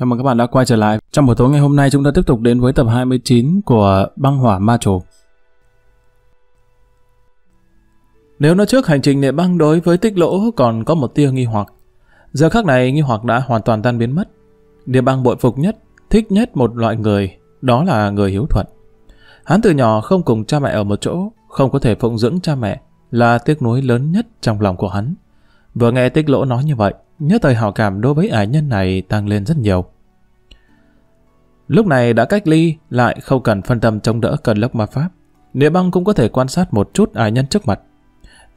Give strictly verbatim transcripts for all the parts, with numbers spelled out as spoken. Chào mừng các bạn đã quay trở lại. Trong buổi tối ngày hôm nay chúng ta tiếp tục đến với tập hai mươi chín của Băng Hỏa Ma Trù. Nếu nói trước hành trình địa băng đối với Tích Lỗ còn có một tia nghi hoặc, giờ khắc này nghi hoặc đã hoàn toàn tan biến mất. Địa băng bội phục nhất, thích nhất một loại người, đó là người hiếu thuận. Hắn từ nhỏ không cùng cha mẹ ở một chỗ, không có thể phụng dưỡng cha mẹ là tiếc nuối lớn nhất trong lòng của hắn. Vừa nghe Tích Lỗ nói như vậy, nhất thời hảo cảm đối với ái nhân này tăng lên rất nhiều. Lúc này đã cách ly, lại không cần phân tâm chống đỡ cơn lốc ma pháp, Địa Băng cũng có thể quan sát một chút ái nhân trước mặt.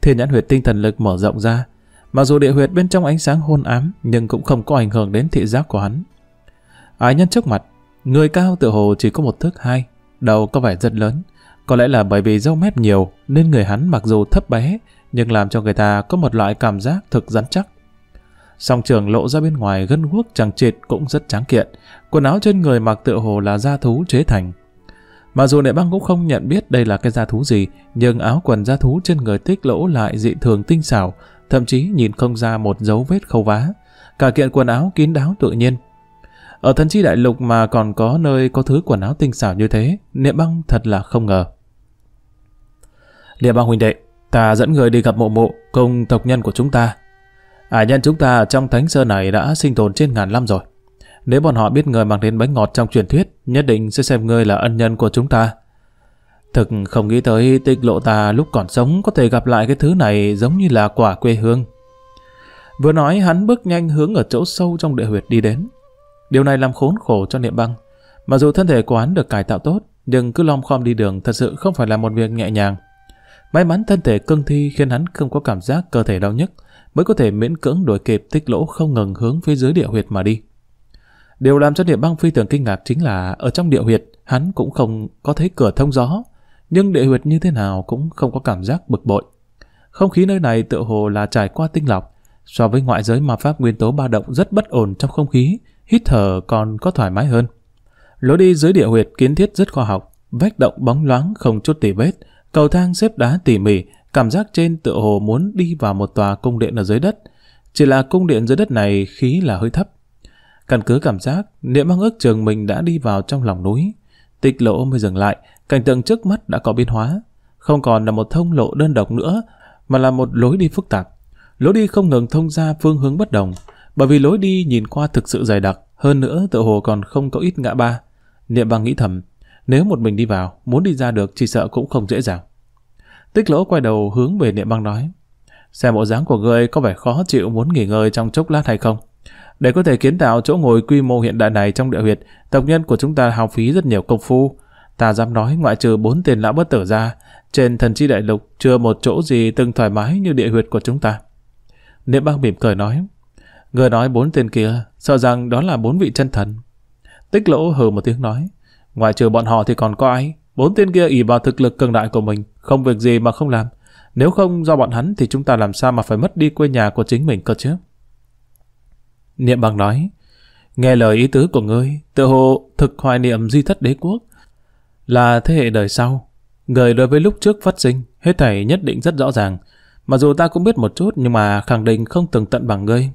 Thiên nhãn huyệt tinh thần lực mở rộng ra, mặc dù địa huyệt bên trong ánh sáng hôn ám nhưng cũng không có ảnh hưởng đến thị giác của hắn. Ái nhân trước mặt, người cao tựa hồ chỉ có một thước hai, đầu có vẻ rất lớn, có lẽ là bởi vì râu mép nhiều nên người hắn mặc dù thấp bé nhưng làm cho người ta có một loại cảm giác thực rắn chắc. Song trường lộ ra bên ngoài gân guốc chẳng chịt cũng rất tráng kiện, quần áo trên người mặc tựa hồ là da thú chế thành. Mặc dù Địa Băng cũng không nhận biết đây là cái da thú gì, nhưng áo quần da thú trên người Tích Lỗ lại dị thường tinh xảo, thậm chí nhìn không ra một dấu vết khâu vá. Cả kiện quần áo kín đáo tự nhiên. Ở Thần Chi Đại Lục mà còn có nơi có thứ quần áo tinh xảo như thế, Địa Băng thật là không ngờ. Địa Băng huynh đệ, ta dẫn người đi gặp mộ mộ cùng tộc nhân của chúng ta. Ải nhân chúng ta ở trong thánh sơn này đã sinh tồn trên ngàn năm rồi. Nếu bọn họ biết người mang đến bánh ngọt trong truyền thuyết, nhất định sẽ xem ngươi là ân nhân của chúng ta. Thực không nghĩ tới Tích Lộ ta lúc còn sống có thể gặp lại cái thứ này, giống như là quả quê hương. Vừa nói hắn bước nhanh hướng ở chỗ sâu trong địa huyệt đi đến. Điều này làm khốn khổ cho Địa Băng. Mặc dù thân thể của hắn được cải tạo tốt, nhưng cứ lom khom đi đường thật sự không phải là một việc nhẹ nhàng. May mắn thân thể cương thi khiến hắn không có cảm giác cơ thể đau nhức, mới có thể miễn cưỡng đuổi kịp Tích Lỗ không ngừng hướng phía dưới địa huyệt mà đi. Điều làm cho Địa Băng phi thường kinh ngạc chính là ở trong địa huyệt hắn cũng không có thấy cửa thông gió, nhưng địa huyệt như thế nào cũng không có cảm giác bực bội. Không khí nơi này tựa hồ là trải qua tinh lọc, so với ngoại giới ma pháp nguyên tố ba động rất bất ổn trong không khí, hít thở còn có thoải mái hơn. Lối đi dưới địa huyệt kiến thiết rất khoa học, vách động bóng loáng không chút tỉ vết, cầu thang xếp đá tỉ mỉ, cảm giác trên tựa hồ muốn đi vào một tòa cung điện ở dưới đất. Chỉ là cung điện dưới đất này khí là hơi thấp. Căn cứ cảm giác, Niệm Băng ước chừng mình đã đi vào trong lòng núi. Tích Lỗ mới dừng lại, cảnh tượng trước mắt đã có biến hóa. Không còn là một thông lộ đơn độc nữa, mà là một lối đi phức tạp. Lối đi không ngừng thông ra phương hướng bất đồng, bởi vì lối đi nhìn qua thực sự dày đặc, hơn nữa tựa hồ còn không có ít ngã ba. Niệm Băng nghĩ thầm, nếu một mình đi vào, muốn đi ra được chỉ sợ cũng không dễ dàng. Tích Lỗ quay đầu hướng về Địa Băng nói, xem bộ dáng của ngươi có vẻ khó chịu muốn nghỉ ngơi trong chốc lát hay không. Để có thể kiến tạo chỗ ngồi quy mô hiện đại này trong địa huyệt, tộc nhân của chúng ta hao phí rất nhiều công phu. Ta dám nói ngoại trừ bốn tiền lão bất tử ra, trên Thần Chi Đại Lục chưa một chỗ gì từng thoải mái như địa huyệt của chúng ta. Địa Băng mỉm cười nói, người nói bốn tiền kia, sợ rằng đó là bốn vị chân thần. Tích Lỗ hừ một tiếng nói, ngoại trừ bọn họ thì còn có ai? Bốn tên kia ỷ vào thực lực cường đại của mình, không việc gì mà không làm. Nếu không do bọn hắn thì chúng ta làm sao mà phải mất đi quê nhà của chính mình cơ chứ? Niệm Băng nói, nghe lời ý tứ của ngươi, tựa hồ thực hoài niệm Di Thất Đế Quốc là thế hệ đời sau. Người đối với lúc trước phát sinh, hết thảy nhất định rất rõ ràng. Mặc dù ta cũng biết một chút nhưng mà khẳng định không từng tận bằng ngươi.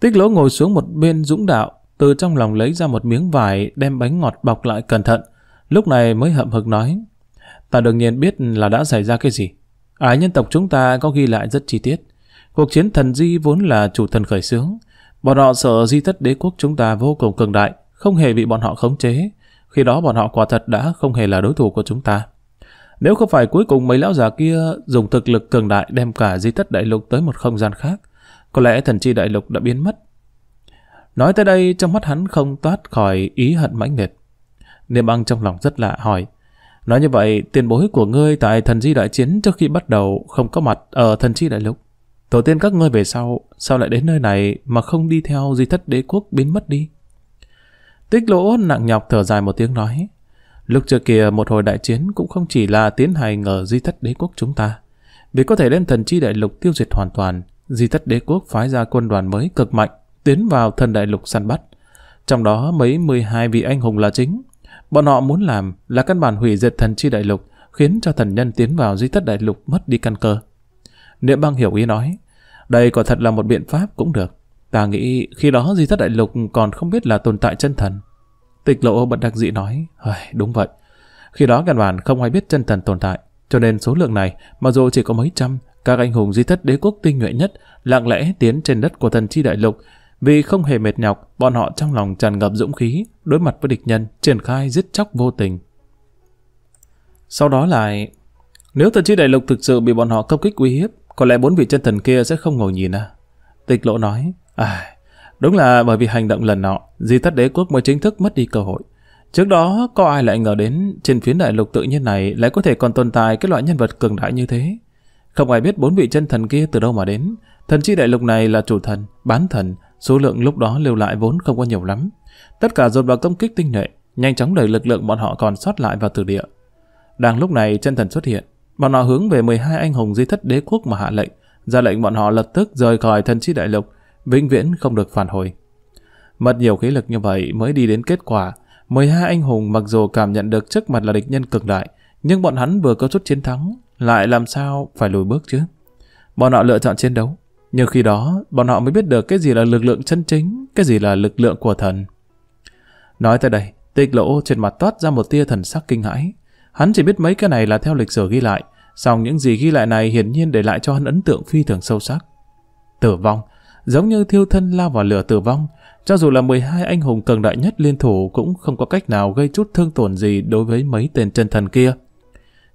Tích Lỗ ngồi xuống một bên dũng đạo, từ trong lòng lấy ra một miếng vải đem bánh ngọt bọc lại cẩn thận. Lúc này mới hậm hực nói, ta đương nhiên biết là đã xảy ra cái gì. Ái nhân tộc chúng ta có ghi lại rất chi tiết. Cuộc chiến thần di vốn là chủ thần khởi xướng. Bọn họ sợ Di Thất Đế Quốc chúng ta vô cùng cường đại, không hề bị bọn họ khống chế. Khi đó bọn họ quả thật đã không hề là đối thủ của chúng ta. Nếu không phải cuối cùng mấy lão già kia dùng thực lực cường đại đem cả Di Thất Đại Lục tới một không gian khác, có lẽ Thần Chi Đại Lục đã biến mất. Nói tới đây trong mắt hắn không toát khỏi ý hận mãnh liệt. Niệm Băng trong lòng rất lạ hỏi, nói như vậy tiền bối của ngươi tại Thần Di Đại Chiến trước khi bắt đầu không có mặt ở Thần Chi Đại Lục. Tổ tiên các ngươi về sau sao lại đến nơi này mà không đi theo Di Thất Đế Quốc biến mất đi? Tích Lỗ nặng nhọc thở dài một tiếng nói, lúc trước kia một hồi đại chiến cũng không chỉ là tiến hành ở Di Thất Đế Quốc chúng ta. Vì có thể đem Thần Chi Đại Lục tiêu diệt hoàn toàn, Di Thất Đế Quốc phái ra quân đoàn mới cực mạnh tiến vào Thần Đại Lục săn bắt, trong đó mấy mười hai vị anh hùng là chính. Bọn họ muốn làm là căn bản hủy diệt Thần Chi Đại Lục, khiến cho thần nhân tiến vào Di Thất Đại Lục mất đi căn cơ. Niệm Băng hiểu ý nói, đây quả thật là một biện pháp cũng được. Ta nghĩ khi đó Di Thất Đại Lục còn không biết là tồn tại chân thần. Tịch Lộ bật đặc dị nói, đúng vậy. Khi đó căn bản không ai biết chân thần tồn tại, cho nên số lượng này, mặc dù chỉ có mấy trăm, các anh hùng Di Thất Đế Quốc tinh nhuệ nhất lặng lẽ tiến trên đất của Thần Chi Đại Lục. Vì không hề mệt nhọc, bọn họ trong lòng tràn ngập dũng khí, đối mặt với địch nhân, triển khai giết chóc vô tình. Sau đó lại, nếu Thần Chi Đại Lục thực sự bị bọn họ công kích uy hiếp, có lẽ bốn vị chân thần kia sẽ không ngồi nhìn à. Tịch Lộ nói, à, đúng là bởi vì hành động lần nọ, Di Thất Đế Quốc mới chính thức mất đi cơ hội. Trước đó, có ai lại ngờ đến trên phiến đại lục tự nhiên này lại có thể còn tồn tại cái loại nhân vật cường đại như thế. Không ai biết bốn vị chân thần kia từ đâu mà đến. Thần Chi Đại Lục này là chủ thần, bán thần, số lượng lúc đó lưu lại vốn không có nhiều lắm. Tất cả dồn vào công kích tinh nhuệ, nhanh chóng đẩy lực lượng bọn họ còn sót lại vào tử địa. Đang lúc này chân thần xuất hiện, bọn họ hướng về mười hai anh hùng Di Thất Đế Quốc mà hạ lệnh, ra lệnh bọn họ lập tức rời khỏi Thần Chi Đại Lục, vĩnh viễn không được phản hồi. Mất nhiều khí lực như vậy mới đi đến kết quả, mười hai anh hùng mặc dù cảm nhận được trước mặt là địch nhân cực đại, nhưng bọn hắn vừa có chút chiến thắng, lại làm sao phải lùi bước chứ? Bọn họ lựa chọn chiến đấu. Nhưng khi đó, bọn họ mới biết được cái gì là lực lượng chân chính, cái gì là lực lượng của thần. Nói tới đây, Tịch Lỗ trên mặt toát ra một tia thần sắc kinh hãi. Hắn chỉ biết mấy cái này là theo lịch sử ghi lại, song những gì ghi lại này hiển nhiên để lại cho hắn ấn tượng phi thường sâu sắc. Tử vong, giống như thiêu thân lao vào lửa tử vong, cho dù là mười hai anh hùng cường đại nhất liên thủ cũng không có cách nào gây chút thương tổn gì đối với mấy tên chân thần kia.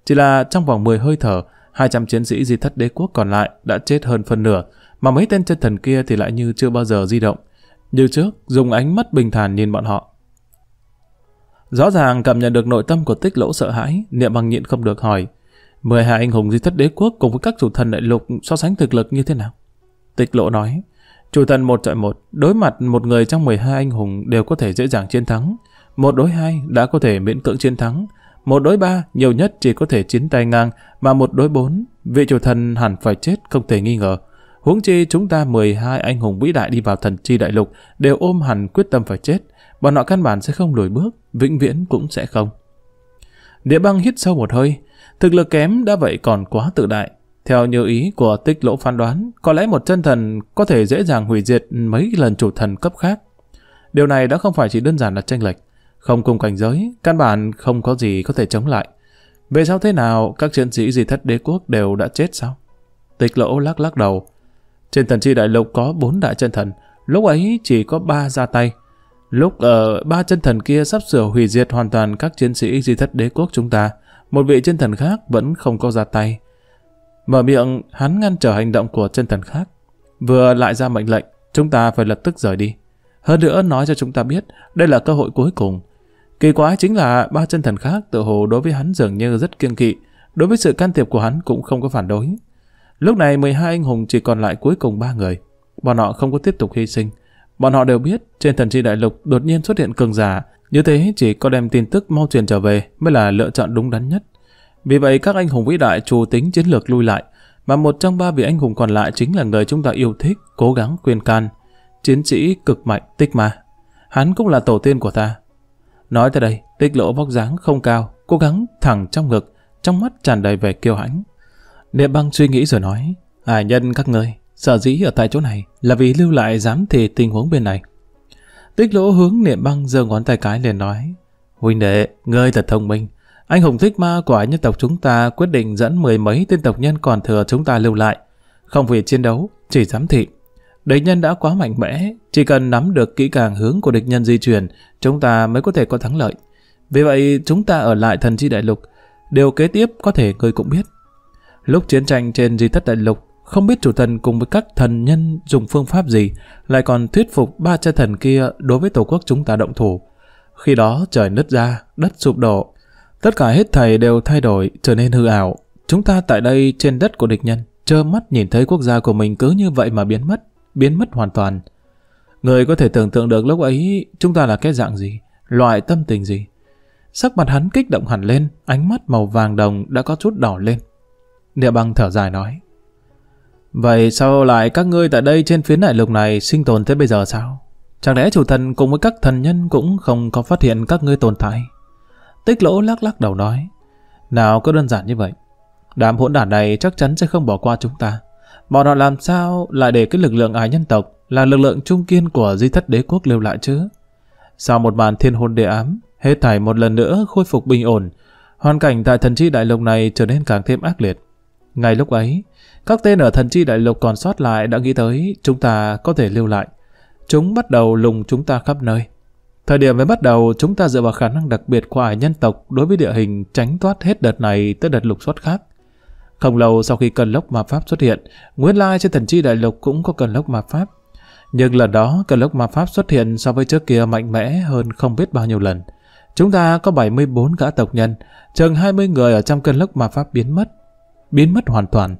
Chỉ là trong vòng mười hơi thở, hai trăm chiến sĩ Di Thất Đế Quốc còn lại đã chết hơn phân nửa, mà mấy tên chân thần kia thì lại như chưa bao giờ di động, như trước dùng ánh mắt bình thản nhìn bọn họ. Rõ ràng cảm nhận được nội tâm của Tích Lỗ sợ hãi, Niệm Bằng nhịn không được hỏi, mười hai anh hùng Di Thất Đế Quốc cùng với các chủ thần đại lục so sánh thực lực như thế nào? Tích Lỗ nói, chủ thần một chọi một, đối mặt một người trong mười hai anh hùng đều có thể dễ dàng chiến thắng, một đối hai đã có thể miễn cưỡng chiến thắng, một đối ba nhiều nhất chỉ có thể chiến tay ngang, mà một đối bốn vị chủ thần hẳn phải chết không thể nghi ngờ. Huống chi chúng ta mười hai anh hùng vĩ đại đi vào Thần Chi Đại Lục đều ôm hẳn quyết tâm phải chết, bọn họ căn bản sẽ không lùi bước, vĩnh viễn cũng sẽ không. Địa Băng hít sâu một hơi, thực lực kém đã vậy còn quá tự đại. Theo như ý của Tích Lỗ phán đoán, có lẽ một chân thần có thể dễ dàng hủy diệt mấy lần chủ thần cấp khác. Điều này đã không phải chỉ đơn giản là chênh lệch, không cùng cảnh giới, căn bản không có gì có thể chống lại. Về sao thế nào, các chiến sĩ Di Thất Đế Quốc đều đã chết sao? Tích Lỗ lắc lắc đầu. Trên Thần Chi Đại Lục có bốn đại chân thần, lúc ấy chỉ có ba ra tay. Lúc ở uh, ba chân thần kia sắp sửa hủy diệt hoàn toàn các chiến sĩ Di Thất Đế Quốc chúng ta, một vị chân thần khác vẫn không có ra tay. Mở miệng, hắn ngăn trở hành động của chân thần khác, vừa lại ra mệnh lệnh, chúng ta phải lập tức rời đi. Hơn nữa nói cho chúng ta biết, đây là cơ hội cuối cùng. Kỳ quái chính là ba chân thần khác tự hồ đối với hắn dường như rất kiêng kỵ, đối với sự can thiệp của hắn cũng không có phản đối. Lúc này mười hai anh hùng chỉ còn lại cuối cùng ba người, bọn họ không có tiếp tục hy sinh. Bọn họ đều biết trên Thần Chi Đại Lục đột nhiên xuất hiện cường giả, như thế chỉ có đem tin tức mau truyền trở về mới là lựa chọn đúng đắn nhất. Vì vậy các anh hùng vĩ đại chủ tính chiến lược lui lại, mà một trong ba vị anh hùng còn lại chính là người chúng ta yêu thích, cố gắng khuyên can, chiến sĩ cực mạnh Tích Ma. Hắn cũng là tổ tiên của ta. Nói tới đây, Tích Lỗ vóc dáng không cao, cố gắng thẳng trong ngực, trong mắt tràn đầy vẻ kiêu hãnh. Niệm Băng suy nghĩ rồi nói, à nhân các ngươi, sở dĩ ở tại chỗ này là vì lưu lại giám thị tình huống bên này. Tích Lỗ hướng Niệm Băng giơ ngón tay cái lên nói, huynh đệ, ngươi thật thông minh. Anh hùng Tích Ma của nhân tộc chúng ta quyết định dẫn mười mấy tên tộc nhân còn thừa chúng ta lưu lại, không vì chiến đấu, chỉ giám thị. Địch nhân đã quá mạnh mẽ, chỉ cần nắm được kỹ càng hướng của địch nhân di chuyển, chúng ta mới có thể có thắng lợi. Vì vậy chúng ta ở lại Thần Chi Đại Lục. Điều kế tiếp có thể ngươi cũng biết. Lúc chiến tranh trên Di Thất Đại Lục, không biết chủ thần cùng với các thần nhân dùng phương pháp gì lại còn thuyết phục ba cha thần kia đối với tổ quốc chúng ta động thủ. Khi đó trời nứt ra, đất sụp đổ, tất cả hết thảy đều thay đổi, trở nên hư ảo. Chúng ta tại đây trên đất của địch nhân, trơ mắt nhìn thấy quốc gia của mình cứ như vậy mà biến mất, biến mất hoàn toàn. Người có thể tưởng tượng được lúc ấy chúng ta là cái dạng gì, loại tâm tình gì. Sắc mặt hắn kích động hẳn lên, ánh mắt màu vàng đồng đã có chút đỏ lên. Địa Băng thở dài nói, vậy sao lại các ngươi tại đây trên phiến đại lục này sinh tồn tới bây giờ sao? Chẳng lẽ chủ thần cùng với các thần nhân cũng không có phát hiện các ngươi tồn tại? Tích Lỗ lắc lắc đầu nói, nào có đơn giản như vậy. Đám hỗn đản này chắc chắn sẽ không bỏ qua chúng ta. Bọn họ làm sao lại để cái lực lượng ái nhân tộc là lực lượng trung kiên của Di Thất Đế Quốc lưu lại chứ. Sau một màn thiên hôn địa ám, hết thảy một lần nữa khôi phục bình ổn, hoàn cảnh tại Thần Chi Đại Lục này trở nên càng thêm ác liệt. Ngay lúc ấy, các tên ở Thần Chi Đại Lục còn sót lại đã nghĩ tới chúng ta có thể lưu lại. Chúng bắt đầu lùng chúng ta khắp nơi. Thời điểm mới bắt đầu, chúng ta dựa vào khả năng đặc biệt của ải nhân tộc đối với địa hình tránh thoát hết đợt này tới đợt lục soát khác. Không lâu sau khi cơn lốc ma pháp xuất hiện, nguyên lai trên Thần Chi Đại Lục cũng có cơn lốc ma pháp. Nhưng lần đó, cơn lốc ma pháp xuất hiện so với trước kia mạnh mẽ hơn không biết bao nhiêu lần. Chúng ta có bảy mươi bốn gã tộc nhân, chừng hai mươi người ở trong cơn lốc ma pháp biến mất. Biến mất hoàn toàn.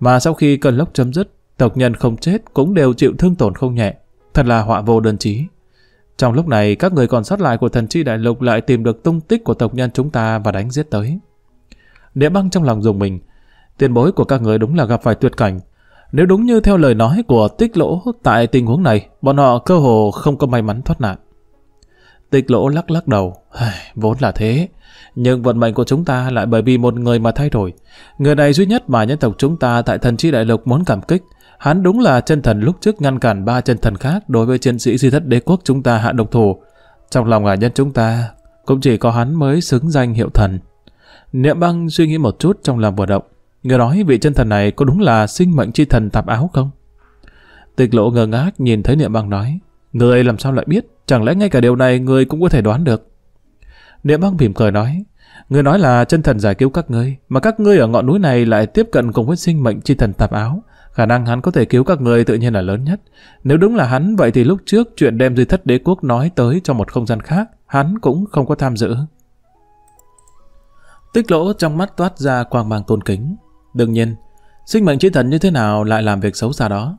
Mà sau khi cơn lốc chấm dứt, tộc nhân không chết cũng đều chịu thương tổn không nhẹ. Thật là họa vô đơn chí. Trong lúc này, các người còn sót lại của Thần Chi Đại Lục lại tìm được tung tích của tộc nhân chúng ta và đánh giết tới. Địa Băng trong lòng dùng mình. Tiền bối của các người đúng là gặp phải tuyệt cảnh. Nếu đúng như theo lời nói của Tích Lỗ, tại tình huống này, bọn họ cơ hồ không có may mắn thoát nạn. Tích Lỗ lắc lắc đầu. Vốn là thế. Nhưng vận mệnh của chúng ta lại bởi vì một người mà thay đổi. Người này duy nhất mà nhân tộc chúng ta tại Thần Chi Đại Lục muốn cảm kích. Hắn đúng là chân thần lúc trước ngăn cản ba chân thần khác đối với chiến sĩ Di Thất Đế Quốc chúng ta hạ độc thủ. Trong lòng ả nhân chúng ta, cũng chỉ có hắn mới xứng danh hiệu thần. Niệm Băng suy nghĩ một chút trong lòng vừa động. Người nói vị chân thần này có đúng là Sinh Mệnh Chi Thần Tạp Áo không? Tịch Lộ ngơ ngác nhìn thấy Niệm Băng nói. Người làm sao lại biết? Chẳng lẽ ngay cả điều này người cũng có thể đoán được? Niệm Băng mỉm cười nói. Người nói là chân thần giải cứu các ngươi, mà các ngươi ở ngọn núi này lại tiếp cận cùng với Sinh Mệnh Chi Thần Tạp Áo. Khả năng hắn có thể cứu các người tự nhiên là lớn nhất. Nếu đúng là hắn, vậy thì lúc trước chuyện đem Di Thất Đế Quốc nói tới cho một không gian khác, hắn cũng không có tham dự. Tích Lỗ trong mắt toát ra quang mang tôn kính. Đương nhiên, Sinh Mệnh Chi Thần như thế nào lại làm việc xấu xa đó?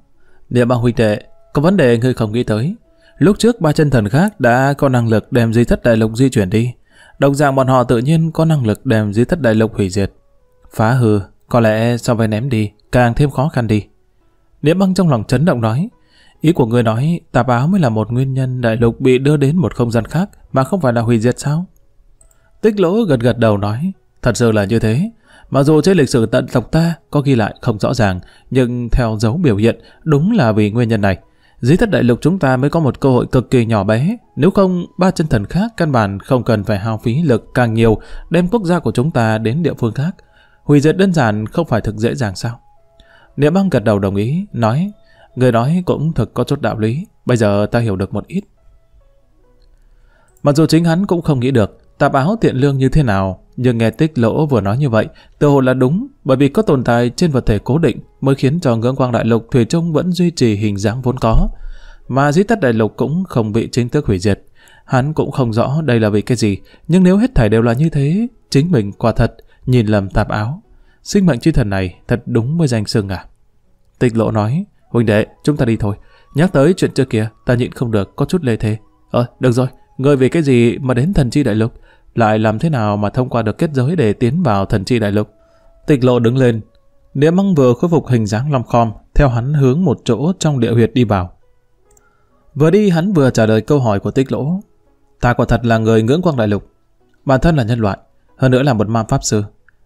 Địa Băng huynh đệ, có vấn đề ngươi không nghĩ tới. Lúc trước ba chân thần khác đã có năng lực đem Di Thất Đại Lục di chuyển đi. Đồng dạng bọn họ tự nhiên có năng lực đem Di Thất Đại Lục hủy diệt. Phá hư, có lẽ so với ném đi càng thêm khó khăn đi. Niệm Băng trong lòng chấn động nói. Ý của người nói Tạp Áo mới là một nguyên nhân đại lục bị đưa đến một không gian khác mà không phải là hủy diệt sao? Tích Lỗ gật gật đầu nói. Thật sự là như thế. Mặc dù trên lịch sử tận tộc ta có ghi lại không rõ ràng, nhưng theo dấu biểu hiện đúng là vì nguyên nhân này Di Thất Đại Lục chúng ta mới có một cơ hội cực kỳ nhỏ bé. Nếu không ba chân thần khác căn bản không cần phải hao phí lực càng nhiều đem quốc gia của chúng ta đến địa phương khác. Hủy diệt đơn giản không phải thực dễ dàng sao? Niệm Băng gật đầu đồng ý, nói. Người nói cũng thực có chút đạo lý, bây giờ ta hiểu được một ít. Mặc dù chính hắn cũng không nghĩ được Tạp Áo thiện lương như thế nào, nhưng nghe Tích Lỗ vừa nói như vậy, tự hồ là đúng, bởi vì có tồn tại trên vật thể cố định mới khiến cho Ngưỡng Quang Đại Lục thủy chung vẫn duy trì hình dáng vốn có, mà Di Thất Đại Lục cũng không bị chính thức hủy diệt. Hắn cũng không rõ đây là vì cái gì, nhưng nếu hết thảy đều là như thế, chính mình quả thật nhìn lầm Tạp Áo. Sinh Mệnh Chi Thần này thật đúng với danh xưng à? Tích Lỗ nói. Huynh đệ, chúng ta đi thôi. Nhắc tới chuyện trước kia, ta nhịn không được có chút lê thế. Ờ, được rồi, ngươi vì cái gì mà đến Thần Chi Đại Lục? Lại làm thế nào mà thông qua được kết giới để tiến vào Thần Chi Đại Lục? Tích Lỗ đứng lên. Địa Măng vừa khôi phục hình dáng lom khom, theo hắn hướng một chỗ trong địa huyệt đi vào. Vừa đi hắn vừa trả lời câu hỏi của Tích Lỗ. Ta quả thật là người Ngưỡng Quang Đại Lục. Bản thân là nhân loại, hơn nữa là một ma pháp sư.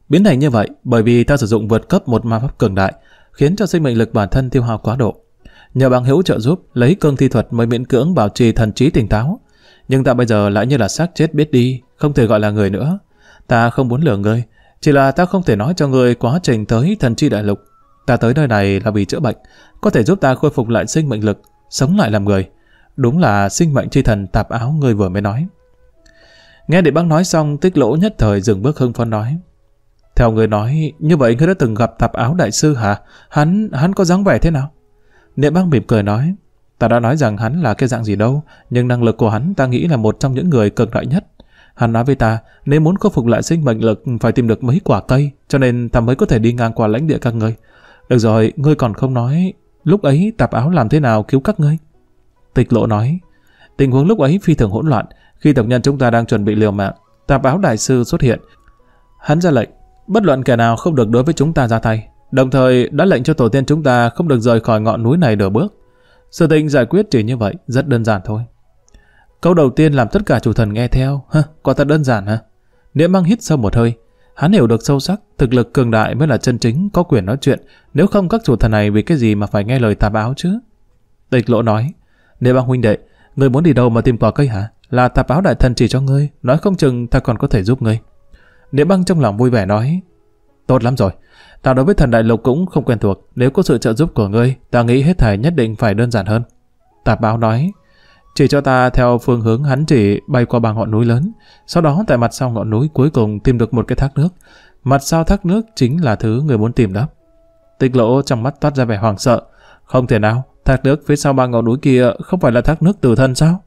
Biến thành như vậy bởi vì ta sử dụng vượt cấp một ma pháp cường đại, khiến cho sinh mệnh lực bản thân tiêu hao quá độ. Nhờ bằng hữu trợ giúp, lấy cương thi thuật mới miễn cưỡng bảo trì thần trí tỉnh táo. Nhưng ta bây giờ lại như là xác chết biết đi, không thể gọi là người nữa. Ta không muốn lừa ngươi, chỉ là ta không thể nói cho ngươi quá trình tới Thần Chi Đại Lục. Ta tới nơi này là vì chữa bệnh, có thể giúp ta khôi phục lại sinh mệnh lực, sống lại làm người. Đúng là Sinh Mệnh Chi Thần Tạp Áo ngươi vừa mới nói. Nghe Địa Băng nói xong, Tích Lỗ nhất thời dừng bước hưng phấn nói. Theo người nói, như vậy ngươi đã từng gặp Tạp Áo đại sư hả? Hắn, hắn có dáng vẻ thế nào? Niệm Băng mỉm cười nói. Ta đã nói rằng hắn là cái dạng gì đâu, nhưng năng lực của hắn ta nghĩ là một trong những người cực đại nhất. Hắn nói với ta, nếu muốn khôi phục lại sinh mệnh lực phải tìm được mấy quả cây, cho nên ta mới có thể đi ngang qua lãnh địa các ngươi. Được rồi, ngươi còn không nói, lúc ấy Tạp Áo làm thế nào cứu các ngươi? Tịch Lộ nói, tình huống lúc ấy phi thường hỗn loạn, khi tộc nhân chúng ta đang chuẩn bị liều mạng, Tạp Áo đại sư xuất hiện. Hắn ra lệnh, bất luận kẻ nào không được đối với chúng ta ra tay, đồng thời đã lệnh cho tổ tiên chúng ta không được rời khỏi ngọn núi này nửa bước. Sự tình giải quyết chỉ như vậy, rất đơn giản thôi. Câu đầu tiên làm tất cả chủ thần nghe theo. Hơ, quả thật đơn giản hả? Niệm Băng hít sâu một hơi. Hắn hiểu được sâu sắc, thực lực cường đại mới là chân chính có quyền nói chuyện, nếu không các chủ thần này vì cái gì mà phải nghe lời Tạp Áo chứ? Tích Lỗ nói, nếu băng huynh đệ, ngươi muốn đi đâu mà tìm cỏ cây hả? Là Tạp Áo đại thần chỉ cho ngươi, nói không chừng ta còn có thể giúp ngươi. Nếu băng trong lòng vui vẻ nói, tốt lắm rồi, ta đối với thần đại lục cũng không quen thuộc, nếu có sự trợ giúp của ngươi, ta nghĩ hết thảy nhất định phải đơn giản hơn. Tạp Áo nói, chỉ cho ta theo phương hướng hắn chỉ bay qua ba ngọn núi lớn, sau đó tại mặt sau ngọn núi cuối cùng tìm được một cái thác nước. Mặt sau thác nước chính là thứ người muốn tìm đó. Tích Lỗ trong mắt toát ra vẻ hoảng sợ, không thể nào, thác nước phía sau ba ngọn núi kia không phải là thác nước tử thần sao?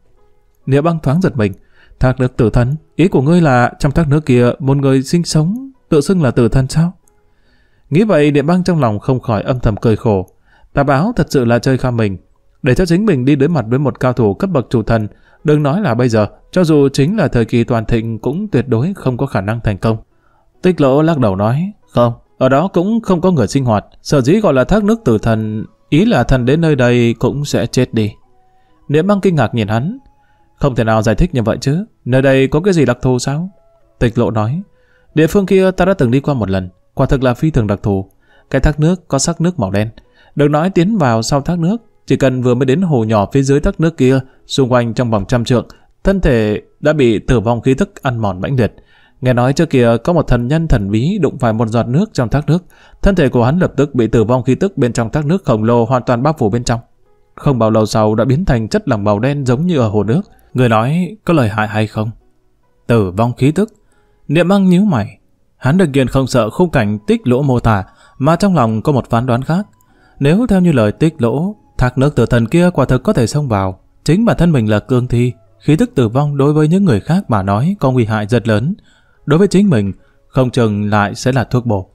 Nếu băng thoáng giật mình, thác nước tử thần, ý của ngươi là trong thác nước kia một người sinh sống tự xưng là tử thần sao? Nghĩ vậy Địa Băng trong lòng không khỏi âm thầm cười khổ. Tạp Áo thật sự là chơi kham mình, để cho chính mình đi đối mặt với một cao thủ cấp bậc chủ thần, đừng nói là bây giờ, cho dù chính là thời kỳ toàn thịnh cũng tuyệt đối không có khả năng thành công. Tích Lỗ lắc đầu nói, không, ở đó cũng không có người sinh hoạt, sở dĩ gọi là thác nước tử thần, ý là thần đến nơi đây cũng sẽ chết đi. Địa Băng kinh ngạc nhìn hắn, không thể nào giải thích như vậy chứ, nơi đây có cái gì đặc thù sao? Tích Lỗ nói, địa phương kia ta đã từng đi qua một lần, quả thực là phi thường đặc thù. Cái thác nước có sắc nước màu đen, đừng nói tiến vào sau thác nước, chỉ cần vừa mới đến hồ nhỏ phía dưới thác nước kia, xung quanh trong vòng trăm trượng, thân thể đã bị tử vong khí thức ăn mòn mãnh liệt. Nghe nói trước kia có một thần nhân thần bí đụng phải một giọt nước trong thác nước, thân thể của hắn lập tức bị tử vong khí tức bên trong thác nước khổng lồ hoàn toàn bao phủ bên trong. Không bao lâu sau đã biến thành chất lỏng màu đen giống như ở hồ nước. Người nói có lời hại hay không? Tử vong khí tức. Niệm Băng nhíu mày, hắn đương nhiên không sợ khung cảnh Tích Lỗ mô tả, mà trong lòng có một phán đoán khác. Nếu theo như lời Tích Lỗ, thác nước tử thần kia quả thực có thể xông vào, chính bản thân mình là cương thi, khí tức tử vong đối với những người khác mà nói có nguy hại rất lớn, đối với chính mình không chừng lại sẽ là thuốc bổ.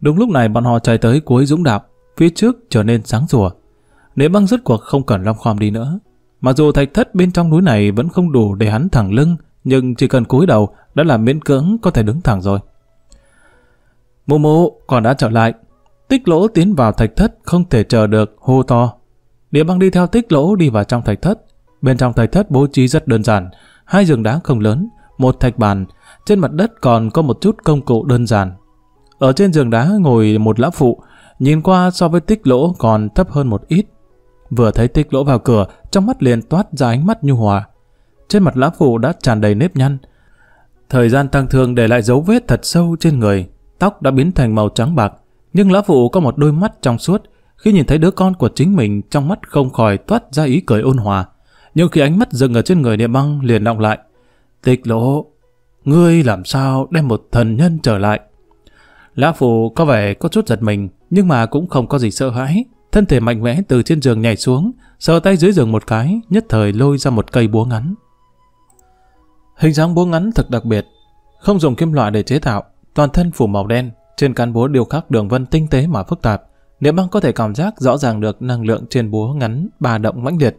Đúng lúc này bọn họ chạy tới cuối dũng đạp, phía trước trở nên sáng sủa. Niệm Băng rút cuộc không cần lom khom đi nữa, mặc dù thạch thất bên trong núi này vẫn không đủ để hắn thẳng lưng, nhưng chỉ cần cúi đầu đã là miễn cưỡng có thể đứng thẳng rồi. Mụ mụ, còn đã trở lại. Tích Lỗ tiến vào thạch thất không thể chờ được hô to. Địa Băng đi theo Tích Lỗ đi vào trong thạch thất. Bên trong thạch thất bố trí rất đơn giản, hai giường đá không lớn, một thạch bàn, trên mặt đất còn có một chút công cụ đơn giản. Ở trên giường đá ngồi một lão phụ, nhìn qua so với Tích Lỗ còn thấp hơn một ít. Vừa thấy Tích Lỗ vào cửa, trong mắt liền toát ra ánh mắt nhu hòa. Trên mặt lão phụ đã tràn đầy nếp nhăn, thời gian tăng thương để lại dấu vết thật sâu trên người, tóc đã biến thành màu trắng bạc, nhưng lão phụ có một đôi mắt trong suốt, khi nhìn thấy đứa con của chính mình trong mắt không khỏi toát ra ý cười ôn hòa, nhưng khi ánh mắt dừng ở trên người Niệm Băng liền đọng lại. Tích Lỗ, ngươi làm sao đem một thần nhân trở lại? Lão phụ có vẻ có chút giật mình, nhưng mà cũng không có gì sợ hãi, thân thể mạnh mẽ từ trên giường nhảy xuống, sờ tay dưới giường một cái, nhất thời lôi ra một cây búa ngắn. Hình dáng búa ngắn thật đặc biệt, không dùng kim loại để chế tạo, toàn thân phủ màu đen, trên cán búa điêu khắc đường vân tinh tế mà phức tạp. Niệm Băng có thể cảm giác rõ ràng được năng lượng trên búa ngắn ba động mãnh liệt.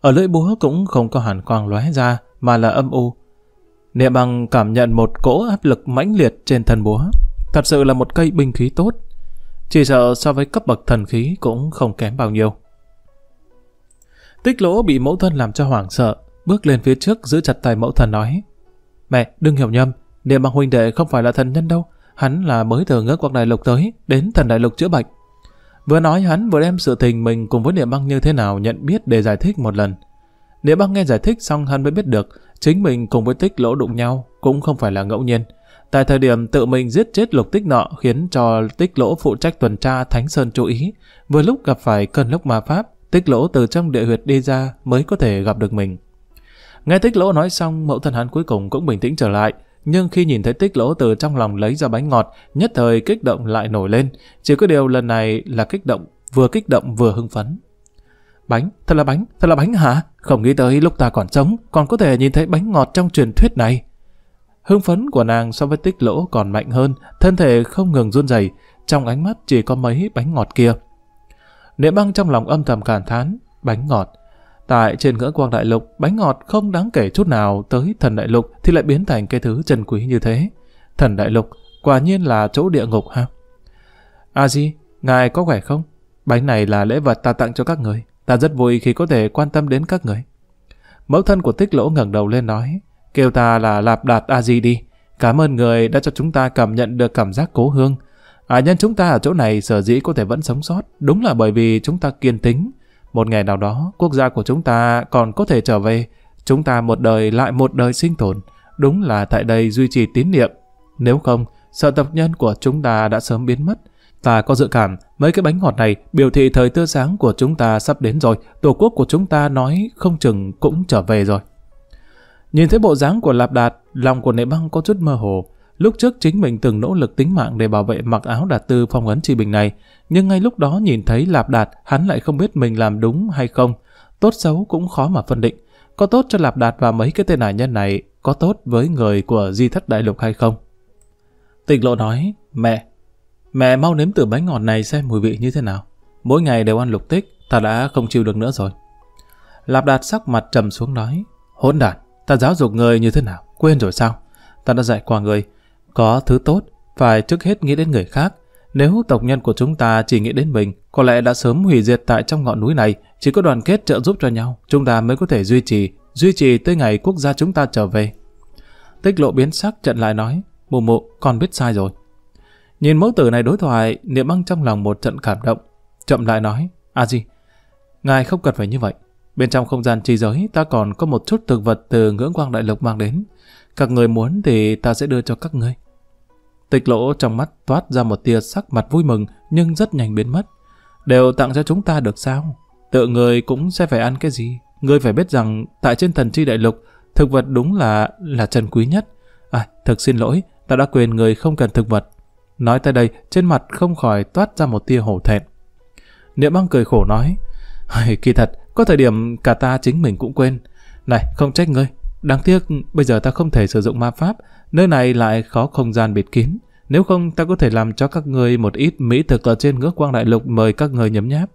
Ở lưỡi búa cũng không có hàn quang lóe ra mà là âm u. Niệm Băng cảm nhận một cỗ áp lực mãnh liệt trên thân búa, thật sự là một cây binh khí tốt, chỉ sợ so với cấp bậc thần khí cũng không kém bao nhiêu. Tích Lỗ bị mẫu thân làm cho hoảng sợ, bước lên phía trước giữ chặt tay mẫu thần nói: Mẹ, đừng hiểu nhầm, Niệm Băng huynh đệ không phải là thần nhân đâu, hắn là mới từ Ngưỡng Quang Đại Lục tới, đến thần đại lục chữa bệnh. Vừa nói hắn vừa đem sự tình mình cùng với Niệm Băng như thế nào nhận biết để giải thích một lần. Niệm Băng nghe giải thích xong hắn mới biết được, chính mình cùng với Tích Lỗ đụng nhau cũng không phải là ngẫu nhiên. Tại thời điểm tự mình giết chết Lục Tích Nọ khiến cho Tích Lỗ phụ trách tuần tra Thánh Sơn chú ý, vừa lúc gặp phải cơn lốc ma pháp, Tích Lỗ từ trong địa huyệt đi ra mới có thể gặp được mình. Nghe Tích Lỗ nói xong, mẫu thân hắn cuối cùng cũng bình tĩnh trở lại, nhưng khi nhìn thấy Tích Lỗ từ trong lòng lấy ra bánh ngọt, nhất thời kích động lại nổi lên, chỉ có điều lần này là kích động, vừa kích động vừa hưng phấn. Bánh, thật là bánh, thật là bánh hả? Không nghĩ tới lúc ta còn sống, còn có thể nhìn thấy bánh ngọt trong truyền thuyết này. Hưng phấn của nàng so với Tích Lỗ còn mạnh hơn, thân thể không ngừng run rẩy, trong ánh mắt chỉ có mấy bánh ngọt kia. Niệm Băng trong lòng âm thầm cảm thán, bánh ngọt. Tại trên Ngưỡng Quang Đại Lục, bánh ngọt không đáng kể chút nào, tới thần đại lục thì lại biến thành cái thứ chân quý như thế. Thần đại lục, quả nhiên là chỗ địa ngục ha. A Di, ngài có khỏe không? Bánh này là lễ vật ta tặng cho các người, ta rất vui khi có thể quan tâm đến các người. Mẫu thân của Tích Lỗ ngẩng đầu lên nói, kêu ta là Lạp Đạt A Di đi, cảm ơn người đã cho chúng ta cảm nhận được cảm giác cố hương. À nhân chúng ta ở chỗ này sở dĩ có thể vẫn sống sót, đúng là bởi vì chúng ta kiên tính. Một ngày nào đó, quốc gia của chúng ta còn có thể trở về. Chúng ta một đời lại một đời sinh tồn. Đúng là tại đây duy trì tín niệm. Nếu không, sợ tộc nhân của chúng ta đã sớm biến mất. Ta có dự cảm, mấy cái bánh ngọt này biểu thị thời tươi sáng của chúng ta sắp đến rồi. Tổ quốc của chúng ta nói không chừng cũng trở về rồi. Nhìn thấy bộ dáng của Lạp Đạt, lòng của Nệ Băng có chút mơ hồ. Lúc trước chính mình từng nỗ lực tính mạng để bảo vệ mặc áo Đạt Tư phong ấn chi bình này. Nhưng ngay lúc đó nhìn thấy Lạp Đạt, hắn lại không biết mình làm đúng hay không. Tốt xấu cũng khó mà phân định. Có tốt cho Lạp Đạt và mấy cái tên hải nhân này, có tốt với người của Di Thất Đại Lục hay không? Tịch Lộ nói, mẹ, mẹ mau nếm thử bánh ngọt này xem mùi vị như thế nào. Mỗi ngày đều ăn Lục Tích, ta đã không chịu được nữa rồi. Lạp Đạt sắc mặt trầm xuống nói, hỗn đản, ta giáo dục người như thế nào, quên rồi sao? Ta đã dạy qua người, có thứ tốt, phải trước hết nghĩ đến người khác. Nếu tộc nhân của chúng ta chỉ nghĩ đến mình, có lẽ đã sớm hủy diệt tại trong ngọn núi này. Chỉ có đoàn kết trợ giúp cho nhau, chúng ta mới có thể duy trì, duy trì tới ngày quốc gia chúng ta trở về. Tích Lộ biến sắc trận lại nói, mụ mụ, con biết sai rồi. Nhìn mẫu tử này đối thoại, Niệm Băng trong lòng một trận cảm động. Chậm lại nói, à gì, ngài không cần phải như vậy. Bên trong không gian chi giới, ta còn có một chút thực vật từ Ngưỡng Quang Đại Lục mang đến. Các người muốn thì ta sẽ đưa cho các ngươi. Tích Lỗ trong mắt toát ra một tia sắc mặt vui mừng, nhưng rất nhanh biến mất. Đều tặng cho chúng ta được sao? Tự người cũng sẽ phải ăn cái gì? Người phải biết rằng, tại trên Thần Chi Đại Lục, thực vật đúng là là trân quý nhất. À, thật xin lỗi, ta đã quên người không cần thực vật. Nói tới đây, trên mặt không khỏi toát ra một tia hổ thẹn. Niệm Băng cười khổ nói, kỳ thật, có thời điểm cả ta chính mình cũng quên. Này, không trách ngươi. Đáng tiếc, bây giờ ta không thể sử dụng ma pháp, nơi này lại có không gian bịt kín. Nếu không, ta có thể làm cho các ngươi một ít mỹ thực ở trên Ngưỡng Quang Đại Lục mời các ngươi nhấm nháp.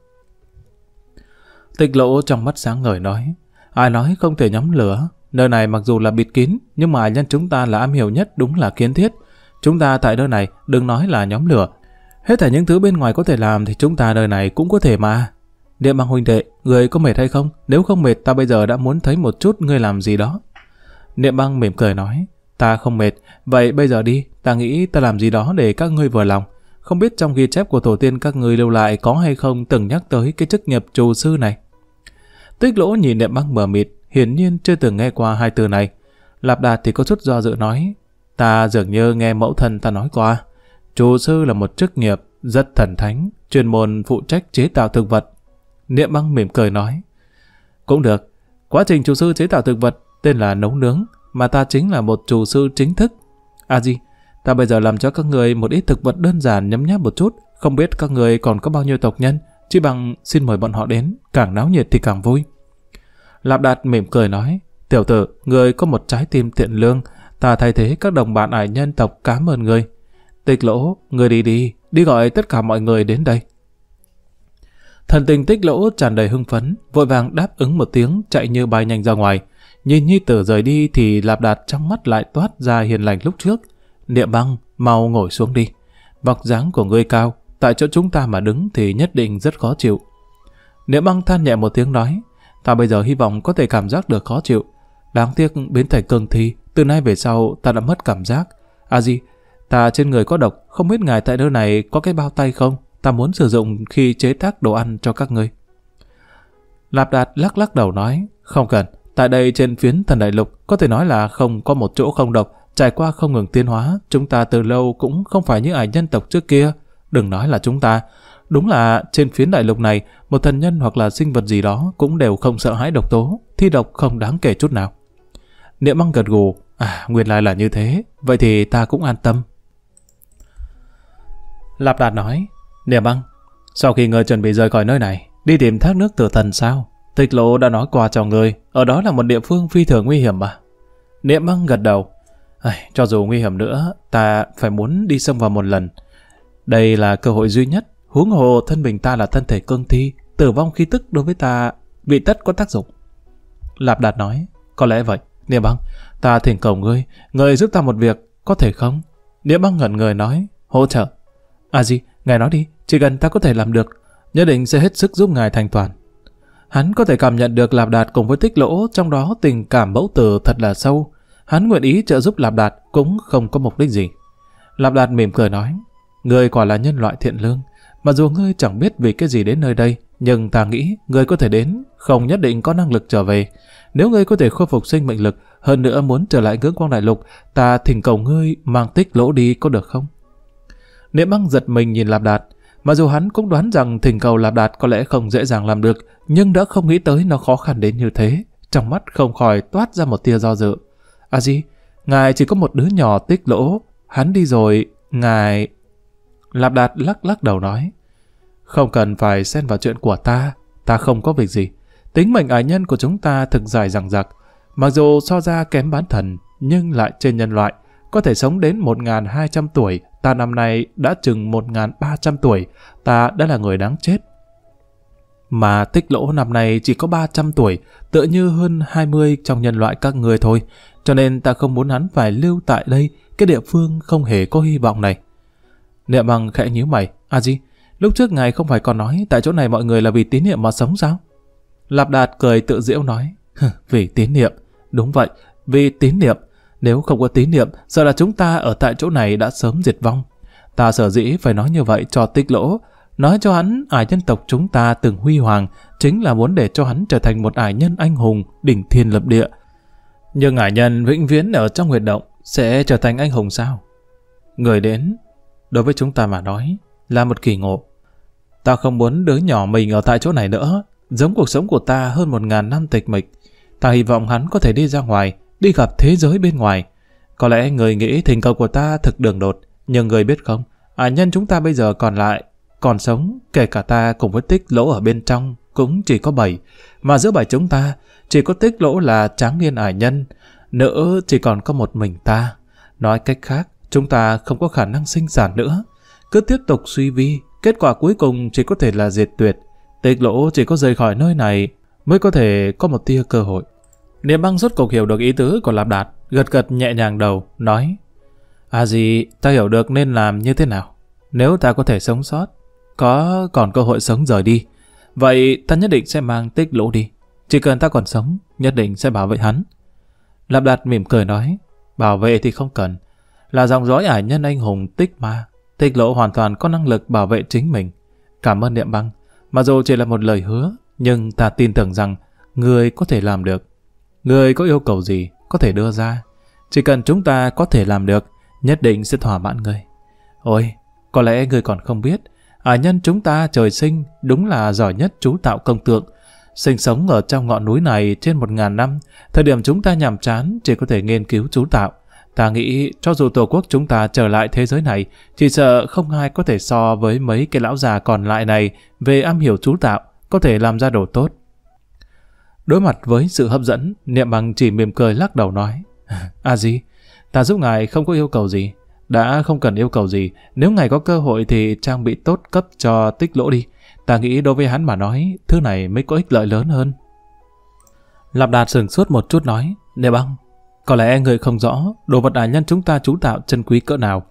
Tịch Lộ trong mắt sáng ngời nói, ai nói không thể nhóm lửa, nơi này mặc dù là bịt kín, nhưng mà nhân chúng ta là am hiểu nhất đúng là kiến thiết. Chúng ta tại nơi này, đừng nói là nhóm lửa. Hết thảy những thứ bên ngoài có thể làm thì chúng ta nơi này cũng có thể mà. Niệm Băng huynh đệ, người có mệt hay không? Nếu không mệt ta bây giờ đã muốn thấy một chút ngươi làm gì đó. Niệm Băng mỉm cười nói, ta không mệt, vậy bây giờ đi, ta nghĩ ta làm gì đó để các ngươi vừa lòng. Không biết trong ghi chép của tổ tiên các ngươi lưu lại có hay không từng nhắc tới cái chức nghiệp trù sư này. Tích Lỗ nhìn Niệm Băng mờ mịt, hiển nhiên chưa từng nghe qua hai từ này. Lạp Đạt thì có chút do dự nói, ta dường như nghe mẫu thân ta nói qua. Trù sư là một chức nghiệp rất thần thánh, chuyên môn phụ trách chế tạo thực vật. Niệm Băng mỉm cười nói, cũng được, quá trình trù sư chế tạo thực vật tên là nấu nướng, mà ta chính là một trù sư chính thức. À gì, ta bây giờ làm cho các người một ít thực vật đơn giản nhấm nháp một chút, không biết các người còn có bao nhiêu tộc nhân, chỉ bằng xin mời bọn họ đến, càng náo nhiệt thì càng vui. Lạp Đạt mỉm cười nói, tiểu tử, người có một trái tim thiện lương, ta thay thế các đồng bạn ải nhân tộc cảm ơn người. Tích Lỗ, người đi đi, đi gọi tất cả mọi người đến đây. Thần tình Tích Lỗ tràn đầy hưng phấn, vội vàng đáp ứng một tiếng chạy như bay nhanh ra ngoài. Nhìn nhi tử rời đi thì Lạp Đạt trong mắt lại toát ra hiền lành lúc trước. Niệm Băng, mau ngồi xuống đi. Vóc dáng của ngươi cao, tại chỗ chúng ta mà đứng thì nhất định rất khó chịu. Niệm Băng than nhẹ một tiếng nói, ta bây giờ hy vọng có thể cảm giác được khó chịu. Đáng tiếc biến thành cương thi, từ nay về sau ta đã mất cảm giác. À gì, ta trên người có độc, không biết ngài tại nơi này có cái bao tay không? Ta muốn sử dụng khi chế tác đồ ăn cho các ngươi. Lạp Đạt lắc lắc đầu nói, không cần. Tại đây trên phiến Thần Đại Lục có thể nói là không có một chỗ không độc, trải qua không ngừng tiến hóa, chúng ta từ lâu cũng không phải những ải nhân tộc trước kia. Đừng nói là chúng ta, đúng là trên phiến đại lục này, một thần nhân hoặc là sinh vật gì đó cũng đều không sợ hãi độc tố, thi độc không đáng kể chút nào. Niệm Băng gật gù, à, nguyên lai là như thế, vậy thì ta cũng an tâm. Lạp Đạt nói, Niệm Băng, sau khi ngươi chuẩn bị rời khỏi nơi này, đi tìm Thác Nước Tử Thần sao? Tích Lỗ đã nói qua cho người, ở đó là một địa phương phi thường nguy hiểm mà. Niệm Băng gật đầu. À, cho dù nguy hiểm nữa, ta phải muốn đi xông vào một lần. Đây là cơ hội duy nhất. Huống hồ thân mình ta là thân thể cương thi, tử vong khí tức đối với ta vị tất có tác dụng. Lạp Đạt nói, có lẽ vậy. Niệm Băng, ta thỉnh cầu ngươi, ngươi giúp ta một việc, có thể không? Niệm Băng ngẩn người nói, hỗ trợ. À gì, ngài nói đi, chỉ cần ta có thể làm được, nhất định sẽ hết sức giúp ngài thành toàn. Hắn có thể cảm nhận được Lạp Đạt cùng với Tích Lỗ trong đó tình cảm mẫu tử thật là sâu. Hắn nguyện ý trợ giúp Lạp Đạt cũng không có mục đích gì. Lạp Đạt mỉm cười nói, ngươi quả là nhân loại thiện lương. Mặc dù ngươi chẳng biết vì cái gì đến nơi đây, Nhưng ta nghĩ người có thể đến, không nhất định có năng lực trở về. Nếu ngươi có thể khôi phục sinh mệnh lực, hơn nữa muốn trở lại Ngưỡng Quang Đại Lục, ta thỉnh cầu ngươi mang Tích Lỗ đi có được không? Niệm Băng giật mình nhìn Lạp Đạt. Mặc dù hắn cũng đoán rằng thỉnh cầu Lạp Đạt có lẽ không dễ dàng làm được, nhưng đã không nghĩ tới nó khó khăn đến như thế. Trong mắt không khỏi toát ra một tia do dự. À gì? Ngài chỉ có một đứa nhỏ Tích Lỗ, hắn đi rồi, ngài... Lạp Đạt lắc lắc đầu nói. Không cần phải xen vào chuyện của ta, ta không có việc gì. Tính mệnh ái nhân của chúng ta thực dài dằng dặc, mặc dù so ra kém bán thần, nhưng lại trên nhân loại, có thể sống đến một nghìn hai trăm tuổi, ta năm nay đã chừng một nghìn ba trăm tuổi, ta đã là người đáng chết. Mà Tích Lỗ năm nay chỉ có ba trăm tuổi, tựa như hơn hai mươi trong nhân loại các người thôi, cho nên ta không muốn hắn phải lưu tại đây, cái địa phương không hề có hy vọng này. Niệm Bằng khẽ nhíu mày, à gì? Lúc trước ngài không phải còn nói tại chỗ này mọi người là vì tín niệm mà sống sao? Lạp Đạt cười tự giễu nói, vì tín niệm, đúng vậy, vì tín niệm. Nếu không có tín niệm, sợ là chúng ta ở tại chỗ này đã sớm diệt vong. Ta sở dĩ phải nói như vậy cho Tích Lỗ, nói cho hắn ải nhân tộc chúng ta từng huy hoàng, chính là muốn để cho hắn trở thành một ải nhân anh hùng, đỉnh thiên lập địa. Nhưng ải nhân vĩnh viễn ở trong huyệt động sẽ trở thành anh hùng sao? Người đến, đối với chúng ta mà nói, là một kỳ ngộ. Ta không muốn đứa nhỏ mình ở tại chỗ này nữa, giống cuộc sống của ta hơn một ngàn năm tịch mịch. Ta hy vọng hắn có thể đi ra ngoài, đi gặp thế giới bên ngoài. Có lẽ người nghĩ thỉnh cầu của ta thực đường đột, nhưng người biết không, ải nhân chúng ta bây giờ còn lại, còn sống, kể cả ta cùng với Tích Lỗ ở bên trong, cũng chỉ có bảy. Mà giữa bảy chúng ta, chỉ có Tích Lỗ là tráng niên ải nhân, nữa chỉ còn có một mình ta. Nói cách khác, chúng ta không có khả năng sinh sản nữa. Cứ tiếp tục suy vi, kết quả cuối cùng chỉ có thể là diệt tuyệt. Tích Lỗ chỉ có rời khỏi nơi này mới có thể có một tia cơ hội. Niệm Băng rốt cuộc hiểu được ý tứ của Lạp Đạt, gật gật nhẹ nhàng đầu, nói, à gì, ta hiểu được nên làm như thế nào. Nếu ta có thể sống sót, có còn cơ hội sống rời đi, vậy ta nhất định sẽ mang Tích Lỗ đi. Chỉ cần ta còn sống, nhất định sẽ bảo vệ hắn. Lạp Đạt mỉm cười nói, bảo vệ thì không cần, là dòng dõi ải nhân anh hùng Tích Ma, Tích Lỗ hoàn toàn có năng lực bảo vệ chính mình. Cảm ơn Niệm Băng, mặc dù chỉ là một lời hứa, nhưng ta tin tưởng rằng người có thể làm được. Người có yêu cầu gì có thể đưa ra, chỉ cần chúng ta có thể làm được, nhất định sẽ thỏa mãn người. Ôi, có lẽ người còn không biết, ải nhân chúng ta trời sinh đúng là giỏi nhất chú tạo công tượng. Sinh sống ở trong ngọn núi này trên một ngàn năm, thời điểm chúng ta nhàm chán chỉ có thể nghiên cứu chú tạo. Ta nghĩ cho dù tổ quốc chúng ta trở lại thế giới này, chỉ sợ không ai có thể so với mấy cái lão già còn lại này về am hiểu chú tạo, có thể làm ra đồ tốt. Đối mặt với sự hấp dẫn, Niệm Bằng chỉ mỉm cười lắc đầu nói, à gì, ta giúp ngài không có yêu cầu gì, đã không cần yêu cầu gì. Nếu ngài có cơ hội thì trang bị tốt cấp cho Tích Lỗ đi. Ta nghĩ đối với hắn mà nói, thứ này mới có ích lợi lớn hơn. Lạp Đạt sửng sốt một chút nói, Niệm Bằng, có lẽ người không rõ đồ vật ải nhân chúng ta chú tạo chân quý cỡ nào.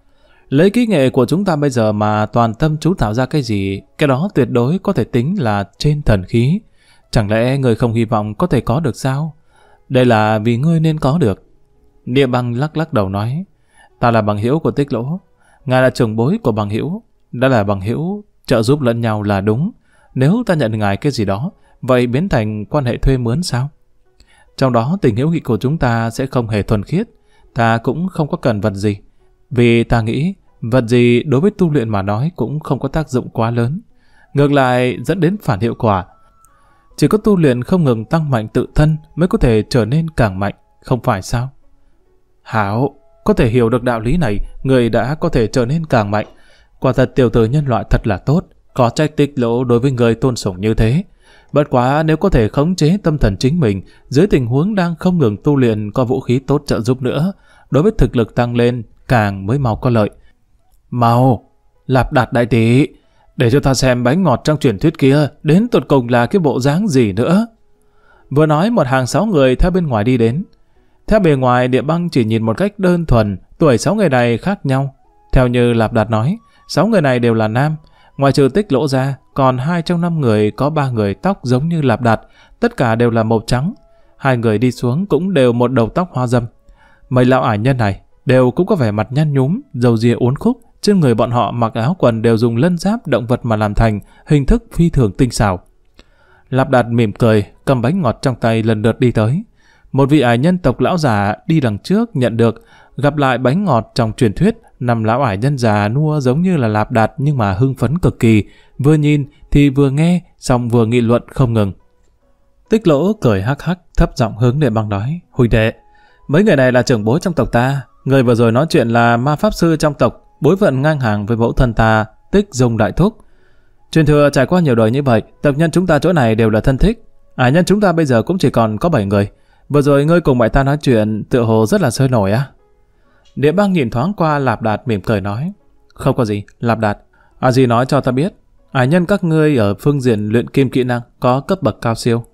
Lấy kỹ nghệ của chúng ta bây giờ mà toàn tâm chú tạo ra cái gì, cái đó tuyệt đối có thể tính là trên thần khí. Chẳng lẽ người không hy vọng có thể có được sao? Đây là vì ngươi nên có được. Niệm Băng lắc lắc đầu nói, ta là bằng hữu của Tích Lỗ, ngài là trưởng bối của bằng hữu, đã là bằng hữu, trợ giúp lẫn nhau là đúng. Nếu ta nhận ngài cái gì đó, vậy biến thành quan hệ thuê mướn sao? Trong đó tình hữu nghị của chúng ta sẽ không hề thuần khiết. Ta cũng không có cần vật gì, vì ta nghĩ vật gì đối với tu luyện mà nói cũng không có tác dụng quá lớn, ngược lại dẫn đến phản hiệu quả. Chỉ có tu luyện không ngừng tăng mạnh tự thân mới có thể trở nên càng mạnh, không phải sao? Hảo, có thể hiểu được đạo lý này, người đã có thể trở nên càng mạnh. Quả thật tiểu tử nhân loại thật là tốt, có trách Tích Lỗ đối với người tôn sủng như thế. Bất quá nếu có thể khống chế tâm thần chính mình, dưới tình huống đang không ngừng tu luyện có vũ khí tốt trợ giúp nữa, đối với thực lực tăng lên càng mới mau có lợi. Mau, Lạp Đạt đại tỷ, để cho ta xem bánh ngọt trong truyền thuyết kia đến tột cùng là cái bộ dáng gì nữa. Vừa nói một hàng sáu người theo bên ngoài đi đến. Theo bề ngoài, Địa Băng chỉ nhìn một cách đơn thuần, tuổi sáu người này khác nhau. Theo như Lạp Đạt nói, sáu người này đều là nam. Ngoài trừ Tích Lỗ ra, còn hai trong năm người có ba người tóc giống như Lạp Đạt, tất cả đều là màu trắng. Hai người đi xuống cũng đều một đầu tóc hoa râm. Mấy lão ải nhân này đều cũng có vẻ mặt nhăn nhúm, râu ria uốn khúc, trên người bọn họ mặc áo quần đều dùng lân giáp động vật mà làm thành, hình thức phi thường tinh xảo. Lạp Đạt mỉm cười, cầm bánh ngọt trong tay lần lượt đi tới. Một vị ải nhân tộc lão già đi đằng trước nhận được, gặp lại bánh ngọt trong truyền thuyết, năm lão ải nhân già nua giống như là Lạp Đạt nhưng mà hưng phấn cực kỳ, vừa nhìn thì vừa nghe, xong vừa nghị luận không ngừng. Tích Lỗ cười hắc hắc, thấp giọng hướng Đệ Băng nói: "Huynh đệ, mấy người này là trưởng bối trong tộc ta, người vừa rồi nói chuyện là ma pháp sư trong tộc, bối phận ngang hàng với mẫu thân ta, Tích Dùng đại thúc. Truyền thừa trải qua nhiều đời như vậy, tộc nhân chúng ta chỗ này đều là thân thích. Ải nhân chúng ta bây giờ cũng chỉ còn có bảy người. Vừa rồi ngươi cùng mẹ ta nói chuyện tựa hồ rất là sôi nổi á." Địa Băng nhìn thoáng qua Lạp Đạt mỉm cười nói: "Không có gì, Lạp Đạt. À gì nói cho ta biết, ải nhân các ngươi ở phương diện luyện kim kỹ năng có cấp bậc cao siêu."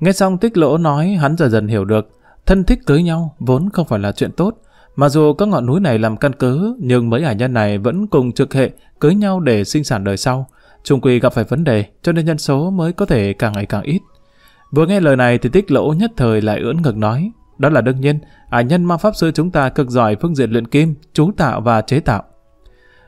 Nghe xong Tích Lỗ nói, hắn dần dần hiểu được, thân thích cưới nhau vốn không phải là chuyện tốt. Mặc dù các ngọn núi này làm căn cứ, nhưng mấy ải nhân này vẫn cùng trực hệ cưới nhau để sinh sản đời sau. Chung quy gặp phải vấn đề, cho nên nhân số mới có thể càng ngày càng ít. Vừa nghe lời này thì Tích Lỗ nhất thời lại ưỡn ngực nói: "Đó là đương nhiên, ải nhân ma pháp sư chúng ta cực giỏi phương diện luyện kim, chú tạo và chế tạo.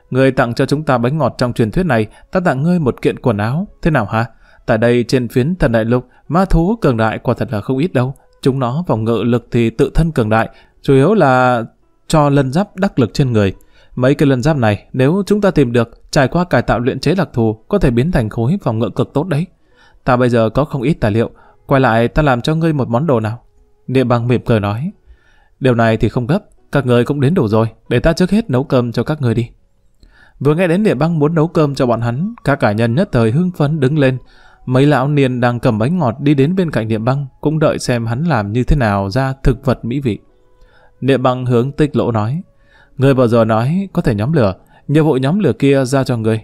Người tặng cho chúng ta bánh ngọt trong truyền thuyết này, ta tặng ngươi một kiện quần áo, thế nào hả? Tại đây trên phiến thần đại lục, ma thú cường đại quả thật là không ít đâu. Chúng nó vòng ngự lực thì tự thân cường đại, chủ yếu là cho lân giáp đắc lực trên người. Mấy cái lân giáp này nếu chúng ta tìm được, trải qua cải tạo luyện chế đặc thù, có thể biến thành khối phòng ngự cực tốt đấy. Ta bây giờ có không ít tài liệu, quay lại ta làm cho ngươi một món đồ nào." Địa Bằng mỉm cười nói: "Điều này thì không gấp, các người cũng đến đủ rồi, để ta trước hết nấu cơm cho các người đi." Vừa nghe đến Địa Bằng muốn nấu cơm cho bọn hắn, các cả nhân nhất thời hưng phấn đứng lên. Mấy lão niên đang cầm bánh ngọt đi đến bên cạnh Địa Bằng, cũng đợi xem hắn làm như thế nào ra thực vật mỹ vị. Địa Bằng hướng Tích Lỗ nói: "Người bao giờ nói có thể nhóm lửa, nhiệm vụ nhóm lửa kia ra cho người."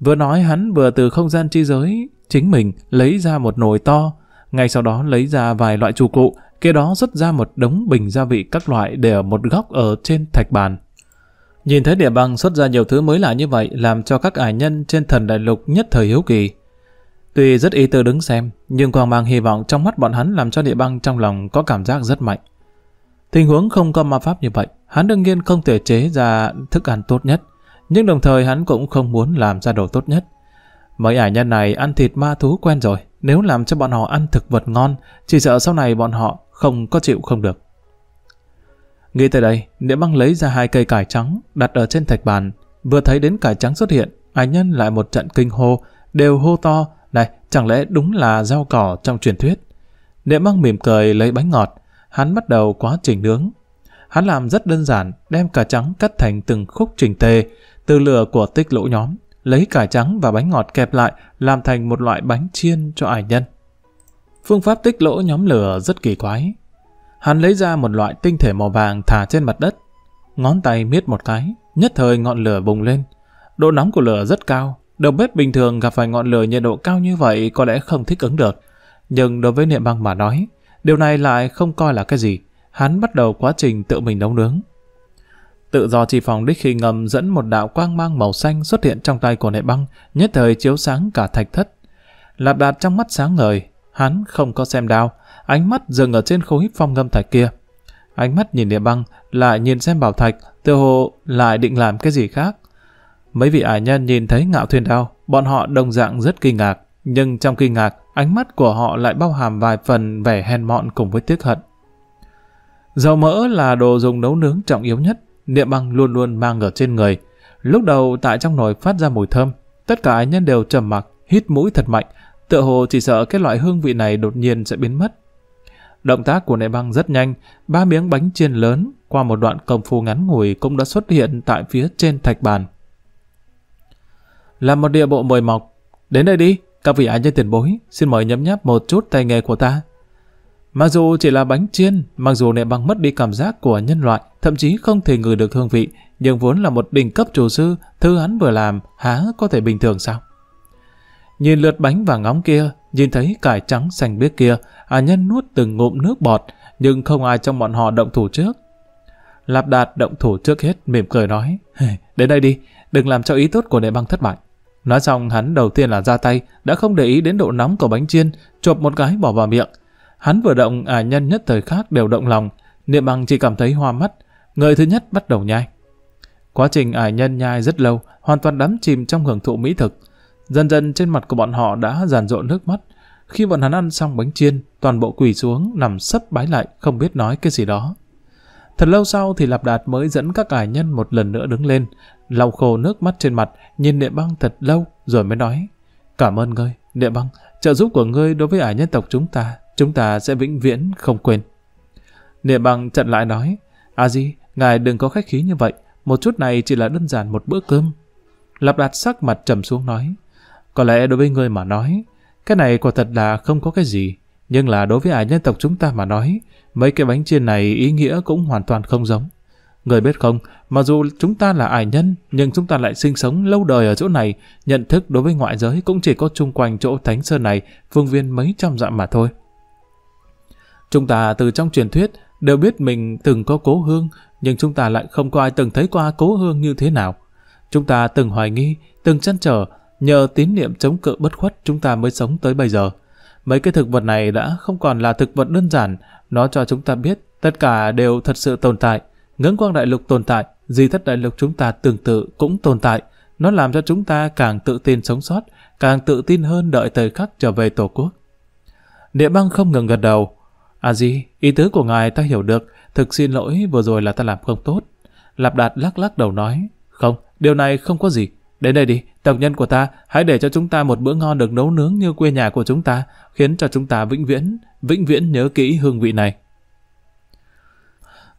Vừa nói hắn vừa từ không gian chi giới chính mình lấy ra một nồi to, ngay sau đó lấy ra vài loại chủ cụ, kế đó rút ra một đống bình gia vị các loại để ở một góc ở trên thạch bàn. Nhìn thấy Địa Bằng xuất ra nhiều thứ mới lạ như vậy, làm cho các ải nhân trên thần đại lục nhất thời hiếu kỳ. Tuy rất ý tư đứng xem, nhưng quang mang hy vọng trong mắt bọn hắn làm cho Địa Bằng trong lòng có cảm giác rất mạnh. Tình huống không có ma pháp như vậy, hắn đương nhiên không thể chế ra thức ăn tốt nhất, nhưng đồng thời hắn cũng không muốn làm ra đồ tốt nhất. Mấy ải nhân này ăn thịt ma thú quen rồi, nếu làm cho bọn họ ăn thực vật ngon, chỉ sợ sau này bọn họ không có chịu không được. Nghĩ tới đây, Địa Băng lấy ra hai cây cải trắng đặt ở trên thạch bàn. Vừa thấy đến cải trắng xuất hiện, ải nhân lại một trận kinh hô, đều hô to: "Này, chẳng lẽ đúng là rau cỏ trong truyền thuyết?" Địa Băng mỉm cười lấy bánh ngọt, hắn bắt đầu quá trình nướng. Hắn làm rất đơn giản, đem cải trắng cắt thành từng khúc chỉnh tề, từ lửa của Tích Lỗ nhóm, lấy cải trắng và bánh ngọt kẹp lại, làm thành một loại bánh chiên cho ải nhân. Phương pháp Tích Lỗ nhóm lửa rất kỳ quái. Hắn lấy ra một loại tinh thể màu vàng thả trên mặt đất, ngón tay miết một cái, nhất thời ngọn lửa bùng lên. Độ nóng của lửa rất cao, đầu bếp bình thường gặp phải ngọn lửa nhiệt độ cao như vậy có lẽ không thích ứng được, nhưng đối với Niệm Băng mà nói, điều này lại không coi là cái gì. Hắn bắt đầu quá trình tự mình nấu nướng. Tự do chi phòng đích khi ngầm dẫn một đạo quang mang màu xanh xuất hiện trong tay của Nệ Băng, nhất thời chiếu sáng cả thạch thất. Lạp Đạt trong mắt sáng ngời, hắn không có xem đao, ánh mắt dừng ở trên khối phong ngâm thạch kia. Ánh mắt nhìn Nệ Băng, lại nhìn xem bảo thạch, tựa hồ lại định làm cái gì khác. Mấy vị ải nhân nhìn thấy ngạo thiên đao, bọn họ đồng dạng rất kinh ngạc, nhưng trong kinh ngạc, ánh mắt của họ lại bao hàm vài phần vẻ hèn mọn cùng với tiếc hận. Dầu mỡ là đồ dùng nấu nướng trọng yếu nhất, Địa Băng luôn luôn mang ở trên người. Lúc đầu tại trong nồi phát ra mùi thơm, tất cả ái nhân đều trầm mặc, hít mũi thật mạnh, tựa hồ chỉ sợ cái loại hương vị này đột nhiên sẽ biến mất. Động tác của Địa Băng rất nhanh, ba miếng bánh chiên lớn qua một đoạn công phu ngắn ngủi cũng đã xuất hiện tại phía trên thạch bàn. Làm một địa bộ mời mọc, đến đây đi, các vị ái nhân tiền bối, xin mời nhấm nháp một chút tay nghề của ta. Mặc dù chỉ là bánh chiên, mặc dù Địa Băng mất đi cảm giác của nhân loại, thậm chí không thể ngửi được hương vị, nhưng vốn là một đỉnh cấp chủ sư, thứ hắn vừa làm, há có thể bình thường sao? Nhìn lượt bánh vàng óng kia, nhìn thấy cải trắng xanh biếc kia, ải nhân nuốt từng ngụm nước bọt, nhưng không ai trong bọn họ động thủ trước. Lạp Đạt động thủ trước hết, mỉm cười nói: "Đến đây đi, đừng làm cho ý tốt của Địa Băng thất bại." Nói xong hắn đầu tiên là ra tay, đã không để ý đến độ nóng của bánh chiên, chộp một cái bỏ vào miệng. Hắn vừa động, ải nhân nhất thời khác đều động lòng. Niệm Bằng chỉ cảm thấy hoa mắt, người thứ nhất bắt đầu nhai. Quá trình ải nhân nhai rất lâu, hoàn toàn đắm chìm trong hưởng thụ mỹ thực. Dần dần trên mặt của bọn họ đã giàn rộn nước mắt, Khi bọn hắn ăn xong bánh chiên, toàn bộ quỳ xuống nằm sấp bái lại, không biết nói cái gì đó. Thật lâu sau thì Lạp Đạt mới dẫn các ải nhân một lần nữa đứng lên, lau khô nước mắt trên mặt, nhìn Địa Băng thật lâu rồi mới nói: "Cảm ơn ngươi, Địa Băng, trợ giúp của ngươi đối với ải nhân tộc chúng ta, chúng ta sẽ vĩnh viễn không quên." Địa Băng chặn lại nói: "A Di, ngài đừng có khách khí như vậy, một chút này chỉ là đơn giản một bữa cơm." Lạp Đạt sắc mặt trầm xuống nói: "Có lẽ đối với ngươi mà nói, cái này quả thật là không có cái gì, nhưng là đối với ải nhân tộc chúng ta mà nói, mấy cái bánh chiên này ý nghĩa cũng hoàn toàn không giống. Người biết không, mặc dù chúng ta là ải nhân, nhưng chúng ta lại sinh sống lâu đời ở chỗ này, nhận thức đối với ngoại giới cũng chỉ có chung quanh chỗ Thánh Sơn này, phương viên mấy trăm dặm mà thôi. Chúng ta từ trong truyền thuyết đều biết mình từng có cố hương, nhưng chúng ta lại không có ai từng thấy qua cố hương như thế nào. Chúng ta từng hoài nghi, từng trăn trở, nhờ tín niệm chống cự bất khuất chúng ta mới sống tới bây giờ. Mấy cái thực vật này đã không còn là thực vật đơn giản, nó cho chúng ta biết tất cả đều thật sự tồn tại. Ngưỡng Quang Đại Lục tồn tại, Di Thất Đại Lục chúng ta tương tự cũng tồn tại. Nó làm cho chúng ta càng tự tin sống sót, càng tự tin hơn đợi thời khắc trở về Tổ quốc." Địa Băng không ngừng gật đầu: "A Di, ý tứ của ngài ta hiểu được, thực xin lỗi vừa rồi là ta làm không tốt." Lạp Đạt lắc lắc đầu nói: "Không, điều này không có gì. Đến đây đi, tộc nhân của ta, hãy để cho chúng ta một bữa ngon được nấu nướng như quê nhà của chúng ta, khiến cho chúng ta vĩnh viễn, vĩnh viễn nhớ kỹ hương vị này."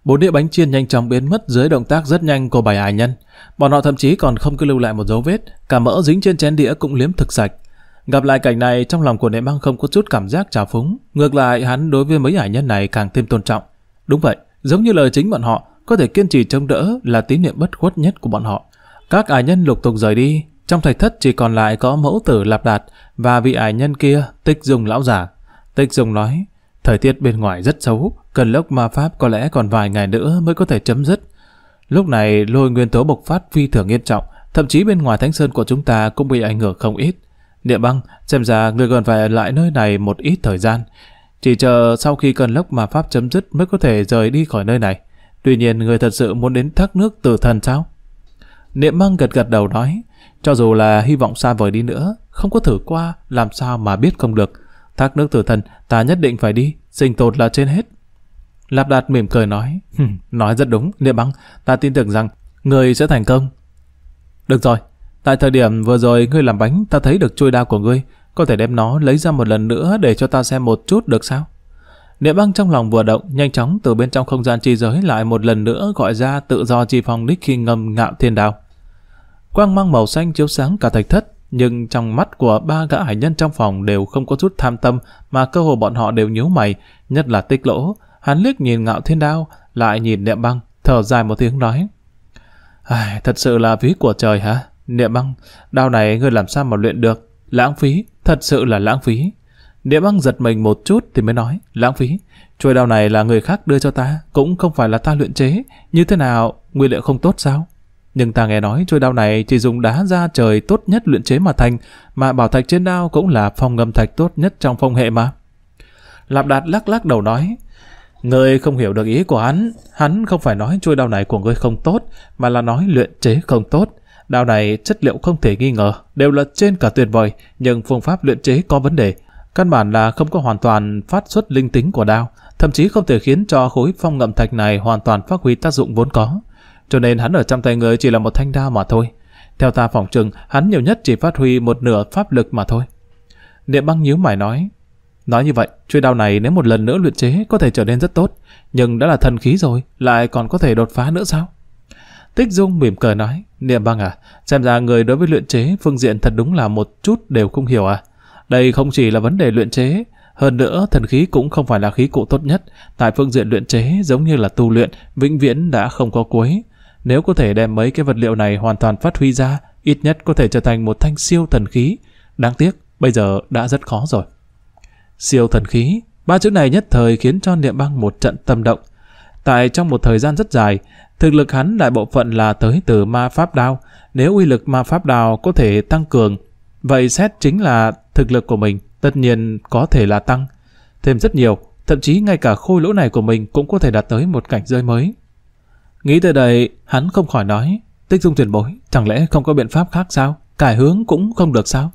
Bốn đĩa bánh chiên nhanh chóng biến mất dưới động tác rất nhanh của bảy ải nhân. Bọn họ thậm chí còn không cứ lưu lại một dấu vết, cả mỡ dính trên chén đĩa cũng liếm thực sạch. Gặp lại cảnh này, trong lòng của Địa Băng không có chút cảm giác trào phúng, ngược lại hắn đối với mấy ải nhân này càng thêm tôn trọng. Đúng vậy, giống như lời chính bọn họ, có thể kiên trì chống đỡ là tín niệm bất khuất nhất của bọn họ. Các ải nhân lục tục rời đi, trong thạch thất chỉ còn lại có mẫu tử Lạp Đạt và vị ải nhân kia, Tích Dùng lão giả. Tích Dùng nói: "Thời tiết bên ngoài rất xấu, cơn lốc ma pháp có lẽ còn vài ngày nữa mới có thể chấm dứt. Lúc này lôi nguyên tố bộc phát phi thường nghiêm trọng, thậm chí bên ngoài Thánh Sơn của chúng ta cũng bị ảnh hưởng không ít. Địa Băng, xem ra người còn phải ở lại nơi này một ít thời gian, chỉ chờ sau khi cơn lốc ma pháp chấm dứt mới có thể rời đi khỏi nơi này. Tuy nhiên, người thật sự muốn đến Thác Nước Tử Thần sao?" Địa Băng gật gật đầu nói: "Cho dù là hy vọng xa vời đi nữa, không có thử qua làm sao mà biết không được. Thác Nước Tử Thần ta nhất định phải đi, sinh tồn là trên hết." Lạp Đạt mỉm cười nói: "Nói rất đúng, Địa Băng, ta tin tưởng rằng người sẽ thành công." "Được rồi, tại thời điểm vừa rồi ngươi làm bánh, ta thấy được chuôi đao của ngươi, có thể đem nó lấy ra một lần nữa để cho ta xem một chút được sao?" Địa Băng trong lòng vừa động, nhanh chóng từ bên trong không gian chi giới lại một lần nữa gọi ra tự do chi phong đích khi ngâm ngạo thiên đao. Quang mang màu xanh chiếu sáng cả thạch thất, nhưng trong mắt của ba gã hải nhân trong phòng đều không có chút tham tâm, mà cơ hồ bọn họ đều nhíu mày, nhất là Tích Lỗ. Hắn liếc nhìn ngạo thiên đao, lại nhìn Địa Băng, thở dài một tiếng nói: "Ai, thật sự là ví của trời hả? Địa Băng, đao này ngươi làm sao mà luyện được? Lãng phí, thật sự là lãng phí." Địa Băng giật mình một chút thì mới nói: "Lãng phí, chuôi đao này là người khác đưa cho ta, cũng không phải là ta luyện chế, như thế nào, nguyên liệu không tốt sao? Nhưng ta nghe nói chuôi đao này chỉ dùng đá ra trời tốt nhất luyện chế mà thành, mà bảo thạch trên đao cũng là phong ngâm thạch tốt nhất trong phong hệ mà." Lạp Đạt lắc lắc đầu nói: "Ngươi không hiểu được ý của hắn, hắn không phải nói chuôi đao này của ngươi không tốt, mà là nói luyện chế không tốt. Đao này chất liệu không thể nghi ngờ, đều là trên cả tuyệt vời, nhưng phương pháp luyện chế có vấn đề, căn bản là không có hoàn toàn phát xuất linh tính của đao, thậm chí không thể khiến cho khối phong ngậm thạch này hoàn toàn phát huy tác dụng vốn có. Cho nên hắn ở trong tay người chỉ là một thanh đao mà thôi. Theo ta phỏng chừng, hắn nhiều nhất chỉ phát huy một nửa pháp lực mà thôi." Địa Băng nhíu mày nói: "Nói như vậy, chuôi đao này nếu một lần nữa luyện chế có thể trở nên rất tốt, nhưng đã là thần khí rồi, lại còn có thể đột phá nữa sao?" Tích Dung mỉm cười nói: "Địa Băng à, xem ra người đối với luyện chế phương diện thật đúng là một chút đều không hiểu à. Đây không chỉ là vấn đề luyện chế, hơn nữa thần khí cũng không phải là khí cụ tốt nhất. Tại phương diện luyện chế giống như là tu luyện, vĩnh viễn đã không có cuối. Nếu có thể đem mấy cái vật liệu này hoàn toàn phát huy ra, ít nhất có thể trở thành một thanh siêu thần khí. Đáng tiếc, bây giờ đã rất khó rồi." Siêu thần khí, ba chữ này nhất thời khiến cho Địa Băng một trận tâm động. Tại trong một thời gian rất dài, thực lực hắn đại bộ phận là tới từ ma pháp đao. Nếu uy lực ma pháp đao có thể tăng cường, vậy xét chính là thực lực của mình tất nhiên có thể là tăng thêm rất nhiều, thậm chí ngay cả khôi lỗ này của mình cũng có thể đạt tới một cảnh giới mới. Nghĩ tới đây, hắn không khỏi nói: "Tích Dung tuyển bối, chẳng lẽ không có biện pháp khác sao? Cải hướng cũng không được sao?"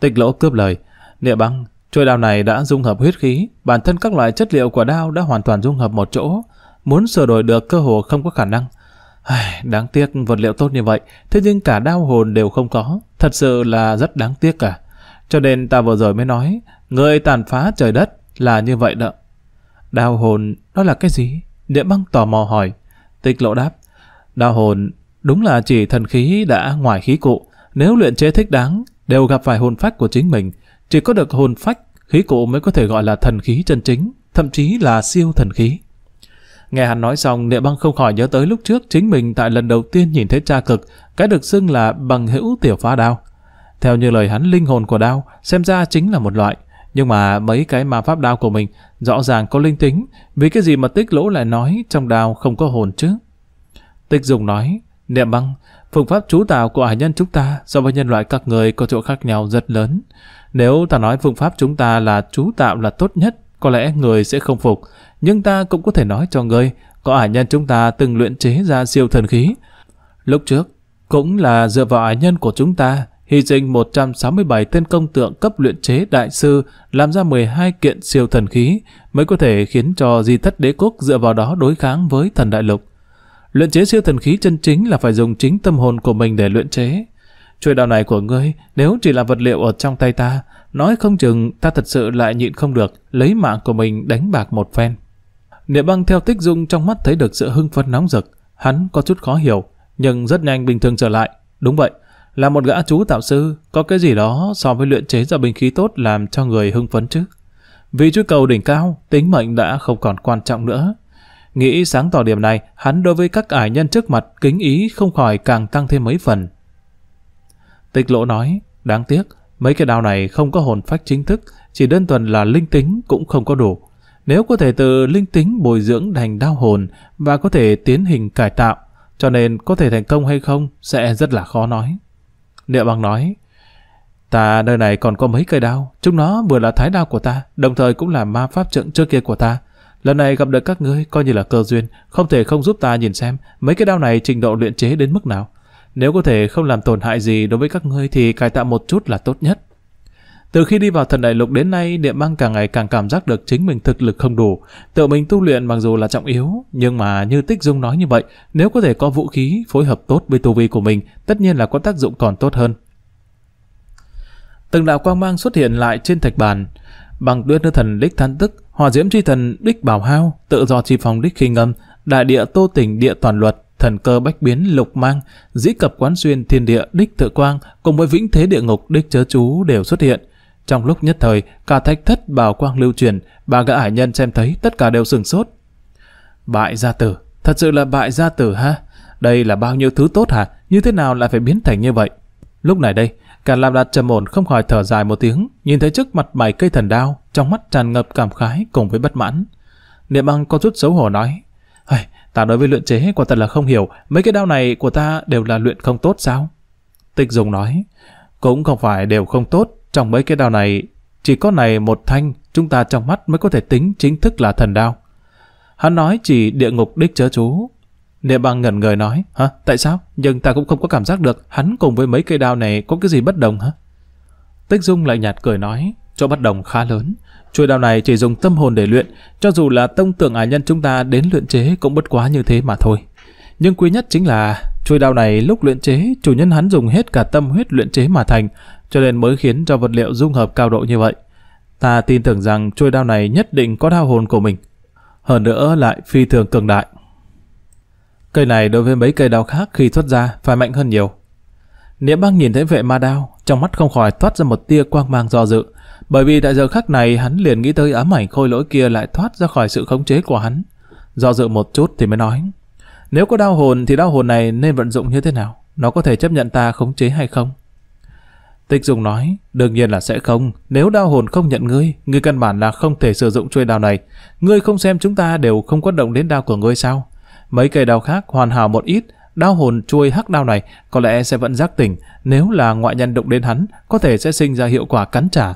Tích Lỗ cướp lời: "Địa Băng, Chuôi đao này đã dung hợp huyết khí, bản thân các loại chất liệu của đao đã hoàn toàn dung hợp một chỗ, muốn sửa đổi được cơ hồ không có khả năng. Ai, đáng tiếc vật liệu tốt như vậy, thế nhưng cả đao hồn đều không có, thật sự là rất đáng tiếc cả. Cho nên ta vừa rồi mới nói, người tàn phá trời đất là như vậy đó. Đao hồn, đó là cái gì? Địa Băng tò mò hỏi. Tích Lỗ đáp, đao hồn đúng là chỉ thần khí đã ngoài khí cụ, nếu luyện chế thích đáng, đều gặp phải hồn phách của chính mình. Chỉ có được hồn phách, khí cụ mới có thể gọi là thần khí chân chính, thậm chí là siêu thần khí. Nghe hắn nói xong, Địa Băng không khỏi nhớ tới lúc trước chính mình tại lần đầu tiên nhìn thấy tra cực, cái được xưng là bằng hữu tiểu phá đao. Theo như lời hắn, linh hồn của đao xem ra chính là một loại, nhưng mà mấy cái ma pháp đao của mình rõ ràng có linh tính, vì cái gì mà Tích Lỗ lại nói trong đao không có hồn chứ? Tích Dùng nói, Địa Băng, phương pháp chú tạo của hải nhân chúng ta so với nhân loại các người có chỗ khác nhau rất lớn. Nếu ta nói phương pháp chúng ta là chú tạo là tốt nhất, có lẽ người sẽ không phục. Nhưng ta cũng có thể nói cho ngươi, có ải nhân chúng ta từng luyện chế ra siêu thần khí. Lúc trước, cũng là dựa vào ải nhân của chúng ta, hy sinh một trăm sáu mươi bảy tên công tượng cấp luyện chế đại sư, làm ra mười hai kiện siêu thần khí, mới có thể khiến cho Di Thất Đế Quốc dựa vào đó đối kháng với Thần Đại Lục. Luyện chế siêu thần khí chân chính là phải dùng chính tâm hồn của mình để luyện chế. Chuôi đao này của ngươi, nếu chỉ là vật liệu ở trong tay ta, nói không chừng ta thật sự lại nhịn không được, lấy mạng của mình đánh bạc một phen. Địa Băng theo Tích Dung trong mắt thấy được sự hưng phấn nóng rực, hắn có chút khó hiểu, nhưng rất nhanh bình thường trở lại. Đúng vậy, là một gã chú tạo sư, có cái gì đó so với luyện chế ra binh khí tốt làm cho người hưng phấn chứ? Vì truy cầu đỉnh cao, tính mệnh đã không còn quan trọng nữa. Nghĩ sáng tỏ điểm này, hắn đối với các ải nhân trước mặt kính ý không khỏi càng tăng thêm mấy phần. Tích Lỗ nói, đáng tiếc, mấy cái đao này không có hồn phách chính thức, chỉ đơn thuần là linh tính cũng không có đủ. Nếu có thể từ linh tính bồi dưỡng thành đao hồn và có thể tiến hình cải tạo, cho nên có thể thành công hay không sẽ rất là khó nói. Địa Băng nói, ta nơi này còn có mấy cây đao, chúng nó vừa là thái đao của ta, đồng thời cũng là ma pháp trận trước kia của ta. Lần này gặp được các ngươi coi như là cơ duyên, không thể không giúp ta nhìn xem mấy cái đao này trình độ luyện chế đến mức nào. Nếu có thể không làm tổn hại gì đối với các ngươi thì cải tạo một chút là tốt nhất. Từ khi đi vào Thần Đại Lục đến nay, Địa Băng càng ngày càng cảm giác được chính mình thực lực không đủ. Tự mình tu luyện mặc dù là trọng yếu, nhưng mà như Tích Dung nói như vậy, nếu có thể có vũ khí phối hợp tốt với tu vi của mình, tất nhiên là có tác dụng còn tốt hơn. Từng đạo quang mang xuất hiện lại trên thạch bàn. Bằng Tuyết Nữ Thần đích Than Tức, Hỏa Diễm Chi Thần đích Bảo Hao, Tự Do Chi Phong đích Khinh Âm, Đại Địa Tô Tỉnh địa Toàn Luật, Thần Cơ Bách Biến Lục Mang, Dĩ Cập Quán Xuyên Thiên Địa đích Tự Quang cùng với Vĩnh Thế Địa Ngục đích Chớ Chú đều xuất hiện. Trong lúc nhất thời, cả thạch thất bào quang lưu truyền, ba gã ải nhân xem thấy tất cả đều sửng sốt. Bại gia tử, thật sự là bại gia tử ha? Đây là bao nhiêu thứ tốt hả? Như thế nào lại phải biến thành như vậy? Lúc này đây, cả Lạp Đạt trầm ổn không khỏi thở dài một tiếng, nhìn thấy trước mặt bảy cây thần đao, trong mắt tràn ngập cảm khái cùng với bất mãn. Niệm Băng có chút xấu hổ nói, hey, ta đối với luyện chế quả thật là không hiểu, mấy cái đao này của ta đều là luyện không tốt sao? Tích Dùng nói, cũng không phải đều không tốt. Trong mấy cái đao này, chỉ có này một thanh, chúng ta trong mắt mới có thể tính chính thức là thần đao. Hắn nói chỉ địa ngục đích Chớ Chú. Địa Băng ngẩn người nói, hả, tại sao? Nhưng ta cũng không có cảm giác được hắn cùng với mấy cây đao này có cái gì bất đồng hả? Tích Dung lại nhạt cười nói, chỗ bất đồng khá lớn. Chuôi đao này chỉ dùng tâm hồn để luyện, cho dù là tông tượng ải nhân chúng ta đến luyện chế cũng bất quá như thế mà thôi. Nhưng quý nhất chính là chuôi đao này lúc luyện chế, chủ nhân hắn dùng hết cả tâm huyết luyện chế mà thành, cho nên mới khiến cho vật liệu dung hợp cao độ như vậy. Ta tin tưởng rằng chuôi đao này nhất định có đao hồn của mình, hơn nữa lại phi thường cường đại. Cây này đối với mấy cây đao khác khi thoát ra phải mạnh hơn nhiều. Niệm Băng nhìn thấy Vệ Ma Đao, trong mắt không khỏi thoát ra một tia quang mang do dự, bởi vì tại giờ khắc này hắn liền nghĩ tới ám ảnh khôi lỗi kia lại thoát ra khỏi sự khống chế của hắn. Do dự một chút thì mới nói, nếu có đao hồn thì đao hồn này nên vận dụng như thế nào? Nó có thể chấp nhận ta khống chế hay không? Tích Dùng nói, đương nhiên là sẽ không. Nếu đao hồn không nhận ngươi, ngươi căn bản là không thể sử dụng chuôi đao này. Ngươi không xem chúng ta đều không có động đến đao của ngươi sao? Mấy cây đao khác hoàn hảo một ít, đao hồn chuôi hắc đao này có lẽ sẽ vẫn giác tỉnh. Nếu là ngoại nhân động đến hắn, có thể sẽ sinh ra hiệu quả cắn trả.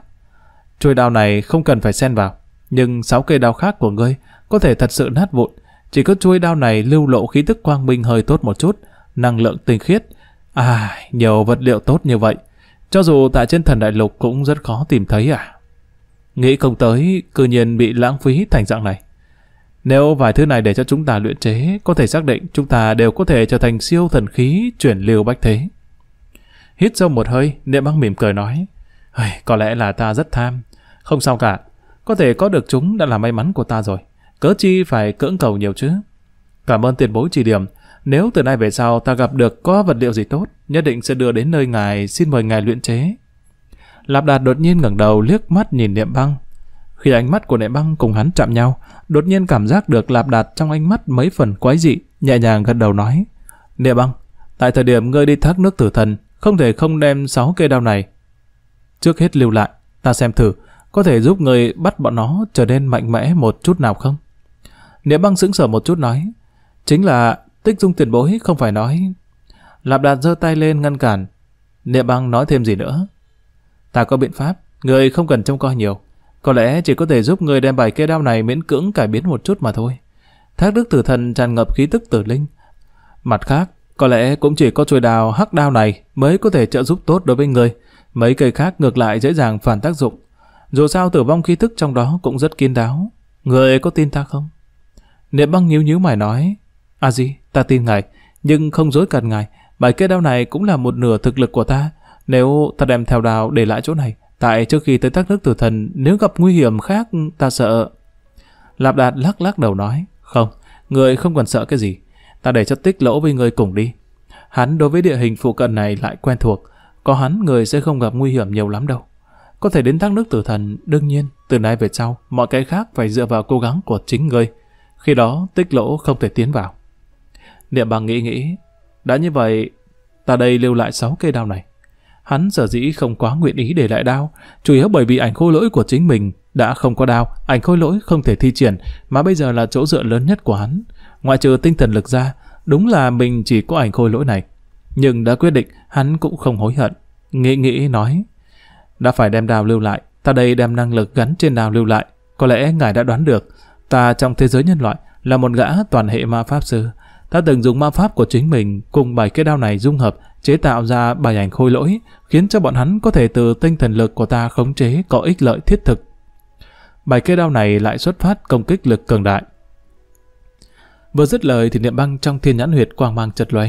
Chuôi đao này không cần phải xen vào. Nhưng sáu cây đao khác của ngươi có thể thật sự nát vụn. Chỉ có chuôi đao này lưu lộ khí tức quang minh hơi tốt một chút, năng lượng tinh khiết. À, nhiều vật liệu tốt như vậy, cho dù tại trên Thần Đại Lục cũng rất khó tìm thấy à. Nghĩ không tới, cư nhiên bị lãng phí thành dạng này. Nếu vài thứ này để cho chúng ta luyện chế, có thể xác định chúng ta đều có thể trở thành siêu thần khí chuyển lưu bách thế. Hít sâu một hơi, Niệm Băng mỉm cười nói, có lẽ là ta rất tham. Không sao cả, có thể có được chúng đã là may mắn của ta rồi, cớ chi phải cưỡng cầu nhiều chứ. Cảm ơn tiền bối chỉ điểm, nếu từ nay về sau ta gặp được có vật liệu gì tốt, nhất định sẽ đưa đến nơi ngài, xin mời ngài luyện chế. Lạp Đạt đột nhiên ngẩng đầu liếc mắt nhìn Niệm Băng. Khi ánh mắt của Niệm Băng cùng hắn chạm nhau, đột nhiên cảm giác được Lạp Đạt trong ánh mắt mấy phần quái dị, nhẹ nhàng gật đầu nói, Niệm Băng, tại thời điểm ngươi đi thác nước tử thần, không thể không đem sáu cây đao này trước hết lưu lại, ta xem thử có thể giúp ngươi bắt bọn nó trở nên mạnh mẽ một chút nào không. Niệm Băng sững sờ một chút nói, chính là Tích Dung tiền bối không phải nói. Lạp Đạt giơ tay lên ngăn cản. Niệm Băng nói thêm gì nữa, ta có biện pháp, ngươi không cần trông coi nhiều, có lẽ chỉ có thể giúp ngươi đem bài cây đao này miễn cưỡng cải biến một chút mà thôi. Thác Đức Tử Thần tràn ngập khí tức tử linh, mặt khác có lẽ cũng chỉ có chuôi đao hắc đao này mới có thể trợ giúp tốt đối với ngươi, mấy cây khác ngược lại dễ dàng phản tác dụng, dù sao tử vong khí thức trong đó cũng rất kín đáo. Ngươi có tin ta không? Niệm Băng nhíu nhíu mày nói, à gì, ta tin ngài, nhưng không dối cợt ngài, bài cây đao này cũng là một nửa thực lực của ta. Nếu ta đem theo đào để lại chỗ này, tại trước khi tới thác nước tử thần, nếu gặp nguy hiểm khác ta sợ. Lạp Đạt lắc lắc đầu nói, không, người không còn sợ cái gì, ta để cho Tích Lỗ với người cùng đi. Hắn đối với địa hình phụ cận này lại quen thuộc, có hắn người sẽ không gặp nguy hiểm nhiều lắm đâu. Có thể đến thác nước tử thần, đương nhiên, từ nay về sau, mọi cái khác phải dựa vào cố gắng của chính người. Khi đó, Tích Lỗ không thể tiến vào. Niệm Băng nghĩ nghĩ, đã như vậy, ta đây lưu lại sáu cây đao này. Hắn sở dĩ không quá nguyện ý để lại đao, chủ yếu bởi vì ảnh khôi lỗi của chính mình đã không có đao, ảnh khôi lỗi không thể thi triển, mà bây giờ là chỗ dựa lớn nhất của hắn. Ngoại trừ tinh thần lực ra, đúng là mình chỉ có ảnh khôi lỗi này. Nhưng đã quyết định, hắn cũng không hối hận. Nghĩ nghĩ nói, đã phải đem đao lưu lại, ta đây đem năng lực gắn trên đao lưu lại. Có lẽ ngài đã đoán được, ta trong thế giới nhân loại là một gã toàn hệ ma pháp sư. Ta từng dùng ma pháp của chính mình cùng bài cái đao này dung hợp, chế tạo ra bài ảnh khôi lỗi, khiến cho bọn hắn có thể từ tinh thần lực của ta khống chế có ích lợi thiết thực. Bài cây đao này lại xuất phát công kích lực cường đại. Vừa dứt lời thì Niệm Băng trong thiên nhãn huyệt quang mang chật lóe,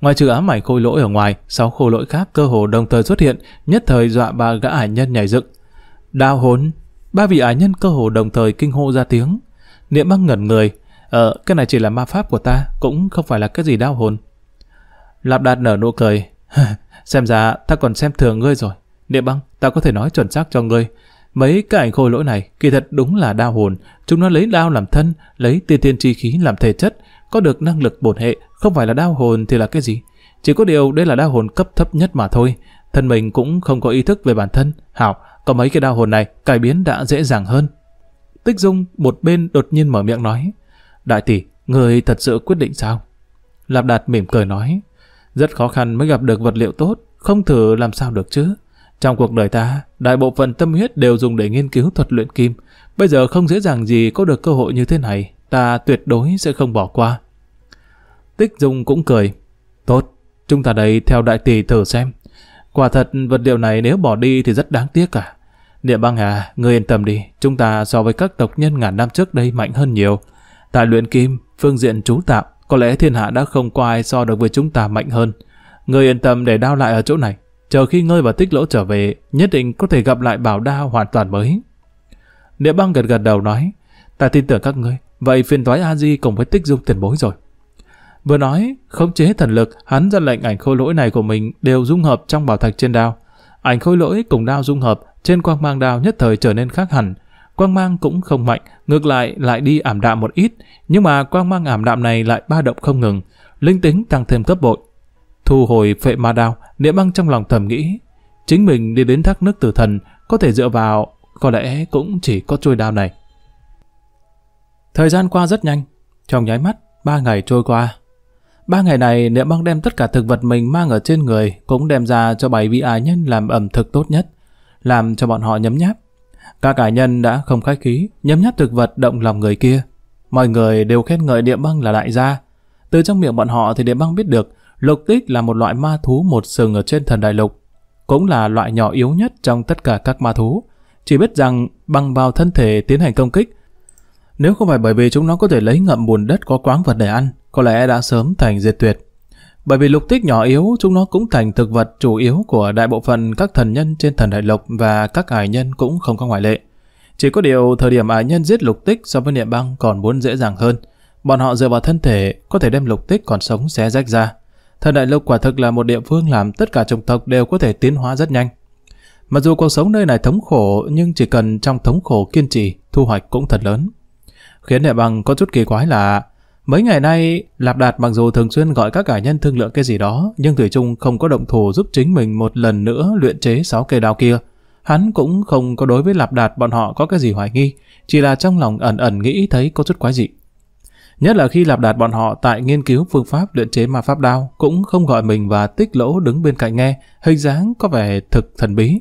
ngoài trừ ám ảnh khôi lỗi ở ngoài, sáu khôi lỗi khác cơ hồ đồng thời xuất hiện, nhất thời dọa ba gã ải nhân nhảy dựng. Đao hồn, ba vị ải nhân cơ hồ đồng thời kinh hô ra tiếng. Niệm Băng ngẩn người, ờ cái này chỉ là ma pháp của ta, cũng không phải là cái gì đao hồn. Lạp Đạt nở nụ cười, xem ra ta còn xem thường ngươi rồi. Niệm Băng, ta có thể nói chuẩn xác cho ngươi, mấy cái ảnh khôi lỗi này kỳ thật đúng là đao hồn. Chúng nó lấy đao làm thân, lấy tiên tiên chi khí làm thể chất, có được năng lực bổn hệ, không phải là đao hồn thì là cái gì. Chỉ có điều đây là đao hồn cấp thấp nhất mà thôi, thân mình cũng không có ý thức về bản thân. Hảo, có mấy cái đao hồn này cải biến đã dễ dàng hơn. Tích Dung một bên đột nhiên mở miệng nói, đại tỷ, ngươi thật sự quyết định sao? Lạp Đạt mỉm cười nói, rất khó khăn mới gặp được vật liệu tốt, không thử làm sao được chứ. Trong cuộc đời ta, đại bộ phận tâm huyết đều dùng để nghiên cứu thuật luyện kim. Bây giờ không dễ dàng gì có được cơ hội như thế này, ta tuyệt đối sẽ không bỏ qua. Tích Dung cũng cười, tốt, chúng ta đây theo đại tỷ thử xem. Quả thật vật liệu này nếu bỏ đi thì rất đáng tiếc cả. Niệm Băng à, ngươi yên tâm đi, chúng ta so với các tộc nhân ngàn năm trước đây mạnh hơn nhiều. Tại luyện kim, phương diện chú tạo, có lẽ thiên hạ đã không có ai so được với chúng ta mạnh hơn. Ngươi yên tâm để đao lại ở chỗ này, chờ khi ngươi và Tích Lỗ trở về, nhất định có thể gặp lại bảo đao hoàn toàn mới. Niệm Băng gật gật đầu nói, ta tin tưởng các ngươi, vậy phiền toái A Di cùng với Tích Dung tiền bối rồi. Vừa nói, khống chế thần lực, hắn ra lệnh ảnh khôi lỗi này của mình đều dung hợp trong bảo thạch trên đao. Ảnh khôi lỗi cùng đao dung hợp, trên quang mang đao nhất thời trở nên khác hẳn. Quang mang cũng không mạnh, ngược lại lại đi ảm đạm một ít, nhưng mà quang mang ảm đạm này lại ba động không ngừng, linh tính tăng thêm gấp bội. Thu hồi Phệ Ma Đao, Niệm Băng trong lòng thầm nghĩ, chính mình đi đến thác nước tử thần, có thể dựa vào, có lẽ cũng chỉ có chuôi đao này. Thời gian qua rất nhanh, trong nháy mắt, ba ngày trôi qua. Ba ngày này, Niệm Băng đem tất cả thực vật mình mang ở trên người, cũng đem ra cho bảy vị ái nhân làm ẩm thực tốt nhất, làm cho bọn họ nhấm nháp. Các cá nhân đã không khách khí, nhấm nháp thực vật động lòng người kia. Mọi người đều khen ngợi Niệm Băng là đại gia. Từ trong miệng bọn họ thì Niệm Băng biết được lục tích là một loại ma thú một sừng ở trên thần đại lục, cũng là loại nhỏ yếu nhất trong tất cả các ma thú. chỉ biết rằng băng vào thân thể tiến hành công kích. Nếu không phải bởi vì chúng nó có thể lấy ngậm bùn đất có quáng vật để ăn, có lẽ đã sớm thành diệt tuyệt. Bởi vì lục tích nhỏ yếu, chúng nó cũng thành thực vật chủ yếu của đại bộ phận các thần nhân trên thần đại lục, và các ải nhân cũng không có ngoại lệ. Chỉ có điều thời điểm ải nhân giết lục tích so với niệm băng còn muốn dễ dàng hơn. Bọn họ dựa vào thân thể có thể đem lục tích còn sống xé rách ra. Thần đại lục quả thực là một địa phương làm tất cả chủng tộc đều có thể tiến hóa rất nhanh. Mặc dù cuộc sống nơi này thống khổ, nhưng chỉ cần trong thống khổ kiên trì, thu hoạch cũng thật lớn. Khiến niệm băng có chút kỳ quái là mấy ngày nay, Lạp Đạt mặc dù thường xuyên gọi các cá nhân thương lượng cái gì đó, nhưng thủy chung không có động thủ giúp chính mình một lần nữa luyện chế sáu cây đao kia. Hắn cũng không có đối với Lạp Đạt bọn họ có cái gì hoài nghi, chỉ là trong lòng ẩn ẩn nghĩ thấy có chút quái dị. Nhất là khi Lạp Đạt bọn họ tại nghiên cứu phương pháp luyện chế ma pháp đao, cũng không gọi mình và Tích Lỗ đứng bên cạnh nghe, hình dáng có vẻ thực thần bí.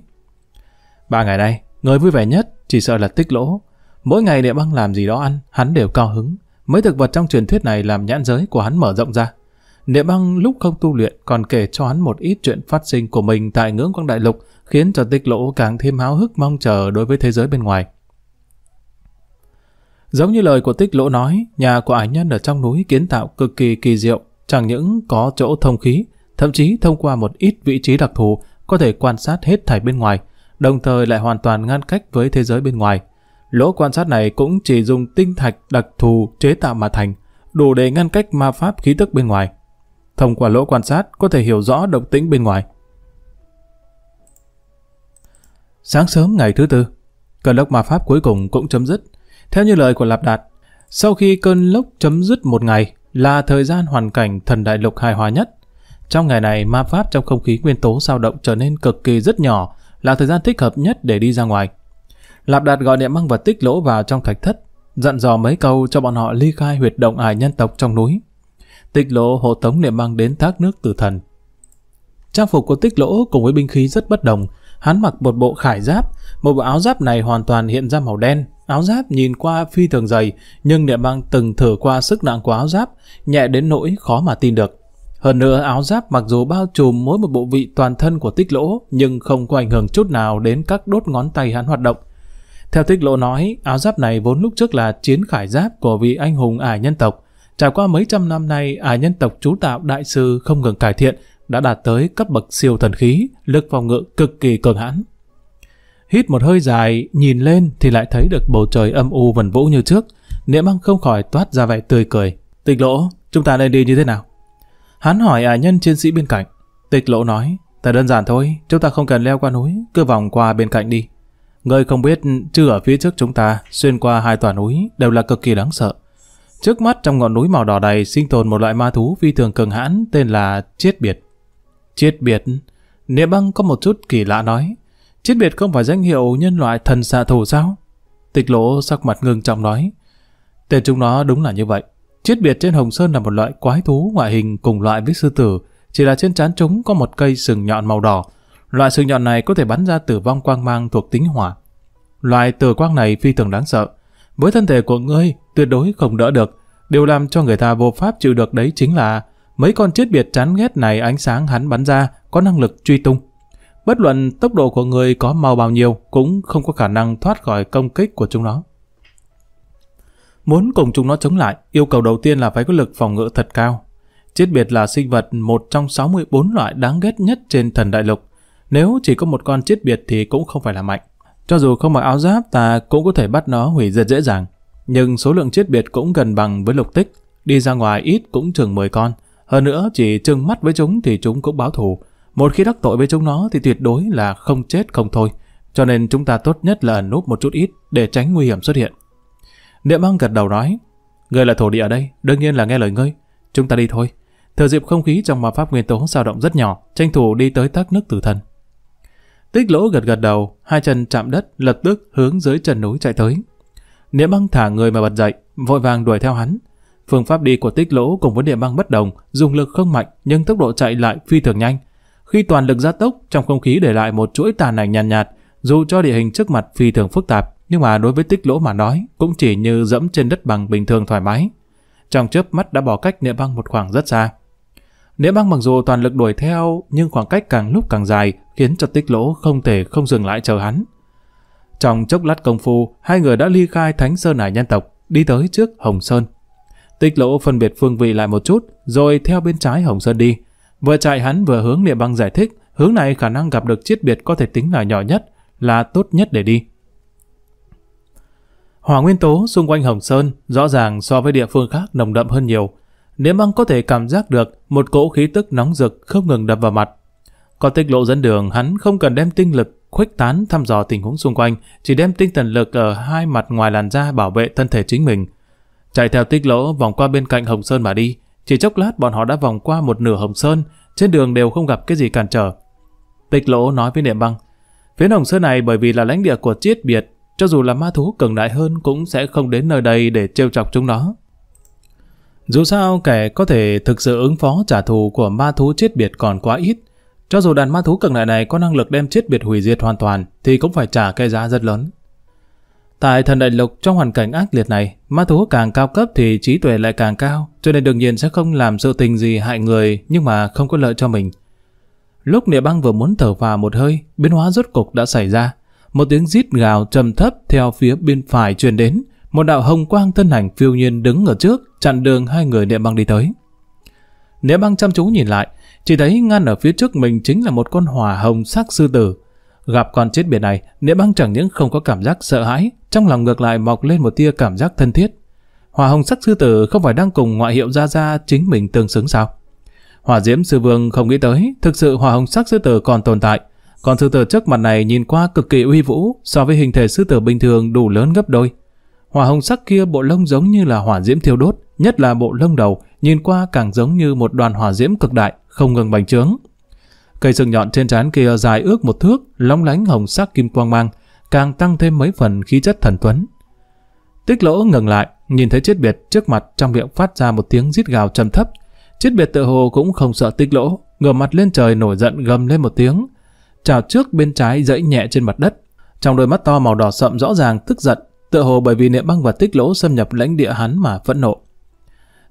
Ba ngày nay, người vui vẻ nhất chỉ sợ là Tích Lỗ. Mỗi ngày Địa Băng làm gì đó ăn, hắn đều cao hứng. Mấy thực vật trong truyền thuyết này làm nhãn giới của hắn mở rộng ra. Niệm Băng lúc không tu luyện còn kể cho hắn một ít chuyện phát sinh của mình tại Ngưỡng Quang Đại Lục, khiến cho Tích Lỗ càng thêm háo hức mong chờ đối với thế giới bên ngoài. Giống như lời của Tích Lỗ nói, nhà của ải nhân ở trong núi kiến tạo cực kỳ kỳ diệu, chẳng những có chỗ thông khí, thậm chí thông qua một ít vị trí đặc thù có thể quan sát hết thảy bên ngoài, đồng thời lại hoàn toàn ngăn cách với thế giới bên ngoài. Lỗ quan sát này cũng chỉ dùng tinh thạch đặc thù chế tạo mà thành, đủ để ngăn cách ma pháp khí tức bên ngoài. Thông qua lỗ quan sát có thể hiểu rõ động tĩnh bên ngoài. Sáng sớm ngày thứ tư, cơn lốc ma pháp cuối cùng cũng chấm dứt. Theo như lời của Lạp Đạt, sau khi cơn lốc chấm dứt một ngày là thời gian hoàn cảnh thần đại lục hài hòa nhất. Trong ngày này ma pháp trong không khí nguyên tố dao động trở nên cực kỳ rất nhỏ, là thời gian thích hợp nhất để đi ra ngoài. Lạp Đạt gọi Niệm Băng và Tích Lỗ vào trong thạch thất, dặn dò mấy câu cho bọn họ ly khai huyệt động ải nhân tộc trong núi. Tích Lỗ hộ tống Niệm Băng đến thác nước tử thần. Trang phục của Tích Lỗ cùng với binh khí rất bất đồng, hắn mặc một bộ khải giáp, một bộ áo giáp này hoàn toàn hiện ra màu đen, áo giáp nhìn qua phi thường dày, nhưng Niệm Băng từng thử qua sức nặng của áo giáp, nhẹ đến nỗi khó mà tin được. Hơn nữa áo giáp mặc dù bao trùm mỗi một bộ vị toàn thân của Tích Lỗ, nhưng không có ảnh hưởng chút nào đến các đốt ngón tay hắn hoạt động. Theo Tích Lỗ nói, áo giáp này vốn lúc trước là chiến khải giáp của vị anh hùng ải nhân tộc. Trải qua mấy trăm năm nay, ải nhân tộc chú tạo đại sư không ngừng cải thiện, đã đạt tới cấp bậc siêu thần khí, lực phòng ngự cực kỳ cường hãn. Hít một hơi dài, nhìn lên thì lại thấy được bầu trời âm u vần vũ như trước. Niệm Băng không khỏi toát ra vẻ tươi cười. Tích Lỗ, chúng ta nên đi như thế nào? Hắn hỏi ải nhân chiến sĩ bên cạnh. Tích Lỗ nói, ta đơn giản thôi, chúng ta không cần leo qua núi, cứ vòng qua bên cạnh đi. Ngươi không biết chứ ở phía trước chúng ta, xuyên qua hai tòa núi đều là cực kỳ đáng sợ. Trước mắt trong ngọn núi màu đỏ này sinh tồn một loại ma thú phi thường cường hãn tên là Chiết Biệt. Chiết Biệt, Niệm Băng có một chút kỳ lạ nói. Chiết Biệt không phải danh hiệu nhân loại thần xạ thủ sao? Tích Lỗ sắc mặt ngưng trọng nói. Tên chúng nó đúng là như vậy. Chiết Biệt trên Hồng Sơn là một loại quái thú ngoại hình cùng loại với sư tử, chỉ là trên trán chúng có một cây sừng nhọn màu đỏ. Loại sừng nhọn này có thể bắn ra tử vong quang mang thuộc tính hỏa. Loại tử quang này phi thường đáng sợ. Với thân thể của ngươi, tuyệt đối không đỡ được. Điều làm cho người ta vô pháp chịu được đấy chính là mấy con chiết biệt chán ghét này, ánh sáng hắn bắn ra có năng lực truy tung. Bất luận tốc độ của ngươi có mau bao nhiêu cũng không có khả năng thoát khỏi công kích của chúng nó. Muốn cùng chúng nó chống lại, yêu cầu đầu tiên là phải có lực phòng ngự thật cao. Chiết biệt là sinh vật một trong sáu mươi bốn loại đáng ghét nhất trên thần đại lục. Nếu chỉ có một con chiết biệt thì cũng không phải là mạnh. Cho dù không mặc áo giáp ta cũng có thể bắt nó hủy diệt dễ dàng. Nhưng số lượng chiết biệt cũng gần bằng với lục tích. Đi ra ngoài ít cũng chừng mười con. Hơn nữa chỉ trừng mắt với chúng thì chúng cũng báo thù. Một khi đắc tội với chúng nó thì tuyệt đối là không chết không thôi. Cho nên chúng ta tốt nhất là ẩn núp một chút ít để tránh nguy hiểm xuất hiện. Niệm Băng gật đầu nói. Ngươi là thổ địa ở đây, đương nhiên là nghe lời ngươi. Chúng ta đi thôi. Thừa dịp không khí trong ma pháp nguyên tố dao động rất nhỏ, tranh thủ đi tới thác nước tử thần. Tích Lỗ gật gật đầu, hai chân chạm đất, lập tức hướng dưới chân núi chạy tới. Niệm Băng thả người mà bật dậy, vội vàng đuổi theo hắn. Phương pháp đi của Tích Lỗ cùng với Niệm Băng bất đồng, dùng lực không mạnh nhưng tốc độ chạy lại phi thường nhanh. Khi toàn lực gia tốc, trong không khí để lại một chuỗi tàn ảnh nhàn nhạt, nhạt, dù cho địa hình trước mặt phi thường phức tạp, nhưng mà đối với Tích Lỗ mà nói, cũng chỉ như dẫm trên đất bằng bình thường thoải mái. Trong chớp mắt đã bỏ cách Niệm Băng một khoảng rất xa. Niệm Băng mặc dù toàn lực đuổi theo, nhưng khoảng cách càng lúc càng dài, khiến cho Tích Lỗ không thể không dừng lại chờ hắn. Trong chốc lát công phu, hai người đã ly khai Thánh Sơn Hải nhân tộc, đi tới trước Hồng Sơn. Tích Lỗ phân biệt phương vị lại một chút, rồi theo bên trái Hồng Sơn đi. Vừa chạy hắn vừa hướng Địa Băng giải thích, hướng này khả năng gặp được Chiết Biệt có thể tính là nhỏ nhất, là tốt nhất để đi. Hỏa nguyên tố xung quanh Hồng Sơn rõ ràng so với địa phương khác nồng đậm hơn nhiều. Địa Băng có thể cảm giác được một cỗ khí tức nóng rực không ngừng đập vào mặt. Có Tích Lỗ dẫn đường, hắn không cần đem tinh lực khuếch tán thăm dò tình huống xung quanh, chỉ đem tinh thần lực ở hai mặt ngoài làn da bảo vệ thân thể chính mình. Chạy theo Tích Lỗ vòng qua bên cạnh Hồng Sơn mà đi, chỉ chốc lát bọn họ đã vòng qua một nửa Hồng Sơn, trên đường đều không gặp cái gì cản trở. Tích Lỗ nói với Địa Băng, phía Hồng Sơn này bởi vì là lãnh địa của Chiết Biệt, cho dù là ma thú cường đại hơn cũng sẽ không đến nơi đây để trêu chọc chúng nó. Dù sao kẻ có thể thực sự ứng phó trả thù của ma thú Chiết Biệt còn quá ít. Cho dù đàn ma thú cường đại này có năng lực đem Chiết Biệt hủy diệt hoàn toàn thì cũng phải trả cái giá rất lớn. Tại thần đại lục, trong hoàn cảnh ác liệt này, ma thú càng cao cấp thì trí tuệ lại càng cao, cho nên đương nhiên sẽ không làm sự tình gì hại người nhưng mà không có lợi cho mình. Lúc Địa Băng vừa muốn thở phào một hơi, biến hóa rốt cục đã xảy ra. Một tiếng rít gào trầm thấp theo phía bên phải truyền đến, một đạo hồng quang thân ảnh phiêu nhiên đứng ở trước, chặn đường hai người Địa Băng đi tới. Địa Băng chăm chú nhìn lại, chỉ thấy ngăn ở phía trước mình chính là một con hỏa hồng sắc sư tử. Gặp con Chiết Biệt này, Địa Băng chẳng những không có cảm giác sợ hãi, trong lòng ngược lại mọc lên một tia cảm giác thân thiết. Hỏa hồng sắc sư tử không phải đang cùng ngoại hiệu Gia Gia chính mình tương xứng sao? Hỏa Diễm Sư Vương không nghĩ tới, thực sự hỏa hồng sắc sư tử còn tồn tại. Còn sư tử trước mặt này nhìn qua cực kỳ uy vũ, so với hình thể sư tử bình thường đủ lớn gấp đôi. Hỏa hồng sắc kia bộ lông giống như là hỏa diễm thiêu đốt, nhất là bộ lông đầu, nhìn qua càng giống như một đoàn hỏa diễm cực đại, không ngừng bành trướng. Cây sừng nhọn trên trán kia dài ước một thước, lóng lánh hồng sắc kim quang mang, càng tăng thêm mấy phần khí chất thần tuấn. Tích Lỗ ngừng lại, nhìn thấy Chiết Biệt trước mặt, trong miệng phát ra một tiếng rít gào trầm thấp. Chiết Biệt tự hồ cũng không sợ Tích Lỗ, ngửa mặt lên trời nổi giận gầm lên một tiếng. Chảo trước bên trái dẫy nhẹ trên mặt đất, trong đôi mắt to màu đỏ sậm rõ ràng tức giận, tựa hồ bởi vì Địa Băng và Tích Lỗ xâm nhập lãnh địa hắn mà phẫn nộ.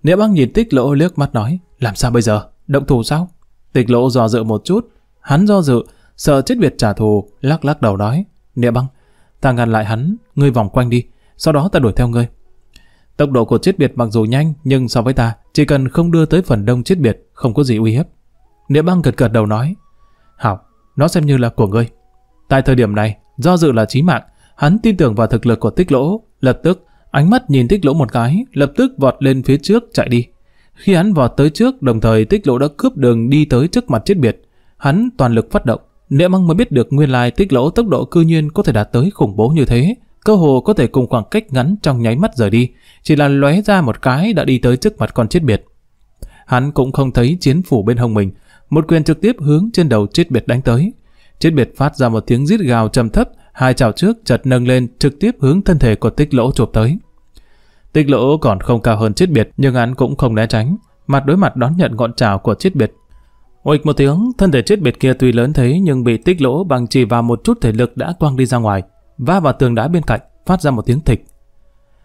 Địa Băng nhìn Tích Lỗ liếc mắt nói, làm sao bây giờ, động thủ sao? Tích Lỗ do dự một chút, hắn do dự, sợ Chiết Biệt trả thù, lắc lắc đầu nói, Địa Băng, ta ngăn lại hắn, ngươi vòng quanh đi, sau đó ta đuổi theo ngươi. Tốc độ của Chiết Biệt mặc dù nhanh, nhưng so với ta, chỉ cần không đưa tới phần đông Chiết Biệt, không có gì uy hiếp. Địa Băng gật gật đầu nói, hảo. Nó xem như là của ngươi. Tại thời điểm này, do dự là chí mạng, hắn tin tưởng vào thực lực của Tích Lỗ, lập tức ánh mắt nhìn Tích Lỗ một cái, lập tức vọt lên phía trước chạy đi. Khi hắn vọt tới trước, đồng thời Tích Lỗ đã cướp đường đi tới trước mặt Chiết Biệt, hắn toàn lực phát động. Địa Băng mới biết được nguyên lai Tích Lỗ tốc độ cư nhiên có thể đạt tới khủng bố như thế, cơ hồ có thể cùng khoảng cách ngắn trong nháy mắt rời đi, chỉ là lóe ra một cái đã đi tới trước mặt con Chiết Biệt. Hắn cũng không thấy chiến phủ bên hông mình. Một quyền trực tiếp hướng trên đầu Chiết Biệt đánh tới. Chiết Biệt phát ra một tiếng rít gào trầm thấp, hai chảo trước chợt nâng lên trực tiếp hướng thân thể của Tích Lỗ chụp tới. Tích Lỗ còn không cao hơn Chiết Biệt nhưng hắn cũng không né tránh, mặt đối mặt đón nhận ngọn chảo của Chiết Biệt. Oịch một tiếng, thân thể Chiết Biệt kia tuy lớn thế nhưng bị Tích Lỗ bằng chỉ vào một chút thể lực đã quăng đi ra ngoài, va vào tường đá bên cạnh, phát ra một tiếng thịch.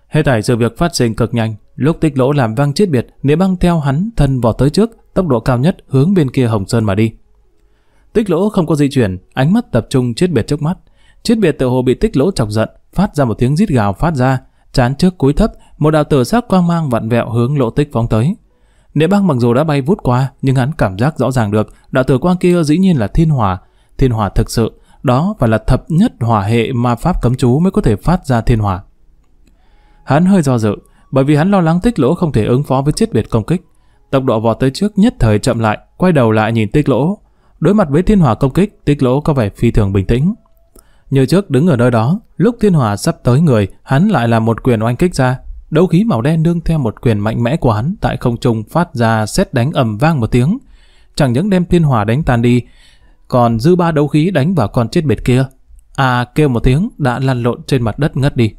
Hết thảy sự việc phát sinh cực nhanh, lúc Tích Lỗ làm văng Chiết Biệt, Địa Băng theo hắn thân vọt tới trước, tốc độ cao nhất hướng bên kia Hồng Sơn mà đi. Tích Lỗ không có di chuyển, ánh mắt tập trung Chiết Biệt trước mắt. Chiết Biệt tự hồ bị Tích Lỗ chọc giận, phát ra một tiếng rít gào phát ra, chán trước cúi thấp, một đạo tử sắc quang mang vặn vẹo hướng Lỗ Tích phóng tới. Địa Băng mặc dù đã bay vút qua, nhưng hắn cảm giác rõ ràng được, đạo tử quang kia dĩ nhiên là thiên hỏa, thiên hỏa thực sự, đó phải là thập nhất hỏa hệ mà pháp cấm chú mới có thể phát ra thiên hỏa. Hắn hơi do dự, bởi vì hắn lo lắng Tích Lỗ không thể ứng phó với Chiết Biệt công kích. Tốc độ vọt tới trước nhất thời chậm lại, quay đầu lại nhìn Tích Lỗ. Đối mặt với thiên hỏa công kích, Tích Lỗ có vẻ phi thường bình tĩnh. Như trước đứng ở nơi đó, lúc thiên hỏa sắp tới người, hắn lại là một quyền oanh kích ra. Đấu khí màu đen nương theo một quyền mạnh mẽ của hắn tại không trung phát ra sét đánh ầm vang một tiếng. Chẳng những đem thiên hỏa đánh tan đi, còn dư ba đấu khí đánh vào con Chiết Biệt kia. À kêu một tiếng đã lăn lộn trên mặt đất ngất đi.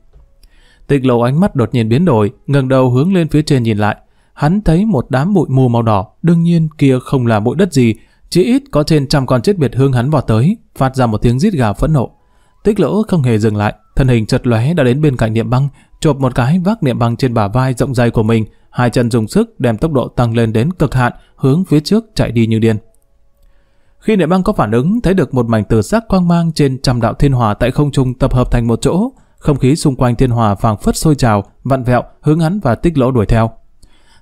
Tích Lỗ ánh mắt đột nhiên biến đổi, ngẩng đầu hướng lên phía trên nhìn lại. Hắn thấy một đám bụi mù màu đỏ, đương nhiên kia không là bụi đất gì, chỉ ít có trên trăm con Chiết Biệt hướng hắn vọt tới, phát ra một tiếng rít gào phẫn nộ. Tích Lỗ không hề dừng lại, thân hình chợt lóe đã đến bên cạnh Địa Băng, chộp một cái vác Địa Băng trên bả vai rộng dày của mình, hai chân dùng sức đem tốc độ tăng lên đến cực hạn, hướng phía trước chạy đi như điên. Khi Niệm Băng có phản ứng, thấy được một mảnh từ sắc quang mang trên trăm đạo thiên hỏa tại không trung tập hợp thành một chỗ, không khí xung quanh thiên hỏa phảng phất sôi trào, vặn vẹo, hướng hắn và Tích Lỗ đuổi theo.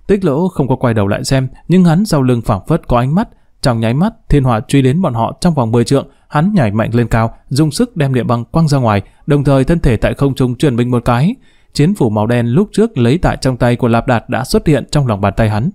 Tích Lỗ không có quay đầu lại xem, nhưng hắn sau lưng phảng phất có ánh mắt, trong nháy mắt thiên hỏa truy đến bọn họ trong vòng mười trượng, hắn nhảy mạnh lên cao, dùng sức đem Niệm Băng quăng ra ngoài, đồng thời thân thể tại không trung chuyển mình một cái, chiến phủ màu đen lúc trước lấy tại trong tay của Lạp Đạt đã xuất hiện trong lòng bàn tay hắn.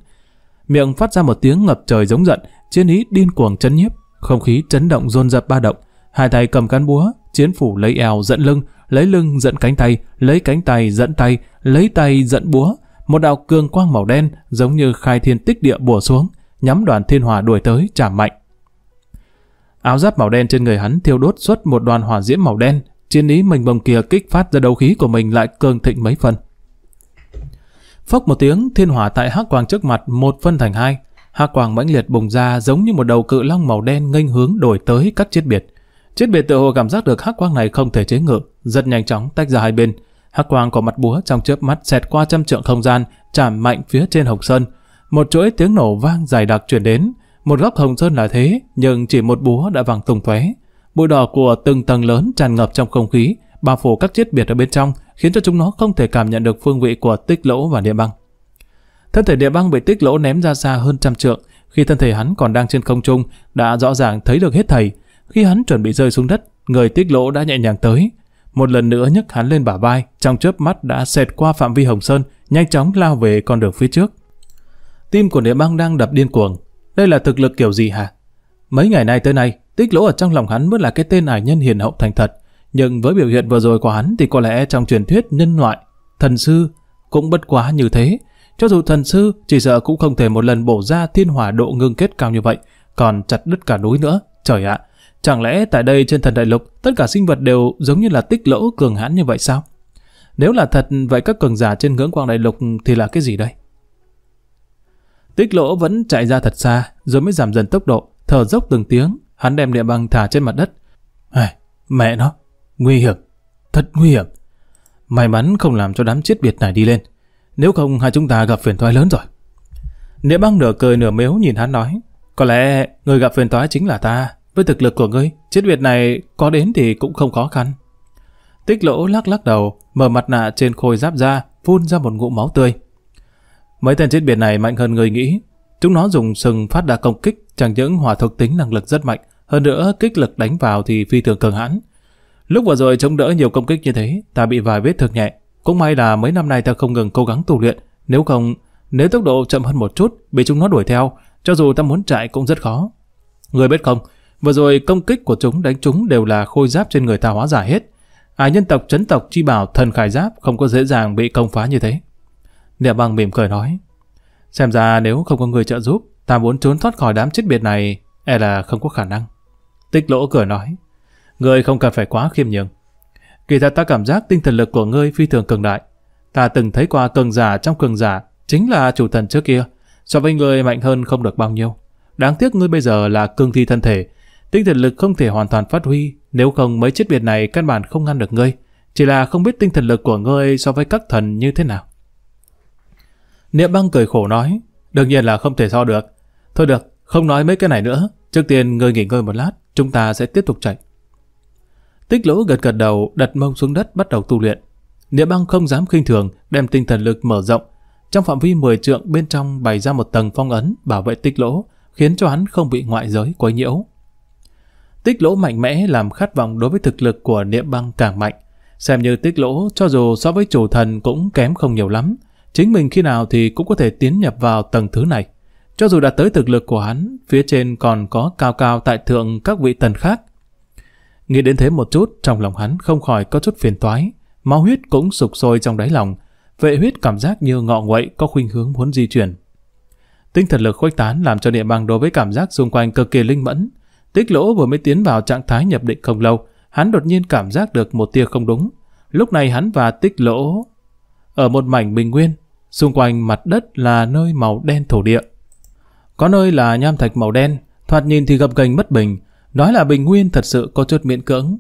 Miệng phát ra một tiếng ngập trời giống giận, chiến ý điên cuồng chấn nhiếp, không khí chấn động dồn dập ba động. Hai tay cầm cán búa, chiến phủ lấy eo dẫn lưng, lấy lưng dẫn cánh tay, lấy cánh tay dẫn tay, lấy tay dẫn búa. Một đạo cường quang màu đen giống như khai thiên tích địa bùa xuống, nhắm đoàn thiên hỏa đuổi tới chạm mạnh. Áo giáp màu đen trên người hắn thiêu đốt xuất một đoàn hỏa diễm màu đen, chiến ý mình bồng kia kích phát ra đấu khí của mình lại cường thịnh mấy phần. Phốc một tiếng, thiên hỏa tại hắc quang trước mặt một phân thành hai, hắc quang mãnh liệt bùng ra giống như một đầu cự long màu đen nghênh hướng đổi tới các Chiết Biệt. Chiết Biệt tự hồ cảm giác được hắc quang này không thể chế ngự, rất nhanh chóng tách ra hai bên. Hắc quang của mặt búa trong chớp mắt xẹt qua trăm trượng không gian, chạm mạnh phía trên Hồng Sơn. Một chuỗi tiếng nổ vang dày đặc truyền đến, một góc Hồng Sơn là thế, nhưng chỉ một búa đã vàng tung tóe. Bụi đỏ của từng tầng lớn tràn ngập trong không khí, bao phủ các Chiết Biệt ở bên trong, khiến cho chúng nó không thể cảm nhận được phương vị của Tích Lỗ và Địa Băng. Thân thể Địa Băng bị Tích Lỗ ném ra xa hơn trăm trượng, khi thân thể hắn còn đang trên không trung, đã rõ ràng thấy được hết thảy. Khi hắn chuẩn bị rơi xuống đất, người Tích Lỗ đã nhẹ nhàng tới, một lần nữa nhấc hắn lên bả vai, trong chớp mắt đã xẹt qua phạm vi Hồng Sơn, nhanh chóng lao về con đường phía trước. Tim của Địa Băng đang đập điên cuồng, đây là thực lực kiểu gì hả? Mấy ngày nay tới nay, Tích Lỗ ở trong lòng hắn vẫn là cái tên ải nhân hiền hậu thành thật. Nhưng với biểu hiện vừa rồi của hắn thì có lẽ trong truyền thuyết nhân loại, thần sư cũng bất quá như thế. Cho dù thần sư chỉ sợ cũng không thể một lần bổ ra thiên hỏa độ ngưng kết cao như vậy, còn chặt đứt cả núi nữa. Trời ạ, chẳng lẽ tại đây trên thần đại lục tất cả sinh vật đều giống như là Tích Lỗ cường hãn như vậy sao? Nếu là thật, vậy các cường giả trên Ngưỡng Quang đại lục thì là cái gì đây? Tích Lỗ vẫn chạy ra thật xa rồi mới giảm dần tốc độ, thở dốc từng tiếng. Hắn đem Địa Băng thả trên mặt đất. À, mẹ nó, nguy hiểm, thật nguy hiểm. May mắn không làm cho đám Chiết Biệt này đi lên, nếu không hai chúng ta gặp phiền toái lớn rồi. Địa Băng nửa cười nửa mếu nhìn hắn nói, có lẽ người gặp phiền toái chính là ta. Với thực lực của ngươi, Chiết Biệt này có đến thì cũng không khó khăn. Tích Lỗ lắc lắc đầu, mở mặt nạ trên khôi giáp ra, phun ra một ngụm máu tươi. Mấy tên Chiết Biệt này mạnh hơn người nghĩ. Chúng nó dùng sừng phát đà công kích, chẳng những hỏa thuộc tính năng lực rất mạnh, hơn nữa kích lực đánh vào thì phi thường cường hãn. Lúc vừa rồi chống đỡ nhiều công kích như thế, ta bị vài vết thương nhẹ. Cũng may là mấy năm nay ta không ngừng cố gắng tu luyện, nếu không, nếu tốc độ chậm hơn một chút, bị chúng nó đuổi theo, cho dù ta muốn chạy cũng rất khó. Người biết không, vừa rồi công kích của chúng đánh chúng đều là khôi giáp trên người ta hóa giải hết. Ái nhân tộc trấn tộc chi bảo thần khải giáp không có dễ dàng bị công phá như thế. Địa Băng mỉm cười nói, xem ra nếu không có người trợ giúp, ta muốn trốn thoát khỏi đám Chiết Biệt này e là không có khả năng. Tích Lỗ cười nói, ngươi không cần phải quá khiêm nhường. Kỳ thật ta cảm giác tinh thần lực của ngươi phi thường cường đại. Ta từng thấy qua cường giả trong cường giả, chính là chủ thần trước kia, so với ngươi mạnh hơn không được bao nhiêu. Đáng tiếc ngươi bây giờ là cương thi thân thể, tinh thần lực không thể hoàn toàn phát huy, nếu không mấy Chiết Biệt này căn bản không ngăn được ngươi. Chỉ là không biết tinh thần lực của ngươi so với các thần như thế nào. Niệm Băng cười khổ nói, đương nhiên là không thể so được. Thôi được, không nói mấy cái này nữa, trước tiên ngươi nghỉ ngơi một lát, chúng ta sẽ tiếp tục chạy. Tích Lỗ gật gật đầu, đặt mông xuống đất bắt đầu tu luyện. Niệm Băng không dám khinh thường, đem tinh thần lực mở rộng, trong phạm vi mười trượng bên trong bày ra một tầng phong ấn bảo vệ Tích Lỗ, khiến cho hắn không bị ngoại giới quấy nhiễu. Tích Lỗ mạnh mẽ làm khát vọng đối với thực lực của Niệm Băng càng mạnh, xem như Tích Lỗ cho dù so với chủ thần cũng kém không nhiều lắm, chính mình khi nào thì cũng có thể tiến nhập vào tầng thứ này. Cho dù đã tới thực lực của hắn, phía trên còn có cao cao tại thượng các vị tần khác. Nghĩ đến thế một chút, trong lòng hắn không khỏi có chút phiền toái, máu huyết cũng sục sôi trong đáy lòng, vệ huyết cảm giác như ngọ nguậy có khuynh hướng muốn di chuyển. Tinh thần lực khuếch tán làm cho Địa Băng đối với cảm giác xung quanh cực kỳ linh mẫn. Tích Lỗ vừa mới tiến vào trạng thái nhập định không lâu, hắn đột nhiên cảm giác được một tia không đúng. Lúc này hắn và Tích Lỗ ở một mảnh bình nguyên, xung quanh mặt đất là nơi màu đen thổ địa. Có nơi là nham thạch màu đen, thoạt nhìn thì gập ghềnh bất bình, nói là bình nguyên thật sự có chút miễn cưỡng.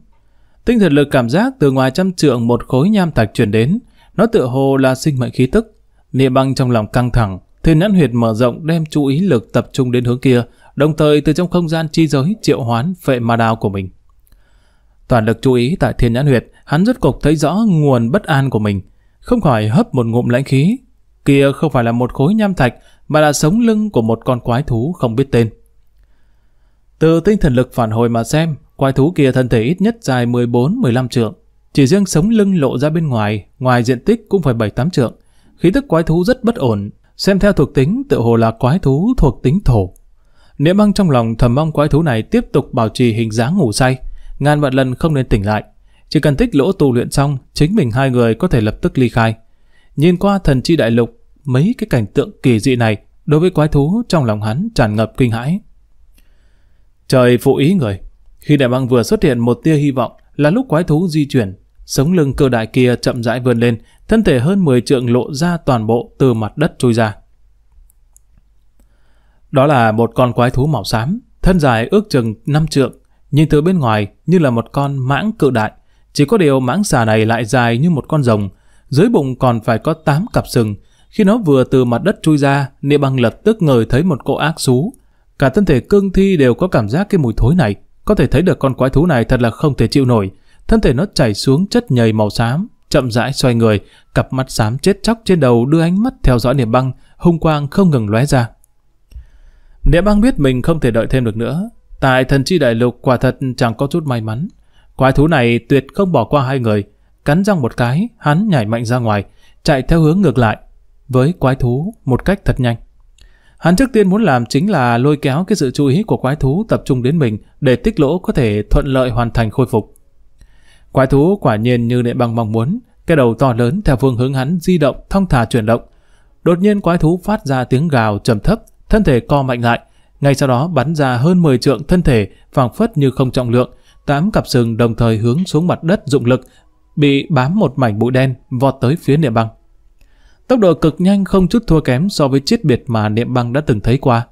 Tinh thần lực cảm giác từ ngoài trăm trượng một khối nham thạch truyền đến, nó tựa hồ là sinh mệnh khí tức. Niệm Băng trong lòng căng thẳng, thiên nhãn huyệt mở rộng đem chú ý lực tập trung đến hướng kia, đồng thời từ trong không gian chi giới triệu hoán Phệ Ma Đao của mình. Toàn lực chú ý tại Thiên Nhãn Huyệt, hắn rốt cục thấy rõ nguồn bất an của mình, không khỏi hấp một ngụm lãnh khí. Kia không phải là một khối nham thạch, mà là sống lưng của một con quái thú không biết tên. Từ tinh thần lực phản hồi mà xem, quái thú kia thân thể ít nhất dài mười bốn mười lăm trượng, chỉ riêng sống lưng lộ ra bên ngoài, ngoài diện tích cũng phải bảy tám trượng. Khí tức quái thú rất bất ổn, xem theo thuộc tính tựa hồ là quái thú thuộc tính thổ. Niệm Băng trong lòng thầm mong quái thú này tiếp tục bảo trì hình dáng ngủ say, ngàn vạn lần không nên tỉnh lại. Chỉ cần Tích Lỗ tu luyện xong, chính mình hai người có thể lập tức ly khai. Nhìn qua Thần Chi Đại Lục, mấy cái cảnh tượng kỳ dị này đối với quái thú trong lòng hắn tràn ngập kinh hãi. Trời phụ ý người, khi Đại Băng vừa xuất hiện một tia hy vọng là lúc quái thú di chuyển, sống lưng cơ đại kia chậm rãi vươn lên, thân thể hơn mười trượng lộ ra toàn bộ từ mặt đất trôi ra. Đó là một con quái thú màu xám, thân dài ước chừng năm trượng, nhìn từ bên ngoài như là một con mãng cự đại, chỉ có điều mãng xà này lại dài như một con rồng, dưới bụng còn phải có tám cặp sừng. Khi nó vừa từ mặt đất chui ra, Niệm Băng lập tức ngửi thấy một cỗ ác xú, cả thân thể Cương Thi đều có cảm giác cái mùi thối này, có thể thấy được con quái thú này thật là không thể chịu nổi. Thân thể nó chảy xuống chất nhầy màu xám, chậm rãi xoay người, cặp mắt xám chết chóc trên đầu đưa ánh mắt theo dõi Niệm Băng, hung quang không ngừng lóe ra. Niệm Băng biết mình không thể đợi thêm được nữa, tại Thần Chi Đại Lục quả thật chẳng có chút may mắn. Quái thú này tuyệt không bỏ qua hai người, cắn răng một cái, hắn nhảy mạnh ra ngoài, chạy theo hướng ngược lại với quái thú một cách thật nhanh. Hắn trước tiên muốn làm chính là lôi kéo cái sự chú ý của quái thú tập trung đến mình, để Tích Lỗ có thể thuận lợi hoàn thành khôi phục. Quái thú quả nhiên như Niệm Băng mong muốn, cái đầu to lớn theo phương hướng hắn di động, thong thả chuyển động. Đột nhiên quái thú phát ra tiếng gào trầm thấp, thân thể co mạnh lại, ngay sau đó bắn ra hơn mười trượng, thân thể phảng phất như không trọng lượng, tám cặp sừng đồng thời hướng xuống mặt đất dụng lực, bị bám một mảnh bụi đen vọt tới phía Niệm Băng. Tốc độ cực nhanh không chút thua kém so với Chiết Biệt mà Niệm Băng đã từng thấy qua.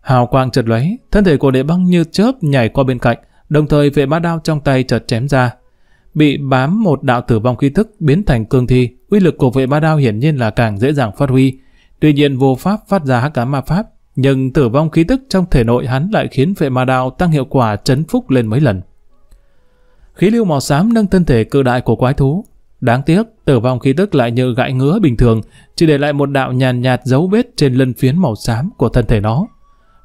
Hào quang chợt lóe, thân thể của Niệm Băng như chớp nhảy qua bên cạnh, đồng thời Vệ Ma Đao trong tay chợt chém ra, bị bám một đạo tử vong khí thức biến thành cương thi. Uy lực của Vệ Ma Đao hiển nhiên là càng dễ dàng phát huy, tuy nhiên vô pháp phát ra hắc ám ma pháp, nhưng tử vong khí tức trong thể nội hắn lại khiến Vệ Ma Đao tăng hiệu quả chấn phúc lên mấy lần. Khí lưu màu xám nâng thân thể cự đại của quái thú. Đáng tiếc, tử vong khí tức lại như gãi ngứa bình thường, chỉ để lại một đạo nhàn nhạt dấu vết trên lân phiến màu xám của thân thể nó.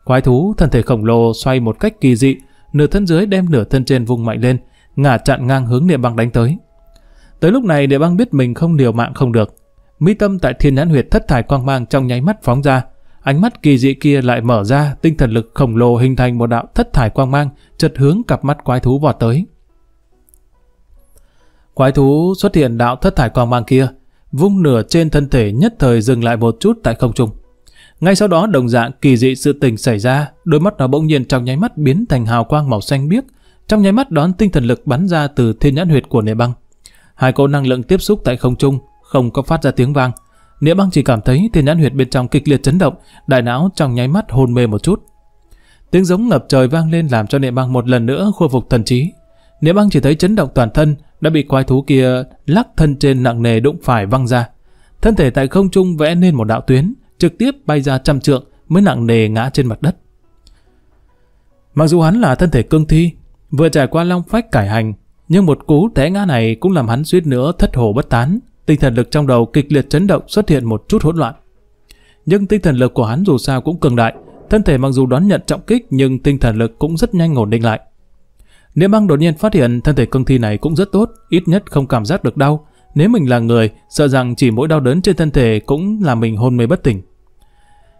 Quái thú thân thể khổng lồ xoay một cách kỳ dị, nửa thân dưới đem nửa thân trên vung mạnh lên, ngả chặn ngang hướng Niệm Băng đánh tới. Tới lúc này Niệm Băng biết mình không liều mạng không được. Mỹ tâm tại Thiên Nhãn Huyệt thất thải quang mang trong nháy mắt phóng ra, ánh mắt kỳ dị kia lại mở ra, tinh thần lực khổng lồ hình thành một đạo thất thải quang mang, chợt hướng cặp mắt quái thú vọt tới. Quái thú xuất hiện đạo thất thải quang mang kia, vung nửa trên thân thể nhất thời dừng lại một chút tại không trung. Ngay sau đó đồng dạng kỳ dị sự tình xảy ra, đôi mắt nó bỗng nhiên trong nháy mắt biến thành hào quang màu xanh biếc, trong nháy mắt đón tinh thần lực bắn ra từ Thiên Nhãn Huyệt của Niệm Băng. Hai cỗ năng lượng tiếp xúc tại không trung, không có phát ra tiếng vang. Niệm Băng chỉ cảm thấy Thiên Nhãn Huyệt bên trong kịch liệt chấn động, đại não trong nháy mắt hôn mê một chút. Tiếng giống ngập trời vang lên làm cho Niệm Băng một lần nữa khôi phục thần trí. Niệm Băng chỉ thấy chấn động toàn thân, đã bị quái thú kia lắc thân trên nặng nề đụng phải văng ra. Thân thể tại không trung vẽ nên một đạo tuyến, trực tiếp bay ra trăm trượng mới nặng nề ngã trên mặt đất. Mặc dù hắn là thân thể cương thi, vừa trải qua long phách cải hành, nhưng một cú té ngã này cũng làm hắn suýt nữa thất hổ bất tán. Tinh thần lực trong đầu kịch liệt chấn động, xuất hiện một chút hỗn loạn. Nhưng tinh thần lực của hắn dù sao cũng cường đại, thân thể mặc dù đón nhận trọng kích nhưng tinh thần lực cũng rất nhanh ổn định lại. Niệm Băng đột nhiên phát hiện thân thể cương thi này cũng rất tốt, ít nhất không cảm giác được đau. Nếu mình là người, sợ rằng chỉ mỗi đau đớn trên thân thể cũng làm mình hôn mê bất tỉnh.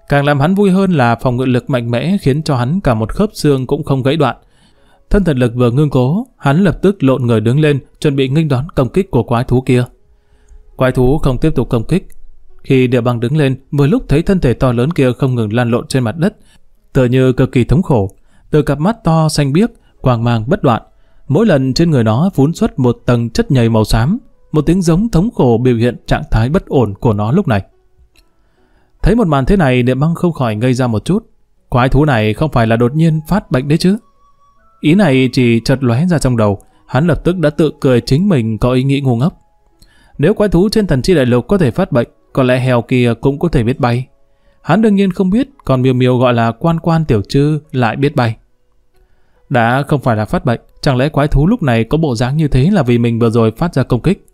Càng làm hắn vui hơn là phòng ngự lực mạnh mẽ khiến cho hắn cả một khớp xương cũng không gãy đoạn. Thân thần lực vừa ngưng cố, hắn lập tức lộn người đứng lên, chuẩn bị nghênh đón công kích của quái thú kia. Quái thú không tiếp tục công kích. Khi Niệm Băng đứng lên, vừa lúc thấy thân thể to lớn kia không ngừng lăn lộn trên mặt đất, tựa như cực kỳ thống khổ. Từ cặp mắt to xanh biếc quang mang bất đoạn, mỗi lần trên người nó phún xuất một tầng chất nhầy màu xám. Một tiếng giống thống khổ biểu hiện trạng thái bất ổn của nó lúc này. Thấy một màn thế này, Niệm Băng không khỏi ngây ra một chút. Quái thú này không phải là đột nhiên phát bệnh đấy chứ? Ý này chỉ chợt lóe ra trong đầu, hắn lập tức đã tự cười chính mình có ý nghĩ ngu ngốc. Nếu quái thú trên Thần Chi Đại Lục có thể phát bệnh, có lẽ heo kia cũng có thể biết bay. Hắn đương nhiên không biết, còn Miêu Miêu gọi là quan quan tiểu trư lại biết bay. Đã không phải là phát bệnh, chẳng lẽ quái thú lúc này có bộ dáng như thế là vì mình vừa rồi phát ra công kích?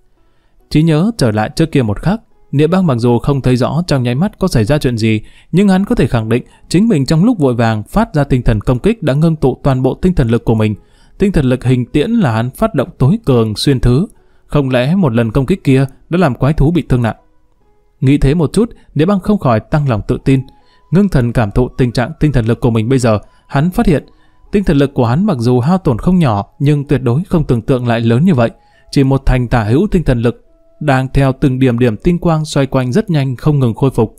Trí nhớ trở lại trước kia một khắc, Niệm Băng mặc dù không thấy rõ trong nháy mắt có xảy ra chuyện gì, nhưng hắn có thể khẳng định chính mình trong lúc vội vàng phát ra tinh thần công kích đã ngưng tụ toàn bộ tinh thần lực của mình. Tinh thần lực hình tiễn là hắn phát động tối cường xuyên thứ. Không lẽ một lần công kích kia đã làm quái thú bị thương nặng? Nghĩ thế một chút, Niệm Băng không khỏi tăng lòng tự tin. Ngưng thần cảm thụ tình trạng tinh thần lực của mình bây giờ, hắn phát hiện tinh thần lực của hắn mặc dù hao tổn không nhỏ nhưng tuyệt đối không tưởng tượng lại lớn như vậy. Chỉ một thành tả hữu tinh thần lực đang theo từng điểm điểm tinh quang xoay quanh rất nhanh không ngừng khôi phục.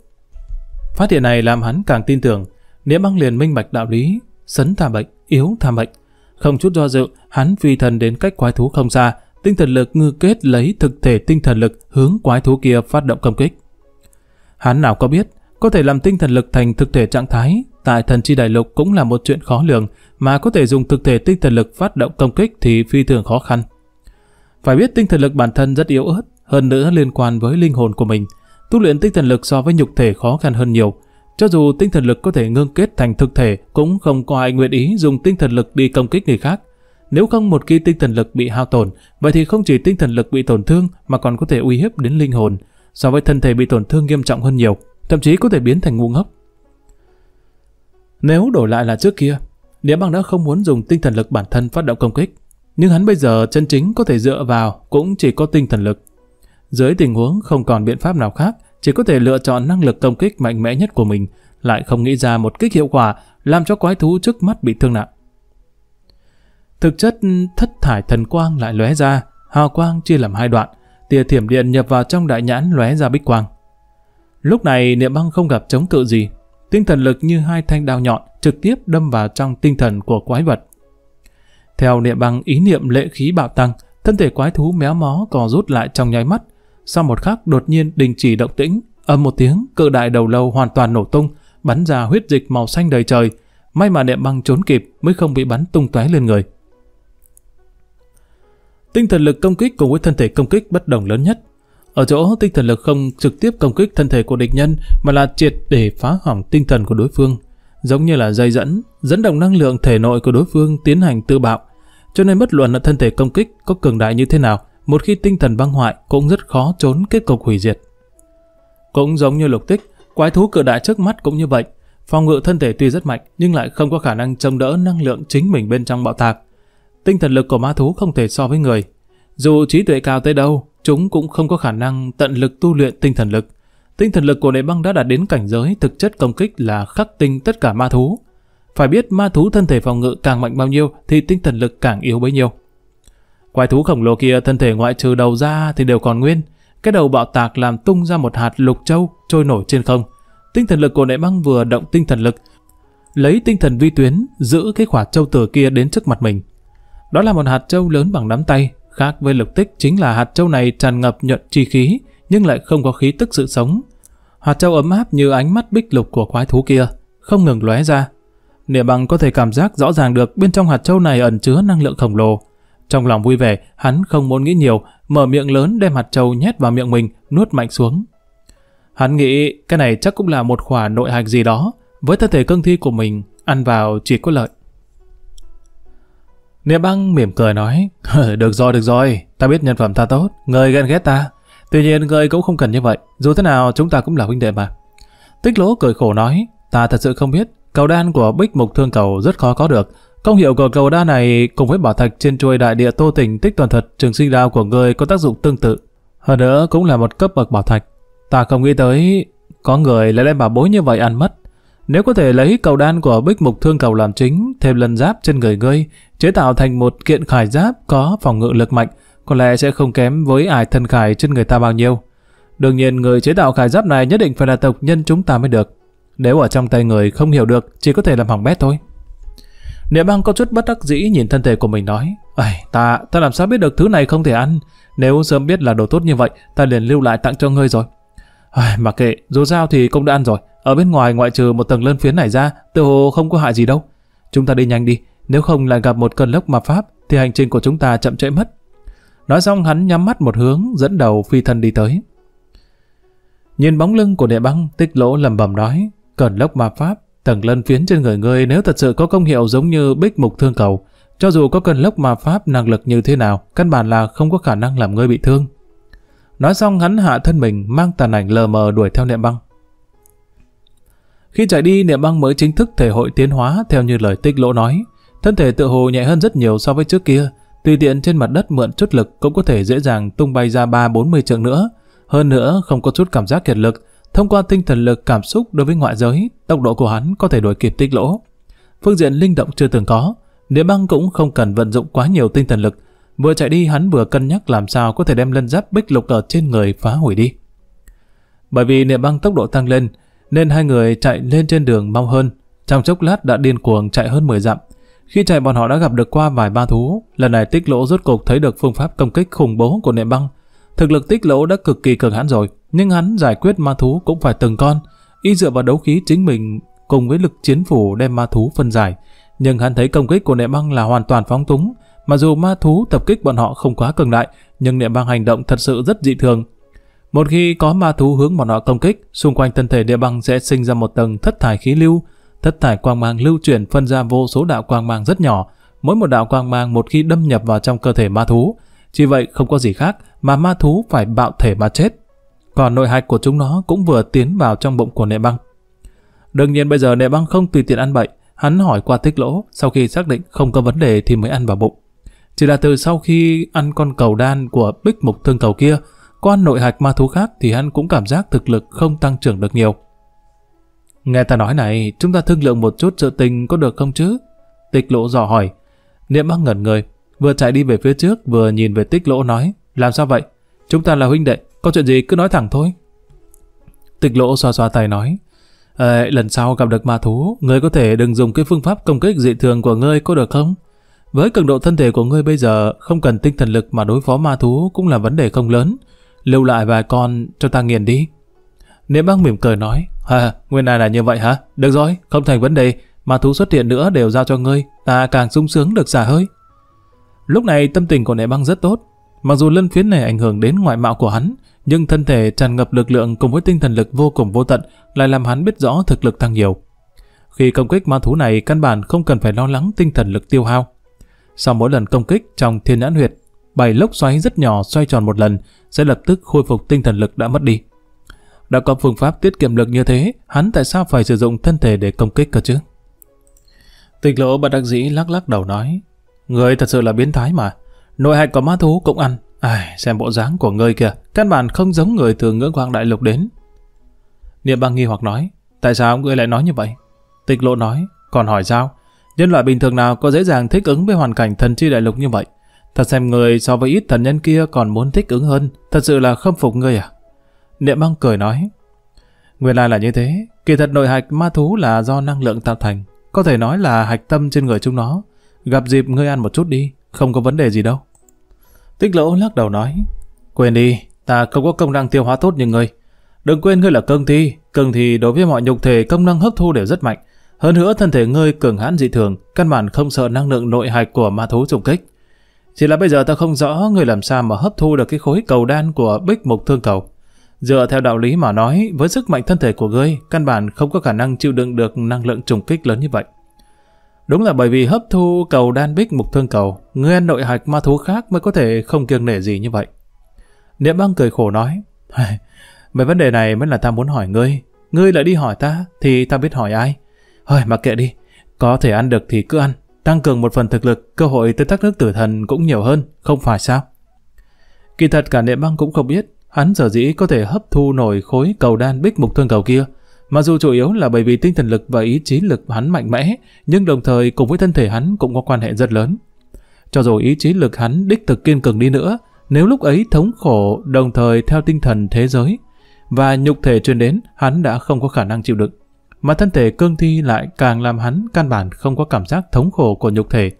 Phát hiện này làm hắn càng tin tưởng, Niệm Băng liền minh bạch đạo lý sấn tha bệnh, yếu tha bệnh. Không chút do dự, hắn phi thần đến cách quái thú không xa, tinh thần lực ngư kết lấy thực thể tinh thần lực hướng quái thú kia phát động công kích. Hắn nào có biết, có thể làm tinh thần lực thành thực thể trạng thái, tại Thần Chi Đại Lục cũng là một chuyện khó lường, mà có thể dùng thực thể tinh thần lực phát động công kích thì phi thường khó khăn. Phải biết tinh thần lực bản thân rất yếu ớt, hơn nữa liên quan với linh hồn của mình, tu luyện tinh thần lực so với nhục thể khó khăn hơn nhiều. Cho dù tinh thần lực có thể ngưng kết thành thực thể, cũng không có ai nguyện ý dùng tinh thần lực đi công kích người khác. Nếu không một khi tinh thần lực bị hao tổn, vậy thì không chỉ tinh thần lực bị tổn thương mà còn có thể uy hiếp đến linh hồn, so với thân thể bị tổn thương nghiêm trọng hơn nhiều, thậm chí có thể biến thành ngu ngốc. Nếu đổi lại là trước kia, Niệm Băng đã không muốn dùng tinh thần lực bản thân phát động công kích, nhưng hắn bây giờ chân chính có thể dựa vào cũng chỉ có tinh thần lực. Dưới tình huống không còn biện pháp nào khác, chỉ có thể lựa chọn năng lực công kích mạnh mẽ nhất của mình, lại không nghĩ ra một kích hiệu quả làm cho quái thú trước mắt bị thương nặng. Thực chất thất thải thần quang lại lóe ra, hào quang chia làm hai đoạn, tia thiểm điện nhập vào trong đại nhãn lóe ra bích quang. Lúc này Niệm Băng không gặp chống cự gì, tinh thần lực như hai thanh đao nhọn trực tiếp đâm vào trong tinh thần của quái vật. Theo Niệm Băng ý niệm lệ khí bạo tăng, thân thể quái thú méo mó cò rút lại trong nháy mắt. Sau một khắc đột nhiên đình chỉ động tĩnh, ầm một tiếng, cự đại đầu lâu hoàn toàn nổ tung, bắn ra huyết dịch màu xanh đầy trời. May mà Niệm Băng trốn kịp mới không bị bắn tung tóe lên người. Tinh thần lực công kích cùng với thân thể công kích bất đồng lớn nhất. Ở chỗ tinh thần lực không trực tiếp công kích thân thể của địch nhân mà là triệt để phá hỏng tinh thần của đối phương, giống như là dây dẫn, dẫn động năng lượng thể nội của đối phương tiến hành tự bạo. Cho nên bất luận là thân thể công kích có cường đại như thế nào, một khi tinh thần băng hoại cũng rất khó trốn kết cục hủy diệt. Cũng giống như Lục Tích, quái thú cự đại trước mắt cũng như vậy, phòng ngự thân thể tuy rất mạnh nhưng lại không có khả năng chống đỡ năng lượng chính mình bên trong bạo tạc. Tinh thần lực của ma thú không thể so với người, dù trí tuệ cao tới đâu, chúng cũng không có khả năng tận lực tu luyện tinh thần lực. Tinh thần lực của Niệm Băng đã đạt đến cảnh giới thực chất công kích là khắc tinh tất cả ma thú. Phải biết ma thú thân thể phòng ngự càng mạnh bao nhiêu thì tinh thần lực càng yếu bấy nhiêu. Quái thú khổng lồ kia thân thể ngoại trừ đầu ra thì đều còn nguyên, cái đầu bạo tạc làm tung ra một hạt lục châu trôi nổi trên không. Tinh thần lực của Niệm Băng vừa động tinh thần lực, lấy tinh thần vi tuyến giữ cái quả châu tử kia đến trước mặt mình. Đó là một hạt châu lớn bằng nắm tay, khác với Lục Tích chính là hạt châu này tràn ngập nhuận chi khí nhưng lại không có khí tức sự sống. Hạt châu ấm áp như ánh mắt bích lục của quái thú kia, không ngừng lóe ra. Niệm Băng có thể cảm giác rõ ràng được bên trong hạt châu này ẩn chứa năng lượng khổng lồ. Trong lòng vui vẻ, hắn không muốn nghĩ nhiều, mở miệng lớn đem hạt châu nhét vào miệng mình, nuốt mạnh xuống. Hắn nghĩ cái này chắc cũng là một quả nội hạch gì đó, với thân thể cương thi của mình, ăn vào chỉ có lợi. Niệm Băng mỉm cười nói, được rồi, được rồi, ta biết nhân phẩm ta tốt, người ghen ghét ta. Tuy nhiên người cũng không cần như vậy, dù thế nào chúng ta cũng là huynh đệ mà. Tích Lỗ cười khổ nói, ta thật sự không biết, cầu đan của Bích Mục Thương Cầu rất khó có được. Công hiệu của cầu đan này cùng với bảo thạch trên chuôi đại địa Tô Tỉnh Tích Toàn Thật Trường Sinh Đao của người có tác dụng tương tự. Hơn nữa cũng là một cấp bậc bảo thạch. Ta không nghĩ tới có người lại đem bảo bối như vậy ăn mất. Nếu có thể lấy cầu đan của Bích Mục Thương Cầu làm chính, thêm lần giáp trên người ngươi, chế tạo thành một kiện khải giáp có phòng ngự lực mạnh, có lẽ sẽ không kém với ải thần khải trên người ta bao nhiêu. Đương nhiên người chế tạo khải giáp này nhất định phải là tộc nhân chúng ta mới được. Nếu ở trong tay người không hiểu được, chỉ có thể làm hỏng bét thôi. Niệm Băng có chút bất đắc dĩ nhìn thân thể của mình nói, Ây, ta, ta làm sao biết được thứ này không thể ăn. Nếu sớm biết là đồ tốt như vậy, ta liền lưu lại tặng cho ngươi rồi. Ai, mà kệ, dù sao thì cũng đã ăn rồi. Ở bên ngoài ngoại trừ một tầng lân phiến này ra, tự hồ không có hại gì đâu. Chúng ta đi nhanh đi, nếu không lại gặp một cơn lốc ma pháp thì hành trình của chúng ta chậm trễ mất. Nói xong hắn nhắm mắt một hướng, dẫn đầu phi thân đi tới. Nhìn bóng lưng của Niệm Băng, Tích Lỗ lẩm bẩm nói, Cẩn lốc ma pháp, tầng lân phiến trên người ngươi nếu thật sự có công hiệu giống như bích mục thương cầu, cho dù có cẩn lốc ma pháp năng lực như thế nào, căn bản là không có khả năng làm ngươi bị thương. Nói xong hắn hạ thân mình, mang tàn ảnh lờ mờ đuổi theo Niệm Băng. Khi chạy đi, Niệm Băng mới chính thức thể hội tiến hóa theo như lời Tích Lỗ nói. Thân thể tự hồ nhẹ hơn rất nhiều so với trước kia, tùy tiện trên mặt đất mượn chút lực cũng có thể dễ dàng tung bay ra ba bốn mươi trượng nữa. Hơn nữa, không có chút cảm giác kiệt lực, thông qua tinh thần lực cảm xúc đối với ngoại giới, tốc độ của hắn có thể đuổi kịp Tích Lỗ. Phương diện linh động chưa từng có, Niệm Băng cũng không cần vận dụng quá nhiều tinh thần lực. Vừa chạy đi hắn vừa cân nhắc làm sao có thể đem lân giáp bích lục ở trên người phá hủy đi. Bởi vì Niệm Băng tốc độ tăng lên, nên hai người chạy lên trên đường mau hơn, trong chốc lát đã điên cuồng chạy hơn mười dặm. Khi chạy bọn họ đã gặp được qua vài ma thú, lần này Tích Lỗ rốt cục thấy được phương pháp công kích khủng bố của Niệm Băng. Thực lực Tích Lỗ đã cực kỳ cường hãn rồi, nhưng hắn giải quyết ma thú cũng phải từng con, y dựa vào đấu khí chính mình cùng với lực chiến phủ đem ma thú phân giải. Nhưng hắn thấy công kích của Niệm Băng là hoàn toàn phóng túng, mặc dù ma thú tập kích bọn họ không quá cường đại, nhưng Niệm Băng hành động thật sự rất dị thường. Một khi có ma thú hướng bọn họ công kích, xung quanh thân thể Niệm Băng sẽ sinh ra một tầng thất thải khí lưu, thất thải quang mang lưu chuyển phân ra vô số đạo quang mang rất nhỏ. Mỗi một đạo quang mang một khi đâm nhập vào trong cơ thể ma thú, chỉ vậy không có gì khác mà ma thú phải bạo thể mà chết. Còn nội hạch của chúng nó cũng vừa tiến vào trong bụng của Niệm Băng. Đương nhiên bây giờ Niệm Băng không tùy tiện ăn bậy, hắn hỏi qua Tích Lỗ, sau khi xác định không có vấn đề thì mới ăn vào bụng. Chỉ là từ sau khi ăn con cầu đan của bích mục thương cầu kia, con nội hạch ma thú khác thì hắn cũng cảm giác thực lực không tăng trưởng được nhiều. Nghe ta nói này, chúng ta thương lượng một chút sự tình có được không chứ? Tích Lỗ dò hỏi. Niệm Băng ngẩn người, vừa chạy đi về phía trước vừa nhìn về Tích Lỗ nói, làm sao vậy? Chúng ta là huynh đệ, có chuyện gì cứ nói thẳng thôi. Tích Lỗ xoa xoa tay nói, Ê, lần sau gặp được ma thú, ngươi có thể đừng dùng cái phương pháp công kích dị thường của ngươi có được không? Với cường độ thân thể của ngươi bây giờ, không cần tinh thần lực mà đối phó ma thú cũng là vấn đề không lớn. Lưu lại vài con cho ta nghiền đi. Niệm Băng mỉm cười nói, Hà, nguyên này là như vậy hả? Được rồi, không thành vấn đề, ma thú xuất hiện nữa đều giao cho ngươi, ta càng sung sướng được xả hơi. Lúc này tâm tình của Niệm Băng rất tốt, mặc dù lân phiến này ảnh hưởng đến ngoại mạo của hắn, nhưng thân thể tràn ngập lực lượng cùng với tinh thần lực vô cùng vô tận lại làm hắn biết rõ thực lực tăng nhiều. Khi công kích ma thú này căn bản không cần phải lo lắng tinh thần lực tiêu hao. Sau mỗi lần công kích trong thiên nhãn huyệt, bảy lốc xoáy rất nhỏ xoay tròn một lần sẽ lập tức khôi phục tinh thần lực đã mất đi. Đã có phương pháp tiết kiệm lực như thế, hắn tại sao phải sử dụng thân thể để công kích cơ chứ? Tịch Lỗ bất đắc dĩ lắc lắc đầu nói, ngươi thật sự là biến thái mà, nội hạch của ma thú cũng ăn. Ai, xem bộ dáng của ngươi kìa, căn bản không giống người từ Ngưỡng Quang Đại Lục đến. Niệm Băng nghi hoặc nói, tại sao ngươi lại nói như vậy? Tịch Lỗ nói, còn hỏi sao? Nhân loại bình thường nào có dễ dàng thích ứng với hoàn cảnh thần chi đại lục như vậy? Thật xem người so với ít thần nhân kia còn muốn thích ứng hơn, thật sự là khâm phục ngươi à? Niệm Băng cười nói, nguyên lai là như thế, kỳ thật nội hạch ma thú là do năng lượng tạo thành, có thể nói là hạch tâm trên người chúng nó. Gặp dịp ngươi ăn một chút đi, không có vấn đề gì đâu. Tích Lỗ lắc đầu nói, quên đi, ta không có công năng tiêu hóa tốt như ngươi. Đừng quên ngươi là cương thi, cương thi đối với mọi nhục thể công năng hấp thu đều rất mạnh. Hơn nữa thân thể ngươi cường hãn dị thường, căn bản không sợ năng lượng nội hạch của ma thú trùng kích. Chỉ là bây giờ ta không rõ ngươi làm sao mà hấp thu được cái khối cầu đan của bích mục thương cầu. Dựa theo đạo lý mà nói, với sức mạnh thân thể của ngươi, căn bản không có khả năng chịu đựng được năng lượng trùng kích lớn như vậy. Đúng là bởi vì hấp thu cầu đan bích mục thương cầu, ngươi ăn nội hạch ma thú khác mới có thể không kiêng nể gì như vậy. Niệm Băng cười khổ nói, mấy vấn đề này mới là ta muốn hỏi ngươi, ngươi lại đi hỏi ta thì ta biết hỏi ai. Hơi mặc kệ đi, có thể ăn được thì cứ ăn, tăng cường một phần thực lực, cơ hội tới thác nước tử thần cũng nhiều hơn, không phải sao? Kỳ thật cả Niệm Băng cũng không biết, hắn sở dĩ có thể hấp thu nổi khối cầu đan bích mục thương cầu kia, mặc dù chủ yếu là bởi vì tinh thần lực và ý chí lực hắn mạnh mẽ, nhưng đồng thời cùng với thân thể hắn cũng có quan hệ rất lớn. Cho dù ý chí lực hắn đích thực kiên cường đi nữa, nếu lúc ấy thống khổ đồng thời theo tinh thần thế giới và nhục thể truyền đến, hắn đã không có khả năng chịu đựng. Mà thân thể cương thi lại càng làm hắn căn bản không có cảm giác thống khổ của nhục thể.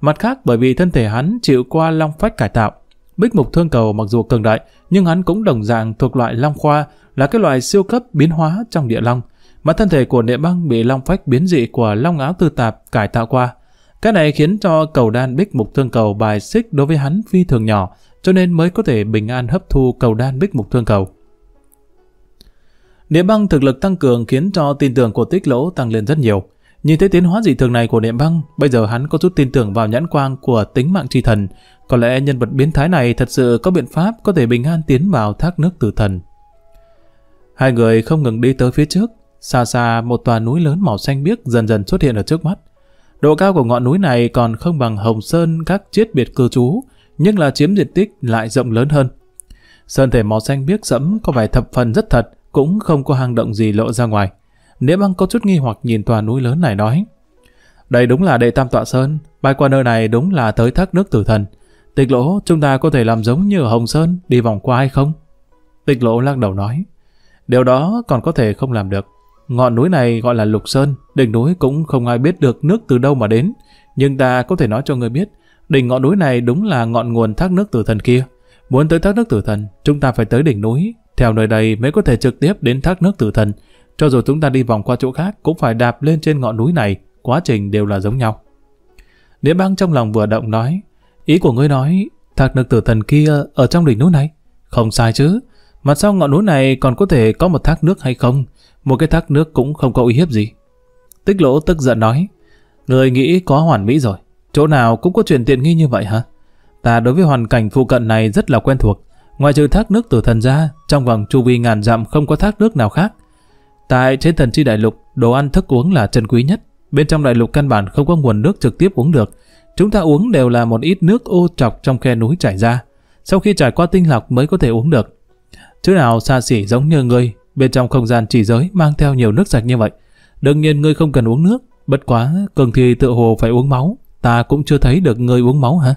Mặt khác, bởi vì thân thể hắn chịu qua long phách cải tạo, bích mục thương cầu mặc dù cường đại nhưng hắn cũng đồng dạng thuộc loại long khoa, là cái loại siêu cấp biến hóa trong địa long, mà thân thể của Niệm Băng bị long phách biến dị của long áo tư tạp cải tạo qua. Cái này khiến cho cầu đan bích mục thương cầu bài xích đối với hắn phi thường nhỏ, cho nên mới có thể bình an hấp thu cầu đan bích mục thương cầu. Niệm Băng thực lực tăng cường khiến cho tin tưởng của Tích Lỗ tăng lên rất nhiều. Nhìn thấy tiến hóa dị thường này của Niệm Băng, bây giờ hắn có chút tin tưởng vào nhãn quang của Tính Mạng Chi Thần. Có lẽ nhân vật biến thái này thật sự có biện pháp có thể bình an tiến vào Thác Nước Tử Thần. Hai người không ngừng đi tới phía trước, xa xa một tòa núi lớn màu xanh biếc dần dần xuất hiện ở trước mắt. Độ cao của ngọn núi này còn không bằng Hồng Sơn các Chiết Biệt cư trú, nhưng là chiếm diện tích lại rộng lớn hơn. Sơn thể màu xanh biếc sẫm có vài thập phần rất thật, cũng không có hang động gì lộ ra ngoài. Niệm Băng có chút nghi hoặc nhìn tòa núi lớn này nói: đây đúng là Đệ Tam Tọa Sơn, bay qua nơi này đúng là tới Thác Nước Tử Thần. Tích Lỗ, chúng ta có thể làm giống như ở Hồng Sơn, đi vòng qua hay không? Tích Lỗ lắc đầu nói: điều đó còn có thể không làm được. Ngọn núi này gọi là Lục Sơn, đỉnh núi cũng không ai biết được nước từ đâu mà đến. Nhưng ta có thể nói cho người biết, đỉnh ngọn núi này đúng là ngọn nguồn Thác Nước Tử Thần kia. Muốn tới Thác Nước Tử Thần, chúng ta phải tới đỉnh núi. Theo nơi đây mới có thể trực tiếp đến Thác Nước Tử Thần. Cho dù chúng ta đi vòng qua chỗ khác, cũng phải đạp lên trên ngọn núi này. Quá trình đều là giống nhau. Niệm Băng trong lòng vừa động nói: ý của ngươi nói, Thác Nước Tử Thần kia ở trong đỉnh núi này? Không sai chứ. Mặt sau ngọn núi này còn có thể có một thác nước hay không? Một cái thác nước cũng không có uy hiếp gì. Tích Lỗ tức giận nói: người nghĩ có hoàn mỹ rồi, chỗ nào cũng có chuyện tiện nghi như vậy hả? Ta đối với hoàn cảnh phụ cận này rất là quen thuộc. Ngoài trừ Thác Nước Tử Thần ra, trong vòng chu vi ngàn dặm không có thác nước nào khác. Tại trên Thần Chi Đại Lục, đồ ăn thức uống là chân quý nhất. Bên trong đại lục căn bản không có nguồn nước trực tiếp uống được. Chúng ta uống đều là một ít nước ô trọc trong khe núi chảy ra. Sau khi trải qua tinh lọc mới có thể uống được. Chứ nào xa xỉ giống như ngươi, bên trong không gian chỉ giới mang theo nhiều nước sạch như vậy. Đương nhiên ngươi không cần uống nước, bất quá Cương Thi tựa hồ phải uống máu. Ta cũng chưa thấy được ngươi uống máu hả?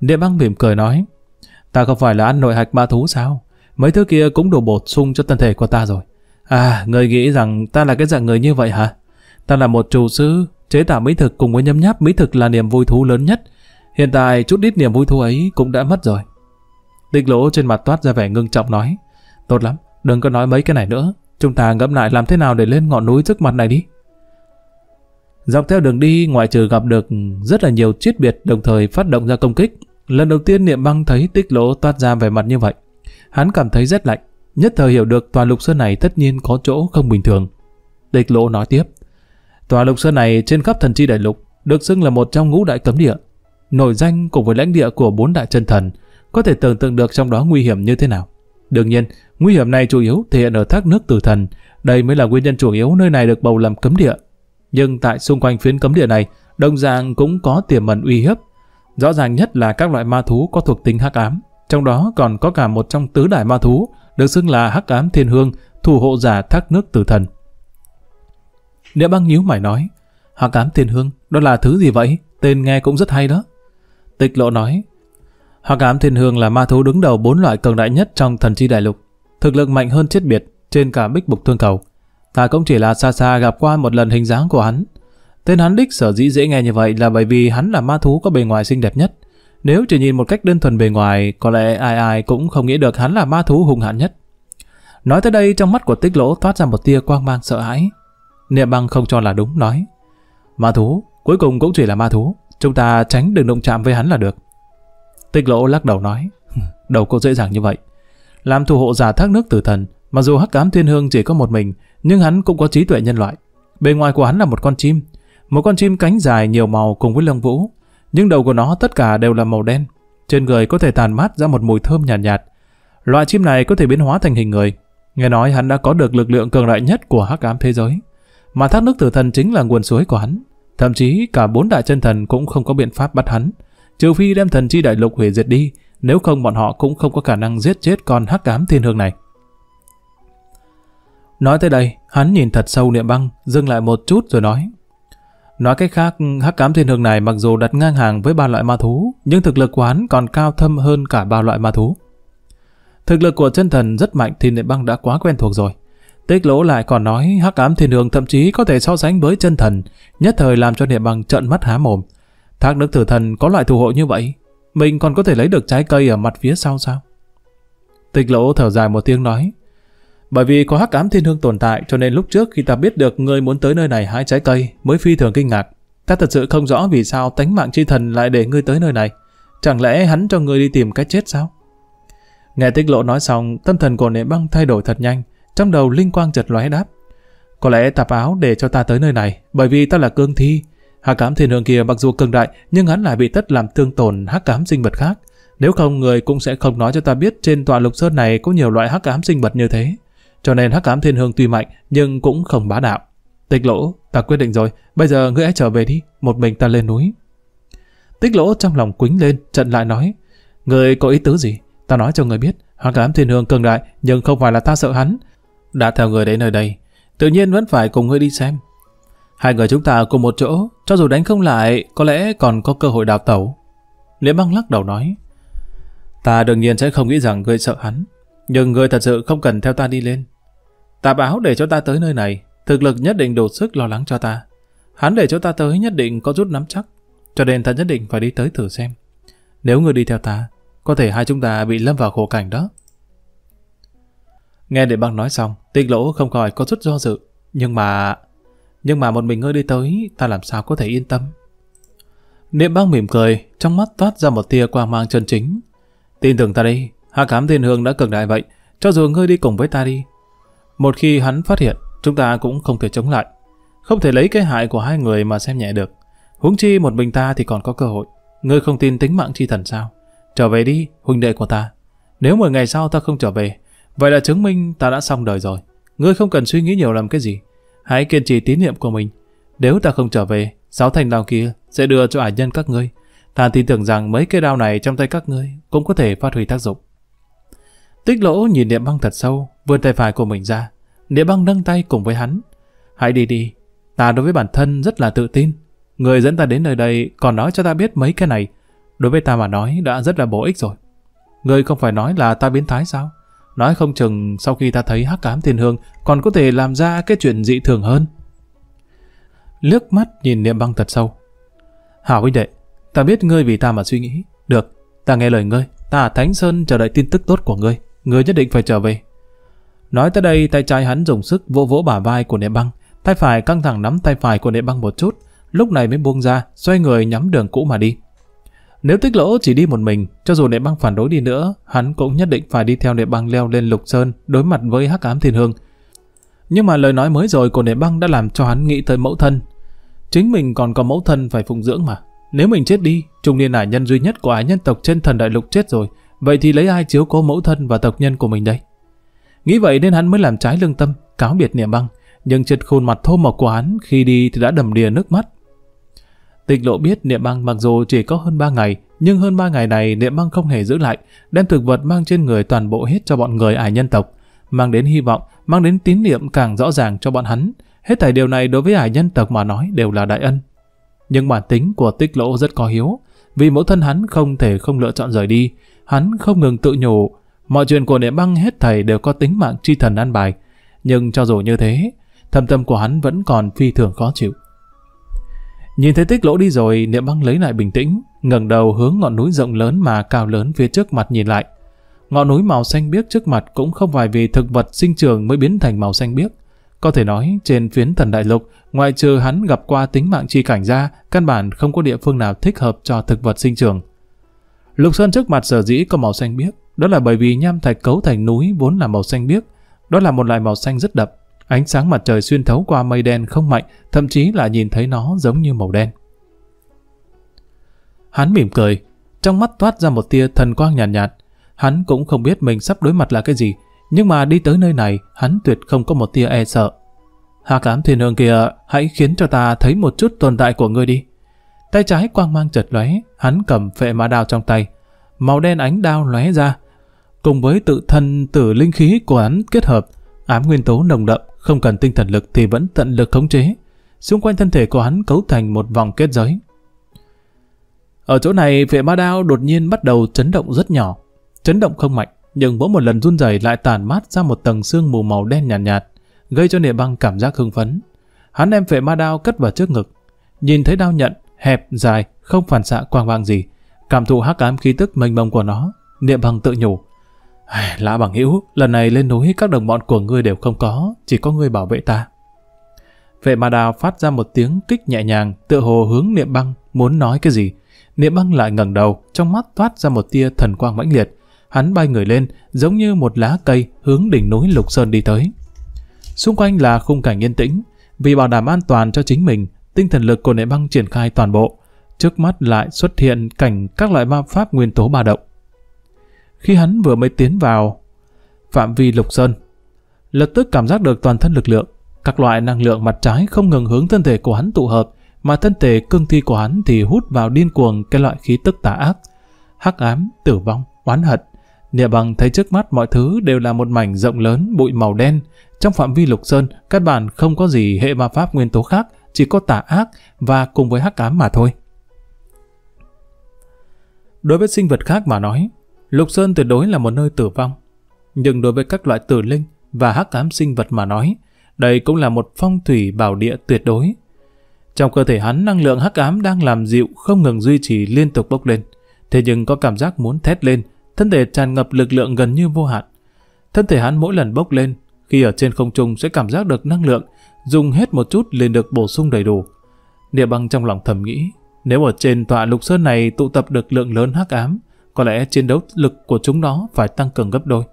Niệm Băng mỉm cười nói: ta không phải là ăn nội hạch ma thú sao? Mấy thứ kia cũng đổ bổ sung cho thân thể của ta rồi. À, ngươi nghĩ rằng ta là cái dạng người như vậy hả? Ta là một trù sư, chế tạo mỹ thực cùng với nhấm nháp mỹ thực là niềm vui thú lớn nhất. Hiện tại chút ít niềm vui thú ấy cũng đã mất rồi. Tích Lỗ trên mặt toát ra vẻ ngưng trọng nói: tốt lắm, đừng có nói mấy cái này nữa. Chúng ta ngẫm lại làm thế nào để lên ngọn núi trước mặt này đi. Dọc theo đường đi, ngoại trừ gặp được rất là nhiều Chiết Biệt đồng thời phát động ra công kích, lần đầu tiên Niệm Băng thấy Tích Lỗ toát ra vẻ mặt như vậy. Hắn cảm thấy rét lạnh, nhất thời hiểu được tòa Lục Sơn này tất nhiên có chỗ không bình thường. Tích Lỗ nói tiếp: tòa Lục Sơn này trên khắp Thần Chi Đại Lục được xưng là một trong ngũ đại cấm địa, nổi danh cùng với lãnh địa của bốn đại chân thần. Có thể tưởng tượng được trong đó nguy hiểm như thế nào. Đương nhiên, nguy hiểm này chủ yếu thể hiện ở Thác Nước Tử Thần. Đây mới là nguyên nhân chủ yếu nơi này được bầu làm cấm địa. Nhưng tại xung quanh phiến cấm địa này, đồng dạng cũng có tiềm ẩn uy hiếp. Rõ ràng nhất là các loại ma thú có thuộc tính hắc ám. Trong đó còn có cả một trong tứ đại ma thú, được xưng là Hắc Cám Thiên Hương, thủ hộ giả Thác Nước Tử Thần. Niệm Băng nhíu mày nói: Hắc Cám Thiên Hương, đó là thứ gì vậy? Tên nghe cũng rất hay đó. Tích Lỗ nói: Hắc Ám Thiên Hương là ma thú đứng đầu bốn loại cường đại nhất trong Thần Chi Đại Lục, thực lực mạnh hơn Chiết Biệt, trên cả Bích Mục Thương Cầu. Ta cũng chỉ là xa xa gặp qua một lần hình dáng của hắn. Tên hắn đích sở dĩ dễ nghe như vậy là bởi vì hắn là ma thú có bề ngoài xinh đẹp nhất. Nếu chỉ nhìn một cách đơn thuần bề ngoài, có lẽ ai ai cũng không nghĩ được hắn là ma thú hung hãn nhất. Nói tới đây, trong mắt của Tích Lỗ thoát ra một tia quang mang sợ hãi. Niệm Băng không cho là đúng nói: ma thú, cuối cùng cũng chỉ là ma thú, chúng ta tránh đừng động chạm với hắn là được. Tích Lỗ lắc đầu nói: đầu cô dễ dàng như vậy. Làm thủ hộ giả Thác Nước Tử Thần, mặc dù Hắc Ám Thiên Hương chỉ có một mình, nhưng hắn cũng có trí tuệ nhân loại. Bề ngoài của hắn là một con chim, một con chim cánh dài nhiều màu cùng với lông vũ, nhưng đầu của nó tất cả đều là màu đen. Trên người có thể tàn mát ra một mùi thơm nhàn nhạt, nhạt. Loại chim này có thể biến hóa thành hình người. Nghe nói hắn đã có được lực lượng cường đại nhất của hắc ám thế giới, mà Thác Nước Tử Thần chính là nguồn suối của hắn. Thậm chí cả bốn đại chân thần cũng không có biện pháp bắt hắn. Trừ phi đem Thần Chi Đại Lục hủy diệt đi, nếu không bọn họ cũng không có khả năng giết chết con Hắc Ám Thiên Hương này. Nói tới đây, hắn nhìn thật sâu Niệm Băng, dừng lại một chút rồi nói: nói cách khác, Hắc Ám Thiên Hương này mặc dù đặt ngang hàng với ba loại ma thú, nhưng thực lực của hắn còn cao thâm hơn cả ba loại ma thú. Thực lực của chân thần rất mạnh thì Niệm Băng đã quá quen thuộc rồi. Tích Lỗ lại còn nói Hắc Ám Thiên Hương thậm chí có thể so sánh với chân thần, nhất thời làm cho Niệm Băng trợn mắt há mồm. Thác Nước Tử Thần có loại thủ hộ như vậy, mình còn có thể lấy được trái cây ở mặt phía sau sao? Tích Lỗ thở dài một tiếng nói: bởi vì có Hắc Ám Thiên Hương tồn tại, cho nên lúc trước khi ta biết được ngươi muốn tới nơi này hái trái cây mới phi thường kinh ngạc. Ta thật sự không rõ vì sao Tánh Mạng Chi Thần lại để ngươi tới nơi này. Chẳng lẽ hắn cho ngươi đi tìm cái chết sao? Nghe Tích Lỗ nói xong, tâm thần của Niệm Băng thay đổi thật nhanh. Trong đầu linh quang chợt lóe đáp, có lẽ Tạp Áo để cho ta tới nơi này, bởi vì ta là cương thi. Hắc Cám Thiên Hương kia mặc dù cường đại, nhưng hắn lại bị tất làm thương tổn hắc cám sinh vật khác. Nếu không, người cũng sẽ không nói cho ta biết trên tòa Lục Sơn này có nhiều loại hắc ám sinh vật như thế. Cho nên Hắc Cám Thiên Hương tuy mạnh, nhưng cũng không bá đạo. Tích Lỗ, ta quyết định rồi, bây giờ ngươi hãy trở về đi, một mình ta lên núi. Tích Lỗ trong lòng quính lên, trận lại nói, ngươi có ý tứ gì? Ta nói cho ngươi biết, Hắc Cám Thiên Hương cường đại, nhưng không phải là ta sợ hắn. Đã theo người đến nơi đây, tự nhiên vẫn phải cùng ngươi đi xem. Hai người chúng ta cùng một chỗ, cho dù đánh không lại, có lẽ còn có cơ hội đào tẩu. Liễu Băng lắc đầu nói, ta đương nhiên sẽ không nghĩ rằng ngươi sợ hắn, nhưng ngươi thật sự không cần theo ta đi lên. Tạp Áo để cho ta tới nơi này, thực lực nhất định đủ sức lo lắng cho ta. Hắn để cho ta tới nhất định có chút nắm chắc, cho nên ta nhất định phải đi tới thử xem. Nếu ngươi đi theo ta, có thể hai chúng ta bị lâm vào khổ cảnh đó. Nghe Đệ Băng nói xong, Tích Lỗ không khỏi có chút do dự. Nhưng mà... Nhưng mà một mình ngươi đi tới, ta làm sao có thể yên tâm? Đệ Băng mỉm cười, trong mắt toát ra một tia quang mang chân chính. Tin tưởng ta đi, Hắc Cám Thiên Hương đã cường đại vậy, cho dù ngươi đi cùng với ta đi. Một khi hắn phát hiện, chúng ta cũng không thể chống lại. Không thể lấy cái hại của hai người mà xem nhẹ được. Huống chi một mình ta thì còn có cơ hội. Ngươi không tin tính mạng chi thần sao? Trở về đi, huynh đệ của ta. Nếu mười ngày sau ta không trở về, vậy là chứng minh ta đã xong đời rồi. Ngươi không cần suy nghĩ nhiều làm cái gì. Hãy kiên trì tín nhiệm của mình. Nếu ta không trở về, sáu thanh đao kia sẽ đưa cho ải nhân các ngươi. Ta tin tưởng rằng mấy cái đao này trong tay các ngươi cũng có thể phát huy tác dụng. Tích Lỗ nhìn Địa Băng thật sâu, vươn tay phải của mình ra. Địa Băng nâng tay cùng với hắn. Hãy đi đi. Ta đối với bản thân rất là tự tin. Người dẫn ta đến nơi đây còn nói cho ta biết mấy cái này. Đối với ta mà nói đã rất là bổ ích rồi. Người không phải nói là ta biến thái sao? Nói không chừng sau khi ta thấy Hắc Cám Thiên Hương còn có thể làm ra cái chuyện dị thường hơn. Liếc mắt nhìn Niệm Băng thật sâu. Hảo huynh đệ, ta biết ngươi vì ta mà suy nghĩ. Được, ta nghe lời ngươi. Ta ở Thánh Sơn chờ đợi tin tức tốt của ngươi. Ngươi nhất định phải trở về. Nói tới đây, tay trái hắn dùng sức vỗ vỗ bả vai của Niệm Băng. Tay phải căng thẳng nắm tay phải của Niệm Băng một chút, lúc này mới buông ra, xoay người nhắm đường cũ mà đi. Nếu Tích Lỗ chỉ đi một mình, cho dù Đệ Băng phản đối đi nữa, hắn cũng nhất định phải đi theo Đệ Băng leo lên Lục Sơn đối mặt với Hắc Ám Thiên Hương. Nhưng mà lời nói mới rồi của Đệ Băng đã làm cho hắn nghĩ tới mẫu thân. Chính mình còn có mẫu thân phải phụng dưỡng mà. Nếu mình chết đi, trung niên ải nhân duy nhất của ái nhân tộc trên thần đại lục chết rồi, vậy thì lấy ai chiếu cố mẫu thân và tộc nhân của mình đây? Nghĩ vậy nên hắn mới làm trái lương tâm, cáo biệt Niệm Băng, nhưng trên khuôn mặt thô mộc của hắn khi đi thì đã đầm đìa nước mắt. Tích Lỗ biết Niệm Băng mặc dù chỉ có hơn ba ngày, nhưng hơn ba ngày này Niệm Băng không hề giữ lại, đem thực vật mang trên người toàn bộ hết cho bọn người ải nhân tộc, mang đến hy vọng, mang đến tín niệm càng rõ ràng cho bọn hắn. Hết thảy điều này đối với ải nhân tộc mà nói đều là đại ân. Nhưng bản tính của Tích Lỗ rất có hiếu, vì mẫu thân hắn không thể không lựa chọn rời đi, hắn không ngừng tự nhủ, mọi chuyện của Niệm Băng hết thảy đều có tính mạng chi thần an bài, nhưng cho dù như thế, thâm tâm của hắn vẫn còn phi thường khó chịu. Nhìn thấy Tích Lỗ đi rồi, Niệm Băng lấy lại bình tĩnh, ngẩng đầu hướng ngọn núi rộng lớn mà cao lớn phía trước mặt nhìn lại. Ngọn núi màu xanh biếc trước mặt cũng không phải vì thực vật sinh trưởng mới biến thành màu xanh biếc. Có thể nói, trên phiến thần đại lục, ngoại trừ hắn gặp qua tính mạng chi cảnh ra, căn bản không có địa phương nào thích hợp cho thực vật sinh trưởng. Lục Sơn trước mặt sở dĩ có màu xanh biếc, đó là bởi vì nham thạch cấu thành núi vốn là màu xanh biếc, đó là một loại màu xanh rất đậm. Ánh sáng mặt trời xuyên thấu qua mây đen không mạnh, thậm chí là nhìn thấy nó giống như màu đen. Hắn mỉm cười, trong mắt toát ra một tia thần quang nhàn nhạt, nhạt. Hắn cũng không biết mình sắp đối mặt là cái gì, nhưng mà đi tới nơi này, hắn tuyệt không có một tia e sợ. Hắc Ám Thiên Hương kia, hãy khiến cho ta thấy một chút tồn tại của ngươi đi. Tay trái quang mang chợt lóe, hắn cầm Phệ Ma Đao trong tay, màu đen ánh đao lóe ra, cùng với tự thân tử linh khí của hắn kết hợp, ám nguyên tố nồng đậm. Không cần tinh thần lực thì vẫn tận lực khống chế. Xung quanh thân thể của hắn cấu thành một vòng kết giới. Ở chỗ này, Vệ Ma Đao đột nhiên bắt đầu chấn động rất nhỏ. Chấn động không mạnh, nhưng mỗi một lần run rẩy lại tản mát ra một tầng sương mù màu đen nhàn nhạt, nhạt, gây cho Địa Băng cảm giác hưng phấn. Hắn đem Vệ Ma Đao cất vào trước ngực. Nhìn thấy đao nhận, hẹp, dài, không phản xạ quang mang gì. Cảm thụ hắc ám khí tức mênh mông của nó, Địa Băng tự nhủ. Lã bằng hữu, lần này lên núi các đồng bọn của ngươi đều không có, chỉ có ngươi bảo vệ ta. Vệ Ma Đao phát ra một tiếng kích nhẹ nhàng, tựa hồ hướng Niệm Băng muốn nói cái gì. Niệm Băng lại ngẩng đầu, trong mắt toát ra một tia thần quang mãnh liệt. Hắn bay người lên, giống như một lá cây hướng đỉnh núi Lục Sơn đi tới. Xung quanh là khung cảnh yên tĩnh. Vì bảo đảm an toàn cho chính mình, tinh thần lực của Nệ Băng triển khai toàn bộ. Trước mắt lại xuất hiện cảnh các loại ma pháp nguyên tố ba động. Khi hắn vừa mới tiến vào phạm vi Lục Sơn, lập tức cảm giác được toàn thân lực lượng, các loại năng lượng mặt trái không ngừng hướng thân thể của hắn tụ hợp, mà thân thể cương thi của hắn thì hút vào điên cuồng cái loại khí tức tà ác, hắc ám, tử vong, oán hận. Nịa Bằng thấy trước mắt mọi thứ đều là một mảnh rộng lớn bụi màu đen. Trong phạm vi Lục Sơn, căn bản không có gì hệ ma pháp nguyên tố khác, chỉ có tà ác và cùng với hắc ám mà thôi. Đối với sinh vật khác mà nói, Lục Sơn tuyệt đối là một nơi tử vong. Nhưng đối với các loại tử linh và hắc ám sinh vật mà nói, đây cũng là một phong thủy bảo địa tuyệt đối. Trong cơ thể hắn, năng lượng hắc ám đang làm dịu không ngừng duy trì liên tục bốc lên. Thế nhưng có cảm giác muốn thét lên, thân thể tràn ngập lực lượng gần như vô hạn. Thân thể hắn mỗi lần bốc lên, khi ở trên không trung sẽ cảm giác được năng lượng, dùng hết một chút liền được bổ sung đầy đủ. Địa Băng trong lòng thầm nghĩ, nếu ở trên tọa Lục Sơn này tụ tập được lượng lớn hắc ám, có lẽ chiến đấu lực của chúng nó phải tăng cường gấp đôi.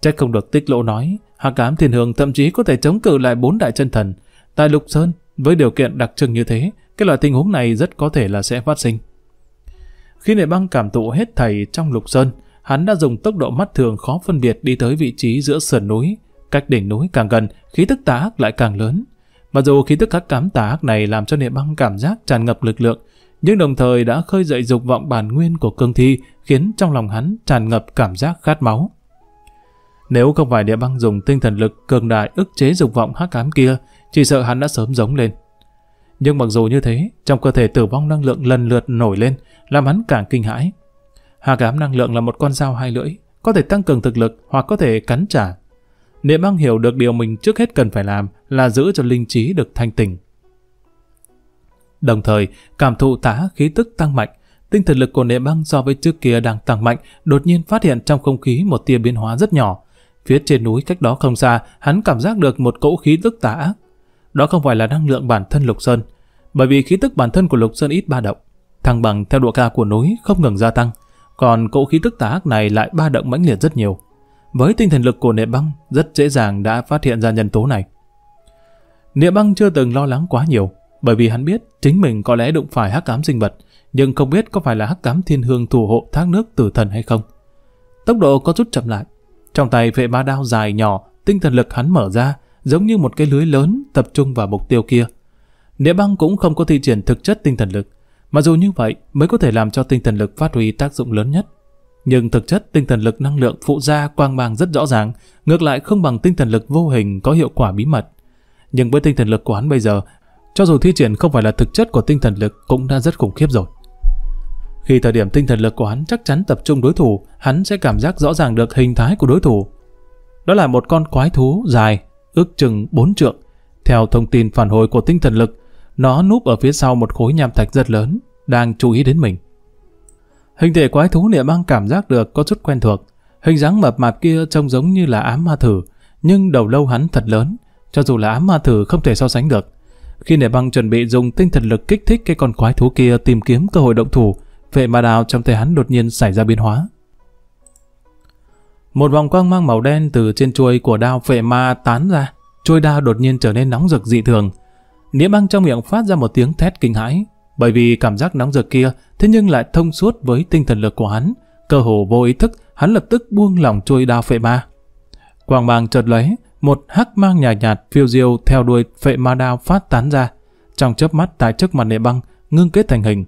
Chắc không được Tích Lỗ nói, hắc ám thiên hương thậm chí có thể chống cự lại bốn đại chân thần. Tại Lục Sơn, với điều kiện đặc trưng như thế, cái loại tình huống này rất có thể là sẽ phát sinh. Khi Nệ Băng cảm thụ hết thảy trong Lục Sơn, hắn đã dùng tốc độ mắt thường khó phân biệt đi tới vị trí giữa sườn núi. Cách đỉnh núi càng gần, khí tức tà ác lại càng lớn. Mặc dù khí tức hắc ám tà ác này làm cho Nệ Băng cảm giác tràn ngập lực lượng, nhưng đồng thời đã khơi dậy dục vọng bản nguyên của cương thi, khiến trong lòng hắn tràn ngập cảm giác khát máu. Nếu không phải Nệ Băng dùng tinh thần lực cường đại ức chế dục vọng hắc ám kia, chỉ sợ hắn đã sớm giống lên. Nhưng mặc dù như thế, trong cơ thể tử vong năng lượng lần lượt nổi lên, làm hắn càng kinh hãi. Hắc ám năng lượng là một con dao hai lưỡi, có thể tăng cường thực lực hoặc có thể cắn trả. Nệ Băng hiểu được điều mình trước hết cần phải làm là giữ cho linh trí được thanh tỉnh. Đồng thời, cảm thụ tá khí tức tăng mạnh, tinh thần lực của Nệ Băng so với trước kia đang tăng mạnh, đột nhiên phát hiện trong không khí một tia biến hóa rất nhỏ. Phía trên núi cách đó không xa, hắn cảm giác được một cỗ khí tức tà ác. Đó không phải là năng lượng bản thân Lục Sơn, bởi vì khí tức bản thân của Lục Sơn ít ba động, thăng bằng theo độ cao của núi không ngừng gia tăng, còn cỗ khí tức tà ác này lại ba động mãnh liệt rất nhiều. Với tinh thần lực của Nệ Băng, rất dễ dàng đã phát hiện ra nhân tố này. Nệ Băng chưa từng lo lắng quá nhiều, bởi vì hắn biết chính mình có lẽ đụng phải hắc ám sinh vật, nhưng không biết có phải là hắc ám thiên hương thủ hộ thác nước tử thần hay không. Tốc độ có chút chậm lại, trong tay Phệ Ma Đao dài nhỏ, tinh thần lực hắn mở ra, giống như một cái lưới lớn tập trung vào mục tiêu kia. Nệ Băng cũng không có thi triển thực chất tinh thần lực, mặc dù như vậy mới có thể làm cho tinh thần lực phát huy tác dụng lớn nhất. Nhưng thực chất tinh thần lực năng lượng phụ ra quang mang rất rõ ràng, ngược lại không bằng tinh thần lực vô hình có hiệu quả bí mật. Nhưng với tinh thần lực của hắn bây giờ, cho dù thi triển không phải là thực chất của tinh thần lực cũng đã rất khủng khiếp rồi. Khi thời điểm tinh thần lực của hắn chắc chắn tập trung đối thủ, hắn sẽ cảm giác rõ ràng được hình thái của đối thủ. Đó là một con quái thú dài, ước chừng bốn trượng. Theo thông tin phản hồi của tinh thần lực, nó núp ở phía sau một khối nham thạch rất lớn, đang chú ý đến mình. Hình thể quái thú Nệ Băng cảm giác được có chút quen thuộc. Hình dáng mập mạp kia trông giống như là ám ma thử, nhưng đầu lâu hắn thật lớn, cho dù là ám ma thử không thể so sánh được. Khi Nệ Băng chuẩn bị dùng tinh thần lực kích thích cái con quái thú kia tìm kiếm cơ hội động thủ, Phệ Ma Đao trong tay hắn đột nhiên xảy ra biến hóa. Một vòng quang mang màu đen từ trên chuôi của đao Phệ Ma tán ra, chuôi đao đột nhiên trở nên nóng rực dị thường. Nệ Băng trong miệng phát ra một tiếng thét kinh hãi. Bởi vì cảm giác nóng rực kia, thế nhưng lại thông suốt với tinh thần lực của hắn, cơ hồ vô ý thức, hắn lập tức buông lỏng chuôi đao Phệ Ma. Quang mang chợt lóe, một hắc mang nhạt nhạt phiêu diêu theo đuôi Phệ Ma Đao phát tán ra, trong chớp mắt tại trước mặt Nệ Băng ngưng kết thành hình.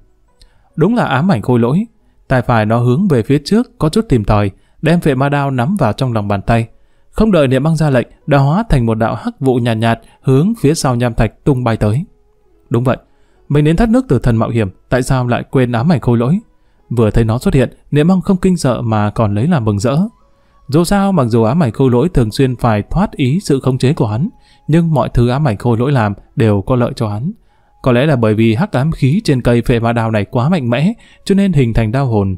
Đúng là ám ảnh khôi lỗi, tay phải nó hướng về phía trước có chút tìm tòi, đem Phệ Ma Đao nắm vào trong lòng bàn tay. Không đợi Nệ Băng ra lệnh, đã hóa thành một đạo hắc vụ nhàn nhạt, nhạt hướng phía sau nham thạch tung bay tới. Đúng vậy, mình đến thác nước tử thần mạo hiểm, tại sao lại quên ám ảnh khôi lỗi? Vừa thấy nó xuất hiện, Nệ Băng không kinh sợ mà còn lấy làm mừng rỡ. Dù sao, mặc dù ám ảnh khôi lỗi thường xuyên phải thoát ý sự khống chế của hắn, nhưng mọi thứ ám ảnh khôi lỗi làm đều có lợi cho hắn. Có lẽ là bởi vì hắc ám khí trên cây Phệ Ma Đao này quá mạnh mẽ, cho nên hình thành đao hồn.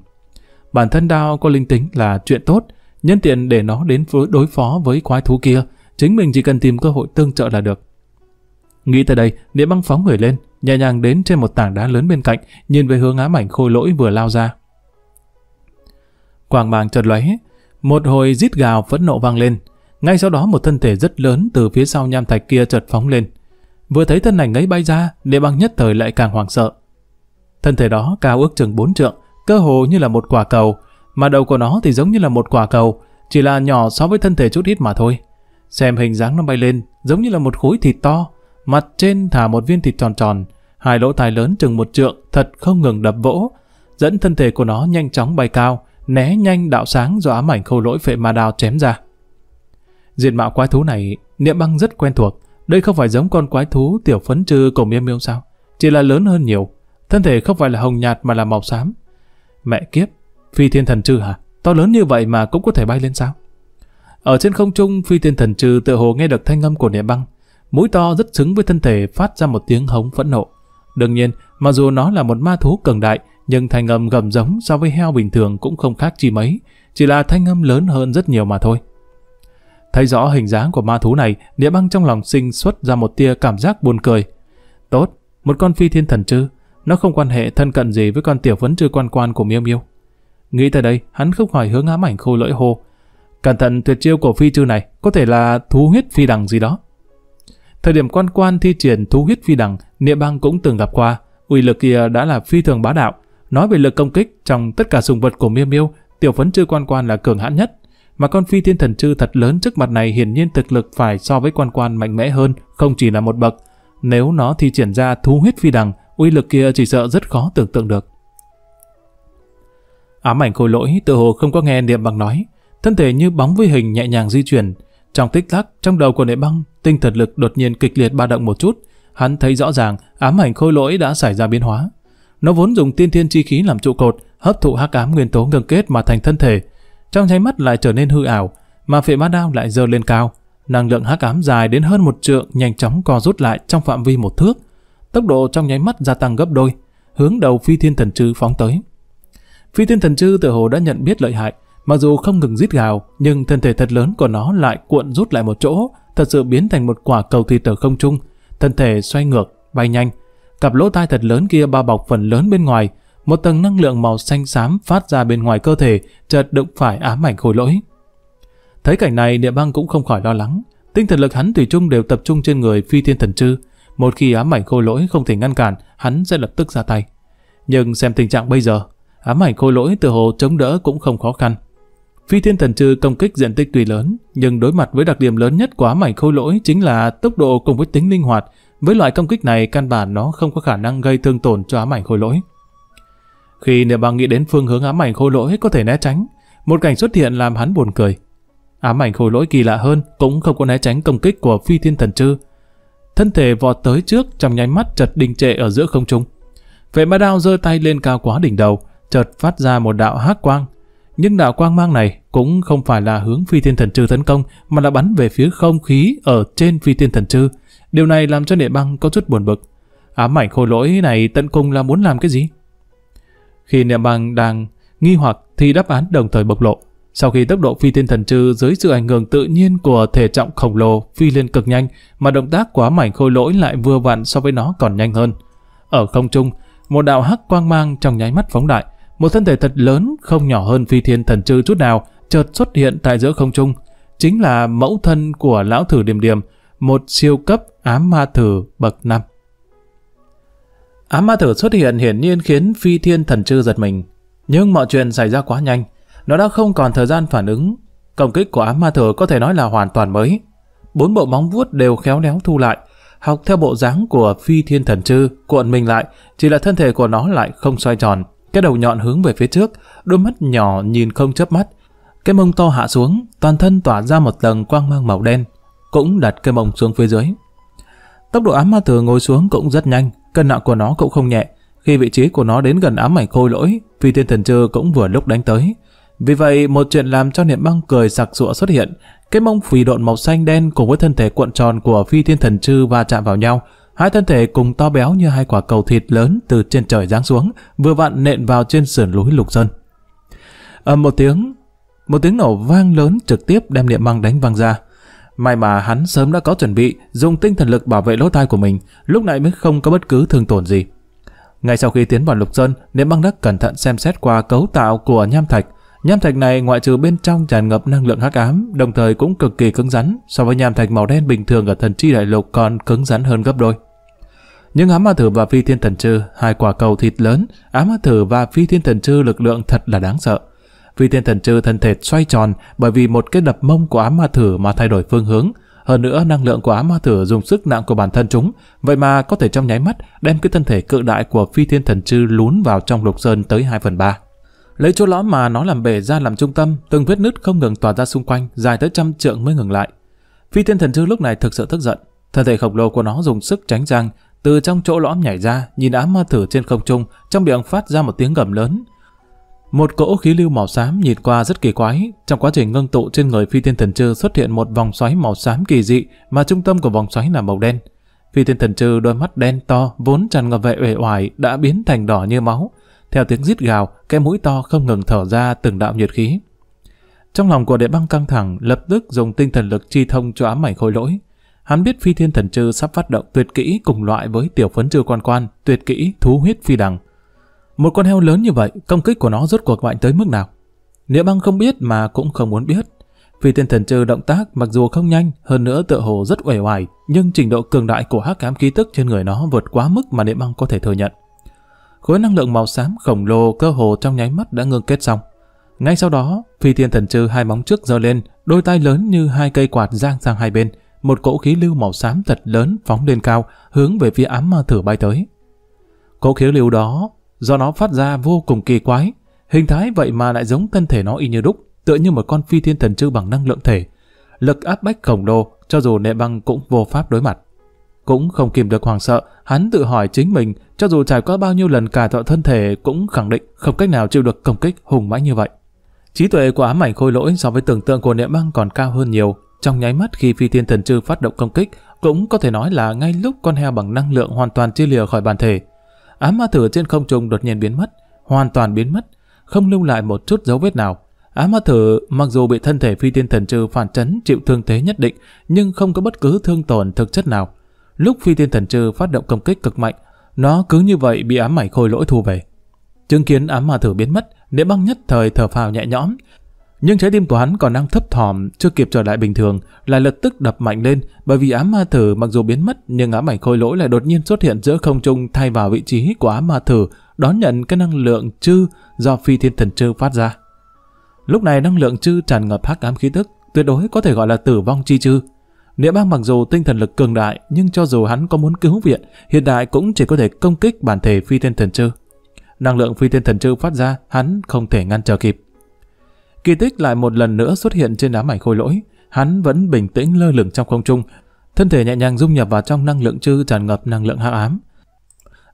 Bản thân đao có linh tính là chuyện tốt, nhân tiện để nó đến đối phó với quái thú kia, chính mình chỉ cần tìm cơ hội tương trợ là được. Nghĩ tới đây, Nệ Băng phóng người lên, nhẹ nhàng đến trên một tảng đá lớn bên cạnh, nhìn về hướng ám ảnh khôi lỗi vừa lao ra. Quang mang chợt lóe, một hồi rít gào phẫn nộ vang lên, Ngay sau đó một thân thể rất lớn từ phía sau nham thạch kia chợt phóng lên. Vừa thấy thân ảnh ấy bay ra, Địa Băng nhất thời lại càng hoảng sợ. Thân thể đó cao ước chừng bốn trượng, cơ hồ như là một quả cầu, mà đầu của nó thì giống như là một quả cầu, chỉ là nhỏ so với thân thể chút ít mà thôi. Xem hình dáng nó bay lên, giống như là một khối thịt to, mặt trên thả một viên thịt tròn tròn, hai lỗ tai lớn chừng một trượng, thật không ngừng đập vỗ, dẫn thân thể của nó nhanh chóng bay cao, né nhanh đạo sáng do ám ảnh khâu lỗi Phệ Ma Đao chém ra. Diện mạo quái thú này, Địa Băng rất quen thuộc, đây không phải giống con quái thú tiểu phấn trư của Miêu Miêu sao? Chỉ là lớn hơn nhiều, thân thể không phải là hồng nhạt mà là màu xám. Mẹ kiếp, Phi Thiên Thần Trư hả? To lớn như vậy mà cũng có thể bay lên sao? Ở trên không trung, Phi Thiên Thần Trư tựa hồ nghe được thanh âm của Địa Băng, mũi to rất xứng với thân thể phát ra một tiếng hống phẫn nộ. Đương nhiên, mặc dù nó là một ma thú cường đại, nhưng thanh âm gầm giống so với heo bình thường cũng không khác chi mấy, chỉ là thanh âm lớn hơn rất nhiều mà thôi. Thấy rõ hình dáng của ma thú này, Địa Băng trong lòng sinh xuất ra một tia cảm giác buồn cười. Tốt, một con Phi Thiên Thần Trư, nó không quan hệ thân cận gì với con tiểu phấn trư quan quan của Miêu Miêu. Nghĩ tới đây, hắn không khỏi hướng ám ảnh khô lưỡi hô. Cẩn thận tuyệt chiêu của phi trư này, có thể là thú huyết phi đằng gì đó. Thời điểm quan quan thi triển thú huyết phi đằng, Địa Băng cũng từng gặp qua, uy lực kia đã là phi thường bá đạo. Nói về lực công kích, trong tất cả sùng vật của Miêu Miêu, tiểu phấn trư quan quan là cường hãn nhất, mà con Phi Thiên Thần Trư thật lớn trước mặt này hiển nhiên thực lực phải so với quan quan mạnh mẽ hơn, không chỉ là một bậc. Nếu nó thi triển ra thú huyết phi đằng, uy lực kia chỉ sợ rất khó tưởng tượng được. Ám ảnh khôi lỗi tự hồ không có nghe Địa Băng nói, thân thể như bóng với hình nhẹ nhàng di chuyển. Trong tích tắc, trong đầu của Địa Băng, tinh thần lực đột nhiên kịch liệt ba động một chút, hắn thấy rõ ràng ám ảnh khôi lỗi đã xảy ra biến hóa. Nó vốn dùng tiên thiên chi khí làm trụ cột, hấp thụ hắc ám nguyên tố ngưng kết mà thành thân thể, trong nháy mắt lại trở nên hư ảo, mà Phệ Ma Đao lại giơ lên cao, năng lượng hắc ám dài đến hơn một trượng nhanh chóng co rút lại trong phạm vi một thước, tốc độ trong nháy mắt gia tăng gấp đôi, hướng đầu Phi Thiên Thần Trư phóng tới. Phi Thiên Thần Trư tựa hồ đã nhận biết lợi hại, mặc dù không ngừng rít gào, nhưng thân thể thật lớn của nó lại cuộn rút lại một chỗ, thật sự biến thành một quả cầu thịt ở không trung, thân thể xoay ngược, bay nhanh. Cặp lỗ tai thật lớn kia bao bọc phần lớn bên ngoài, một tầng năng lượng màu xanh xám phát ra bên ngoài cơ thể, chợt đụng phải ám ảnh khối lỗi. Thấy cảnh này, Địa Băng cũng không khỏi lo lắng, tinh thần lực hắn thủy chung đều tập trung trên người Phi Thiên Thần Trư, một khi ám ảnh khối lỗi không thể ngăn cản, hắn sẽ lập tức ra tay. Nhưng xem tình trạng bây giờ, ám ảnh khối lỗi từ hồ chống đỡ cũng không khó khăn. Phi Thiên Thần Trư công kích diện tích tuy lớn, nhưng đối mặt với đặc điểm lớn nhất của ám ảnh khôi lỗi chính là tốc độ cùng với tính linh hoạt, với loại công kích này căn bản nó không có khả năng gây thương tổn cho ám ảnh khôi lỗi. Khi Địa Băng nghĩ đến phương hướng ám ảnh khôi lỗi có thể né tránh, một cảnh xuất hiện làm hắn buồn cười. Ám ảnh khôi lỗi kỳ lạ hơn cũng không có né tránh công kích của Phi Thiên Thần Trư, thân thể vọt tới trước trong nháy mắt chật đình trệ ở giữa không trung. Vệ Ma Đao giơ tay lên cao quá đỉnh đầu, chợt phát ra một đạo hắc quang. Nhưng đạo quang mang này cũng không phải là hướng Phi Thiên Thần Trư tấn công, mà là bắn về phía không khí ở trên Phi Thiên Thần Trư. Điều này làm cho Địa Băng có chút buồn bực. Ám ảnh khôi lỗi này tận cùng là muốn làm cái gì? Khi Địa Băng đang nghi hoặc thì đáp án đồng thời bộc lộ. Sau khi tốc độ Phi Thiên Thần Trư dưới sự ảnh hưởng tự nhiên của thể trọng khổng lồ phi lên cực nhanh, mà động tác của ám ảnh khôi lỗi lại vừa vặn so với nó còn nhanh hơn. Ở không trung, một đạo hắc quang mang trong nháy mắt phóng đại, một thân thể thật lớn không nhỏ hơn Phi Thiên Thần Trư chút nào chợt xuất hiện tại giữa không trung, chính là mẫu thân của lão thử Điểm Điểm, một siêu cấp ám ma thử bậc năm. Ám ma thử xuất hiện hiển nhiên khiến Phi Thiên Thần Trư giật mình, nhưng mọi chuyện xảy ra quá nhanh, nó đã không còn thời gian phản ứng. Công kích của ám ma thử có thể nói là hoàn toàn mới, bốn bộ móng vuốt đều khéo léo thu lại, học theo bộ dáng của Phi Thiên Thần Trư cuộn mình lại, chỉ là thân thể của nó lại không xoay tròn. Cái đầu nhọn hướng về phía trước, đôi mắt nhỏ nhìn không chớp mắt, cái mông to hạ xuống, toàn thân tỏa ra một tầng quang mang màu đen, cũng đặt cái mông xuống phía dưới. Tốc độ ám ma thử ngồi xuống cũng rất nhanh, cân nặng của nó cũng không nhẹ. Khi vị trí của nó đến gần ám ảnh khôi lỗi, Phi Thiên Thần Trư cũng vừa lúc đánh tới. Vì vậy, một chuyện làm cho Địa Băng cười sặc sụa xuất hiện, cái mông phì độn màu xanh đen cùng với thân thể cuộn tròn của Phi Thiên Thần Trư va chạm vào nhau. Hai thân thể cùng to béo như hai quả cầu thịt lớn từ trên trời giáng xuống, vừa vặn nện vào trên sườn núi Lục Sơn. À, một tiếng một tiếng nổ vang lớn trực tiếp đem Địa Băng đánh văng ra. May mà hắn sớm đã có chuẩn bị, dùng tinh thần lực bảo vệ lỗ tai của mình, lúc này mới không có bất cứ thương tổn gì. Ngay sau khi tiến vào Lục Sơn, Địa Băng đã cẩn thận xem xét qua cấu tạo của nham thạch, Nham thạch này ngoại trừ bên trong tràn ngập năng lượng hắc ám, đồng thời cũng cực kỳ cứng rắn, so với nham thạch màu đen bình thường ở Thần Chi Đại Lục còn cứng rắn hơn gấp đôi. Nhưng Ám Ma Thử và Phi Thiên Thần Trư, hai quả cầu thịt lớn, Ám Ma Thử và Phi Thiên Thần Trư lực lượng thật là đáng sợ. Phi Thiên Thần Trư thân thể xoay tròn bởi vì một cái đập mông của Ám Ma Thử mà thay đổi phương hướng. Hơn nữa năng lượng của Ám Ma Thử dùng sức nặng của bản thân chúng, vậy mà có thể trong nháy mắt đem cái thân thể cự đại của Phi Thiên Thần Trư lún vào trong Lục Sơn tới hai phần ba. Lấy chỗ lõm mà nó làm bể ra làm trung tâm, từng vết nứt không ngừng tỏa ra xung quanh, dài tới trăm trượng mới ngừng lại. Phi Thiên Thần Trư lúc này thực sự tức giận, thân thể khổng lồ của nó dùng sức tránh giang, từ trong chỗ lõm nhảy ra, nhìn Ám Ma Thử trên không trung, trong miệng phát ra một tiếng gầm lớn. Một cỗ khí lưu màu xám nhìn qua rất kỳ quái, trong quá trình ngưng tụ trên người Phi Thiên Thần Trư xuất hiện một vòng xoáy màu xám kỳ dị, mà trung tâm của vòng xoáy là màu đen. Phi Thiên Thần Trư đôi mắt đen to vốn tràn ngập vẻ uể oải đã biến thành đỏ như máu. Theo tiếng rít gào, cái mũi to không ngừng thở ra từng đạo nhiệt khí. Trong lòng của Đệ Băng căng thẳng, lập tức dùng tinh thần lực chi thông cho Ám Ảnh Khôi Lỗi. Hắn biết Phi Thiên Thần Trư sắp phát động tuyệt kỹ cùng loại với Tiểu Phấn Trư Quan Quan, tuyệt kỹ Thú Huyết Phi Đằng. Một con heo lớn như vậy, công kích của nó rốt cuộc mạnh tới mức nào? Địa Băng không biết mà cũng không muốn biết. Phi Thiên Thần Trư động tác mặc dù không nhanh, hơn nữa tựa hồ rất uể oải, nhưng trình độ cường đại của hắc ám khí tức trên người nó vượt quá mức mà Địa Băng có thể thừa nhận. Khối năng lượng màu xám khổng lồ cơ hồ trong nháy mắt đã ngưng kết xong. Ngay sau đó, Phi Thiên Thần Trư hai móng trước giơ lên, đôi tay lớn như hai cây quạt giang sang hai bên, một cỗ khí lưu màu xám thật lớn phóng lên cao, hướng về phía Ám Ma Thử bay tới. Cỗ khí lưu đó do nó phát ra vô cùng kỳ quái, hình thái vậy mà lại giống thân thể nó y như đúc, tựa như một con Phi Thiên Thần Trư bằng năng lượng thể. Lực áp bách khổng lồ, cho dù Đệ Băng cũng vô pháp đối mặt. Cũng không kìm được hoảng sợ, hắn tự hỏi chính mình, cho dù trải qua bao nhiêu lần cải tạo thân thể cũng khẳng định không cách nào chịu được công kích hùng mãnh như vậy. Trí tuệ của Ám Ảnh Khôi Lỗi so với tưởng tượng của Đệ Băng còn cao hơn nhiều. Trong nháy mắt khi Phi Thiên Thần Trư phát động công kích, cũng có thể nói là ngay lúc con heo bằng năng lượng hoàn toàn chia lìa khỏi bản thể, Ám Ma Thử trên không trung đột nhiên biến mất, hoàn toàn biến mất, không lưu lại một chút dấu vết nào. Ám Ma Thử mặc dù bị thân thể Phi Thiên Thần Trư phản chấn chịu thương thế nhất định, nhưng không có bất cứ thương tổn thực chất nào. Lúc Phi Thiên Thần Trư phát động công kích cực mạnh, nó cứ như vậy bị Ám Ảnh Khôi Lỗi thu về. Chứng kiến Ám Ma Thử biến mất, Đệ Băng nhất thời thở phào nhẹ nhõm, nhưng trái tim của hắn còn đang thấp thỏm, chưa kịp trở lại bình thường, lại lập tức đập mạnh lên, bởi vì Ám Ma Thử mặc dù biến mất nhưng Ám Ảnh Khôi Lỗi lại đột nhiên xuất hiện giữa không trung thay vào vị trí của Ám Ma Thử, đón nhận cái năng lượng chư do Phi Thiên Thần Trư phát ra. Lúc này năng lượng chư tràn ngập hắc ám khí tức, tuyệt đối có thể gọi là tử vong chi chư. Địa Bang mặc dù tinh thần lực cường đại, nhưng cho dù hắn có muốn cứu viện, hiện đại cũng chỉ có thể công kích bản thể Phi Thiên Thần Trư. Năng lượng Phi Thiên Thần Trư phát ra, hắn không thể ngăn trở kịp. Kỳ tích lại một lần nữa xuất hiện trên Ám Ảnh Khôi Lỗi, hắn vẫn bình tĩnh lơ lửng trong không trung, thân thể nhẹ nhàng dung nhập vào trong năng lượng chư tràn ngập năng lượng hắc ám.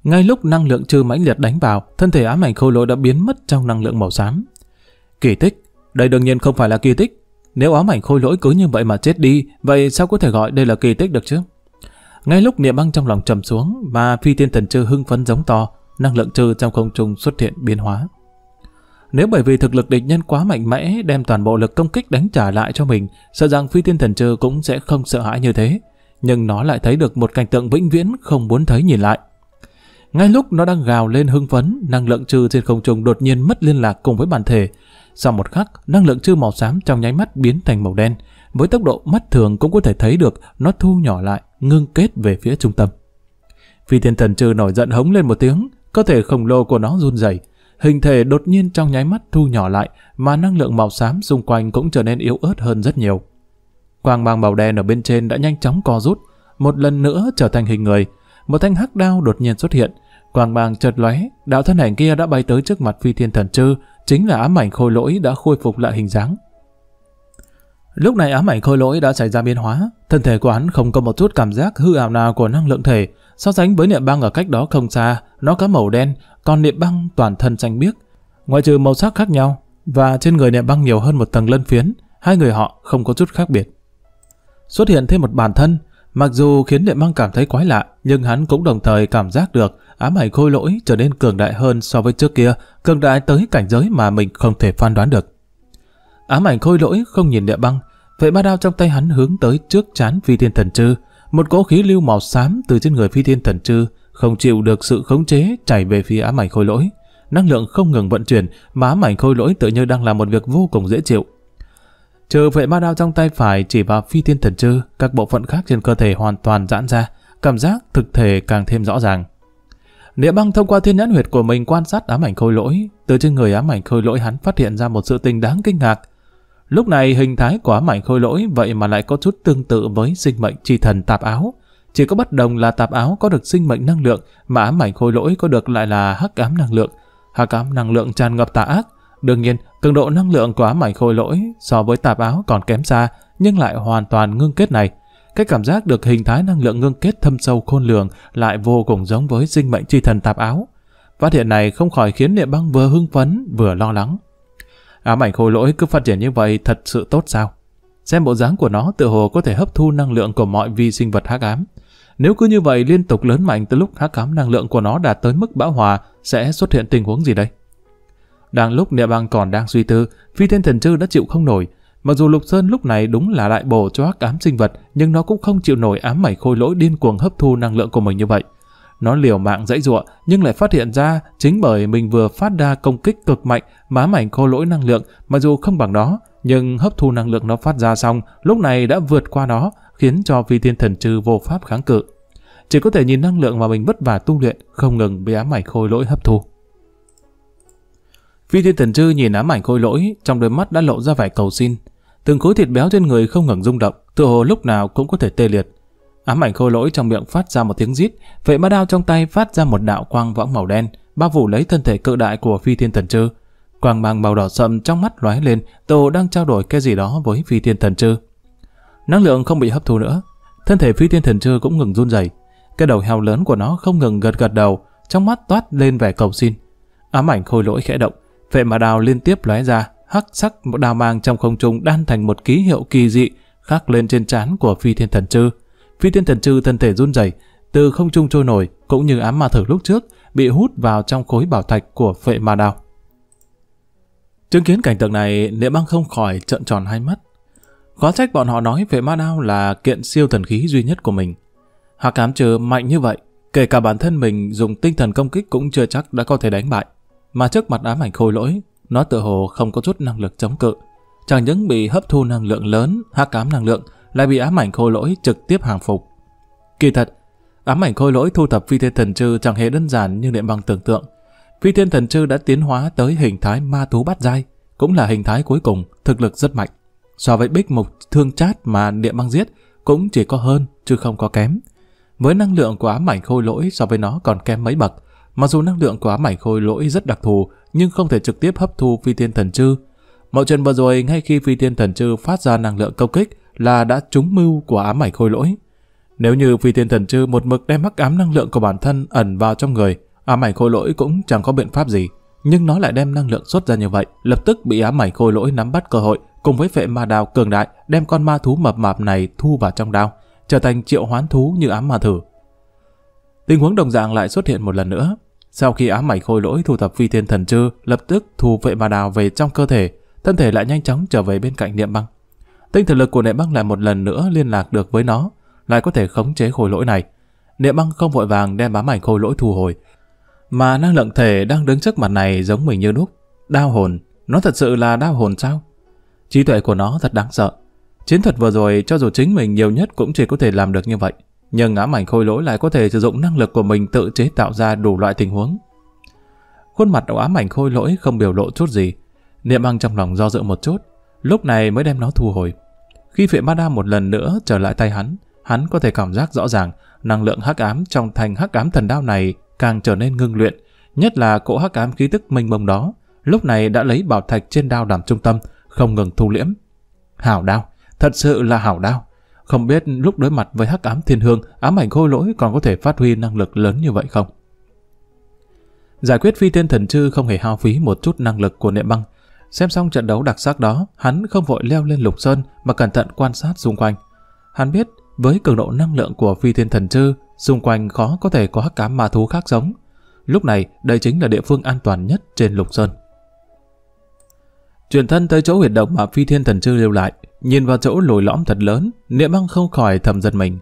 Ngay lúc năng lượng chư mãnh liệt đánh vào, thân thể Ám Ảnh Khôi Lỗi đã biến mất trong năng lượng màu xám. Kỳ tích, đây đương nhiên không phải là kỳ tích. Nếu Ám Ảnh Khôi Lỗi cứ như vậy mà chết đi, vậy sao có thể gọi đây là kỳ tích được chứ? Ngay lúc Địa Băng trong lòng trầm xuống mà Phi Thiên Thần Trư hưng phấn giống to, năng lượng chư trong không trung xuất hiện biến hóa. Nếu bởi vì thực lực địch nhân quá mạnh mẽ đem toàn bộ lực công kích đánh trả lại cho mình, sợ rằng Phi Thiên Thần Trư cũng sẽ không sợ hãi như thế. Nhưng nó lại thấy được một cảnh tượng vĩnh viễn không muốn thấy nhìn lại. Ngay lúc nó đang gào lên hưng phấn, năng lượng chư trên không trung đột nhiên mất liên lạc cùng với bản thể. Sau một khắc, năng lượng chư màu xám trong nháy mắt biến thành màu đen, với tốc độ mắt thường cũng có thể thấy được nó thu nhỏ lại, ngưng kết về phía trung tâm. Phi Thiên Thần Trư nổi giận hống lên một tiếng, cơ thể khổng lồ của nó run rẩy. Hình thể đột nhiên trong nháy mắt thu nhỏ lại, mà năng lượng màu xám xung quanh cũng trở nên yếu ớt hơn rất nhiều. Quang mang màu đen ở bên trên đã nhanh chóng co rút, một lần nữa trở thành hình người. Một thanh hắc đao đột nhiên xuất hiện, quang mang chợt lóe, đạo thân ảnh kia đã bay tới trước mặt Phi Thiên Thần Trư, chính là Ám Ảnh Khôi Lỗi đã khôi phục lại hình dáng. Lúc này Ám Ảnh Khôi Lỗi đã xảy ra biến hóa, thân thể của hắn không có một chút cảm giác hư ảo nào của năng lượng thể. So sánh với Địa Băng ở cách đó không xa, nó có màu đen, còn Địa Băng toàn thân xanh biếc, ngoại trừ màu sắc khác nhau và trên người Địa Băng nhiều hơn một tầng lân phiến, hai người họ không có chút khác biệt. Xuất hiện thêm một bản thân, mặc dù khiến Địa Băng cảm thấy quái lạ, nhưng hắn cũng đồng thời cảm giác được Ám Ảnh Khôi Lỗi trở nên cường đại hơn so với trước kia, cường đại tới cảnh giới mà mình không thể phán đoán được. Ám Ảnh Khôi Lỗi không nhìn Địa Băng, vậy ba đao trong tay hắn hướng tới trước trán Phi Thiên Thần Trư. Một cỗ khí lưu màu xám từ trên người Phi Thiên Thần Trư không chịu được sự khống chế chảy về phía Ám Ảnh Khôi Lỗi. năng lượng không ngừng vận chuyển, mà ám ảnh khôi lỗi tự như đang làm một việc vô cùng dễ chịu. Trừ vệ ma đao trong tay phải chỉ vào phi thiên thần trư, các bộ phận khác trên cơ thể hoàn toàn giãn ra, cảm giác thực thể càng thêm rõ ràng. Địa Băng thông qua thiên nhãn huyệt của mình quan sát ám ảnh khôi lỗi, từ trên người ám ảnh khôi lỗi hắn phát hiện ra một sự tình đáng kinh ngạc. Lúc này hình thái của ám ảnh khôi lỗi vậy mà lại có chút tương tự với sinh mệnh chi thần tạp áo, chỉ có bất đồng là tạp áo có được sinh mệnh năng lượng, mà ám ảnh khôi lỗi có được lại là hắc ám năng lượng. Hắc ám năng lượng tràn ngập tà ác, đương nhiên cường độ năng lượng của ám ảnh khôi lỗi so với tạp áo còn kém xa, nhưng lại hoàn toàn ngưng kết này. Cái cảm giác được hình thái năng lượng ngưng kết thâm sâu khôn lường lại vô cùng giống với sinh mệnh chi thần tạp áo. Phát hiện này không khỏi khiến Địa Băng vừa hưng phấn vừa lo lắng. Ám ảnh khôi lỗi cứ phát triển như vậy thật sự tốt sao? Xem bộ dáng của nó tựa hồ có thể hấp thu năng lượng của mọi vi sinh vật hắc ám. Nếu cứ như vậy liên tục lớn mạnh, từ lúc hắc ám năng lượng của nó đạt tới mức bão hòa sẽ xuất hiện tình huống gì đây? Đang lúc Địa Băng còn đang suy tư, phi thiên thần trư đã chịu không nổi. Mặc dù Lục Sơn lúc này đúng là đại bổ cho hắc ám sinh vật, nhưng nó cũng không chịu nổi ám ảnh khôi lỗi điên cuồng hấp thu năng lượng của mình như vậy. Nó liều mạng dãy giụa, nhưng lại phát hiện ra chính bởi mình vừa phát ra công kích cực mạnh mà ám ảnh khôi lỗi năng lượng mặc dù không bằng nó, nhưng hấp thu năng lượng nó phát ra xong lúc này đã vượt qua nó, khiến cho phi thiên thần trư vô pháp kháng cự. Chỉ có thể nhìn năng lượng mà mình vất vả tu luyện không ngừng bị ám ảnh khôi lỗi hấp thu. Phi thiên thần trư nhìn ám ảnh khôi lỗi, trong đôi mắt đã lộ ra vẻ cầu xin. Từng khối thịt béo trên người không ngừng rung động, tựa hồ lúc nào cũng có thể tê liệt. Ám ảnh khôi lỗi trong miệng phát ra một tiếng rít, vậy ma đao trong tay phát ra một đạo quang võng màu đen, bao phủ lấy thân thể cự đại của phi thiên thần trư. Quang mang màu đỏ sậm trong mắt lóe lên, tựa hồ đang trao đổi cái gì đó với phi thiên thần trư. Năng lượng không bị hấp thu nữa, thân thể phi thiên thần trư cũng ngừng run rẩy. Cái đầu heo lớn của nó không ngừng gật gật đầu, trong mắt toát lên vẻ cầu xin. Ám ảnh khôi lỗi khẽ động, vậy mà đao liên tiếp lóe ra, hắc sắc đao mang trong không trung đan thành một ký hiệu kỳ dị khắc lên trên trán của phi thiên thần trư. Phi thiên thần trư thân thể run rẩy, từ không trung trôi nổi, cũng như ám ma thử lúc trước bị hút vào trong khối bảo thạch của phệ ma đao. Chứng kiến cảnh tượng này, Địa Băng không khỏi trợn tròn hai mắt. Khó trách bọn họ nói phệ ma đao là kiện siêu thần khí duy nhất của mình. Hắc ám trừ mạnh như vậy, kể cả bản thân mình dùng tinh thần công kích cũng chưa chắc đã có thể đánh bại, mà trước mặt ám ảnh khôi lỗi, nó tựa hồ không có chút năng lực chống cự. Chẳng những bị hấp thu năng lượng lớn, hắc ám năng lượng, lại bị ám ảnh khôi lỗi trực tiếp hàng phục. Kỳ thật, ám ảnh khôi lỗi thu thập phi thiên thần trư chẳng hề đơn giản như Địa Băng tưởng tượng. Phi thiên thần trư đã tiến hóa tới hình thái ma thú bát giai, cũng là hình thái cuối cùng, thực lực rất mạnh. So với bích mục thương chát mà Địa Băng giết cũng chỉ có hơn chứ không có kém. Với năng lượng của ám ảnh khôi lỗi so với nó còn kém mấy bậc. Mặc dù năng lượng của ám ảnh khôi lỗi rất đặc thù, nhưng không thể trực tiếp hấp thu phi thiên thần trư. Mọi chuyện vừa rồi ngay khi phi thiên thần trư phát ra năng lượng công kích là đã trúng mưu của ám ảnh khôi lỗi. Nếu như phi thiên thần trư một mực đem hắc ám năng lượng của bản thân ẩn vào trong người, ám ảnh khôi lỗi cũng chẳng có biện pháp gì. Nhưng nó lại đem năng lượng xuất ra như vậy, lập tức bị ám ảnh khôi lỗi nắm bắt cơ hội, cùng với phệ ma đao cường đại đem con ma thú mập mạp này thu vào trong đao, trở thành triệu hoán thú như ám ma thử. Tình huống đồng dạng lại xuất hiện một lần nữa. Sau khi ám ảnh khôi lỗi thu thập phi thiên thần trư, lập tức thu vệ ma đào về trong cơ thể, thân thể lại nhanh chóng trở về bên cạnh Địa Băng. Tinh thần lực của Địa Băng lại một lần nữa liên lạc được với nó, lại có thể khống chế khôi lỗi này. Địa Băng không vội vàng đem ám ảnh khôi lỗi thu hồi, mà năng lượng thể đang đứng trước mặt này giống mình như đúc. Đao hồn, nó thật sự là đao hồn sao? Trí tuệ của nó thật đáng sợ. Chiến thuật vừa rồi cho dù chính mình nhiều nhất cũng chỉ có thể làm được như vậy, nhưng ám ảnh khôi lỗi lại có thể sử dụng năng lực của mình tự chế tạo ra đủ loại tình huống. Khuôn mặt của ám ảnh khôi lỗi không biểu lộ chút gì. Niệm Băng trong lòng do dự một chút, lúc này mới đem nó thu hồi. Khi phệ ma đao một lần nữa trở lại tay hắn, hắn có thể cảm giác rõ ràng năng lượng hắc ám trong thành hắc ám thần đao này càng trở nên ngưng luyện, nhất là cỗ hắc ám khí tức mênh mông đó, lúc này đã lấy bảo thạch trên đao làm trung tâm, không ngừng thu liễm. Hảo đao, thật sự là hảo đao. Không biết lúc đối mặt với hắc ám thiên hương, ám ảnh khôi lỗi còn có thể phát huy năng lực lớn như vậy không? Giải quyết phi thiên thần trư không hề hao phí một chút năng lực của Địa Băng. Xem xong trận đấu đặc sắc đó, hắn không vội leo lên Lục Sơn mà cẩn thận quan sát xung quanh. Hắn biết với cường độ năng lượng của phi thiên thần trư, xung quanh khó có thể có hắc ám ma thú khác sống. Lúc này đây chính là địa phương an toàn nhất trên Lục Sơn. Chuyển thân tới chỗ huyệt động mà phi thiên thần trư lưu lại, nhìn vào chỗ lồi lõm thật lớn, Địa Băng không khỏi thầm giật mình.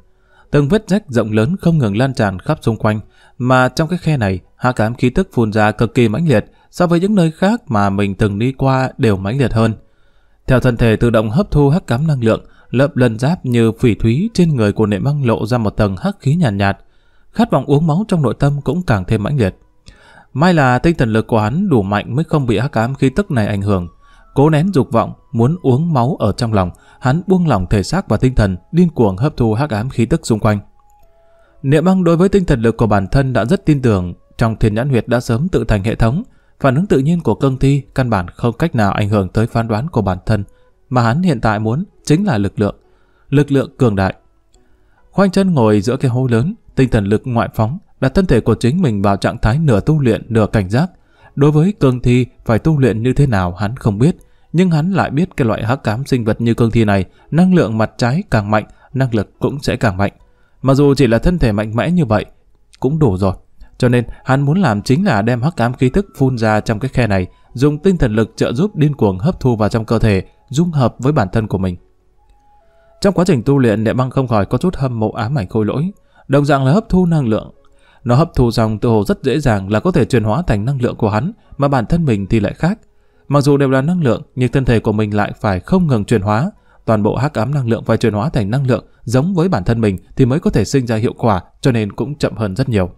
Từng vết rách rộng lớn không ngừng lan tràn khắp xung quanh, mà trong cái khe này, hắc ám khí tức phun ra cực kỳ mãnh liệt, so với những nơi khác mà mình từng đi qua đều mãnh liệt hơn. Theo thân thể tự động hấp thu hắc ám năng lượng, lớp lân giáp như phỉ thúy trên người của Nệ Măng lộ ra một tầng hắc khí nhàn nhạt, nhạt. Khát vọng uống máu trong nội tâm cũng càng thêm mãnh liệt. May là tinh thần lực của hắn đủ mạnh mới không bị hắc ám khí tức này ảnh hưởng. Cố nén dục vọng muốn uống máu ở trong lòng, hắn buông lỏng thể xác và tinh thần, điên cuồng hấp thu hắc ám khí tức xung quanh. Niệm Băng đối với tinh thần lực của bản thân đã rất tin tưởng, trong thiên nhãn huyệt đã sớm tự thành hệ thống, phản ứng tự nhiên của cương thi căn bản không cách nào ảnh hưởng tới phán đoán của bản thân, mà hắn hiện tại muốn chính là lực lượng, lực lượng cường đại. Khoanh chân ngồi giữa cái hố lớn, tinh thần lực ngoại phóng, đặt thân thể của chính mình vào trạng thái nửa tu luyện nửa cảnh giác. Đối với cương thi phải tu luyện như thế nào hắn không biết, nhưng hắn lại biết cái loại hắc ám sinh vật như cương thi này, năng lượng mặt trái càng mạnh, năng lực cũng sẽ càng mạnh. Mặc dù chỉ là thân thể mạnh mẽ như vậy cũng đủ rồi, cho nên hắn muốn làm chính là đem hắc ám khí thức phun ra trong cái khe này, dùng tinh thần lực trợ giúp điên cuồng hấp thu vào trong cơ thể, dung hợp với bản thân của mình. Trong quá trình tu luyện, Đệ Băng không khỏi có chút hâm mộ ám ảnh khôi lỗi, đồng dạng là hấp thu năng lượng. Nó hấp thu xong tự hồ rất dễ dàng là có thể chuyển hóa thành năng lượng của hắn, mà bản thân mình thì lại khác. Mặc dù đều là năng lượng, nhưng thân thể của mình lại phải không ngừng chuyển hóa. Toàn bộ hắc ám năng lượng phải chuyển hóa thành năng lượng giống với bản thân mình thì mới có thể sinh ra hiệu quả, cho nên cũng chậm hơn rất nhiều.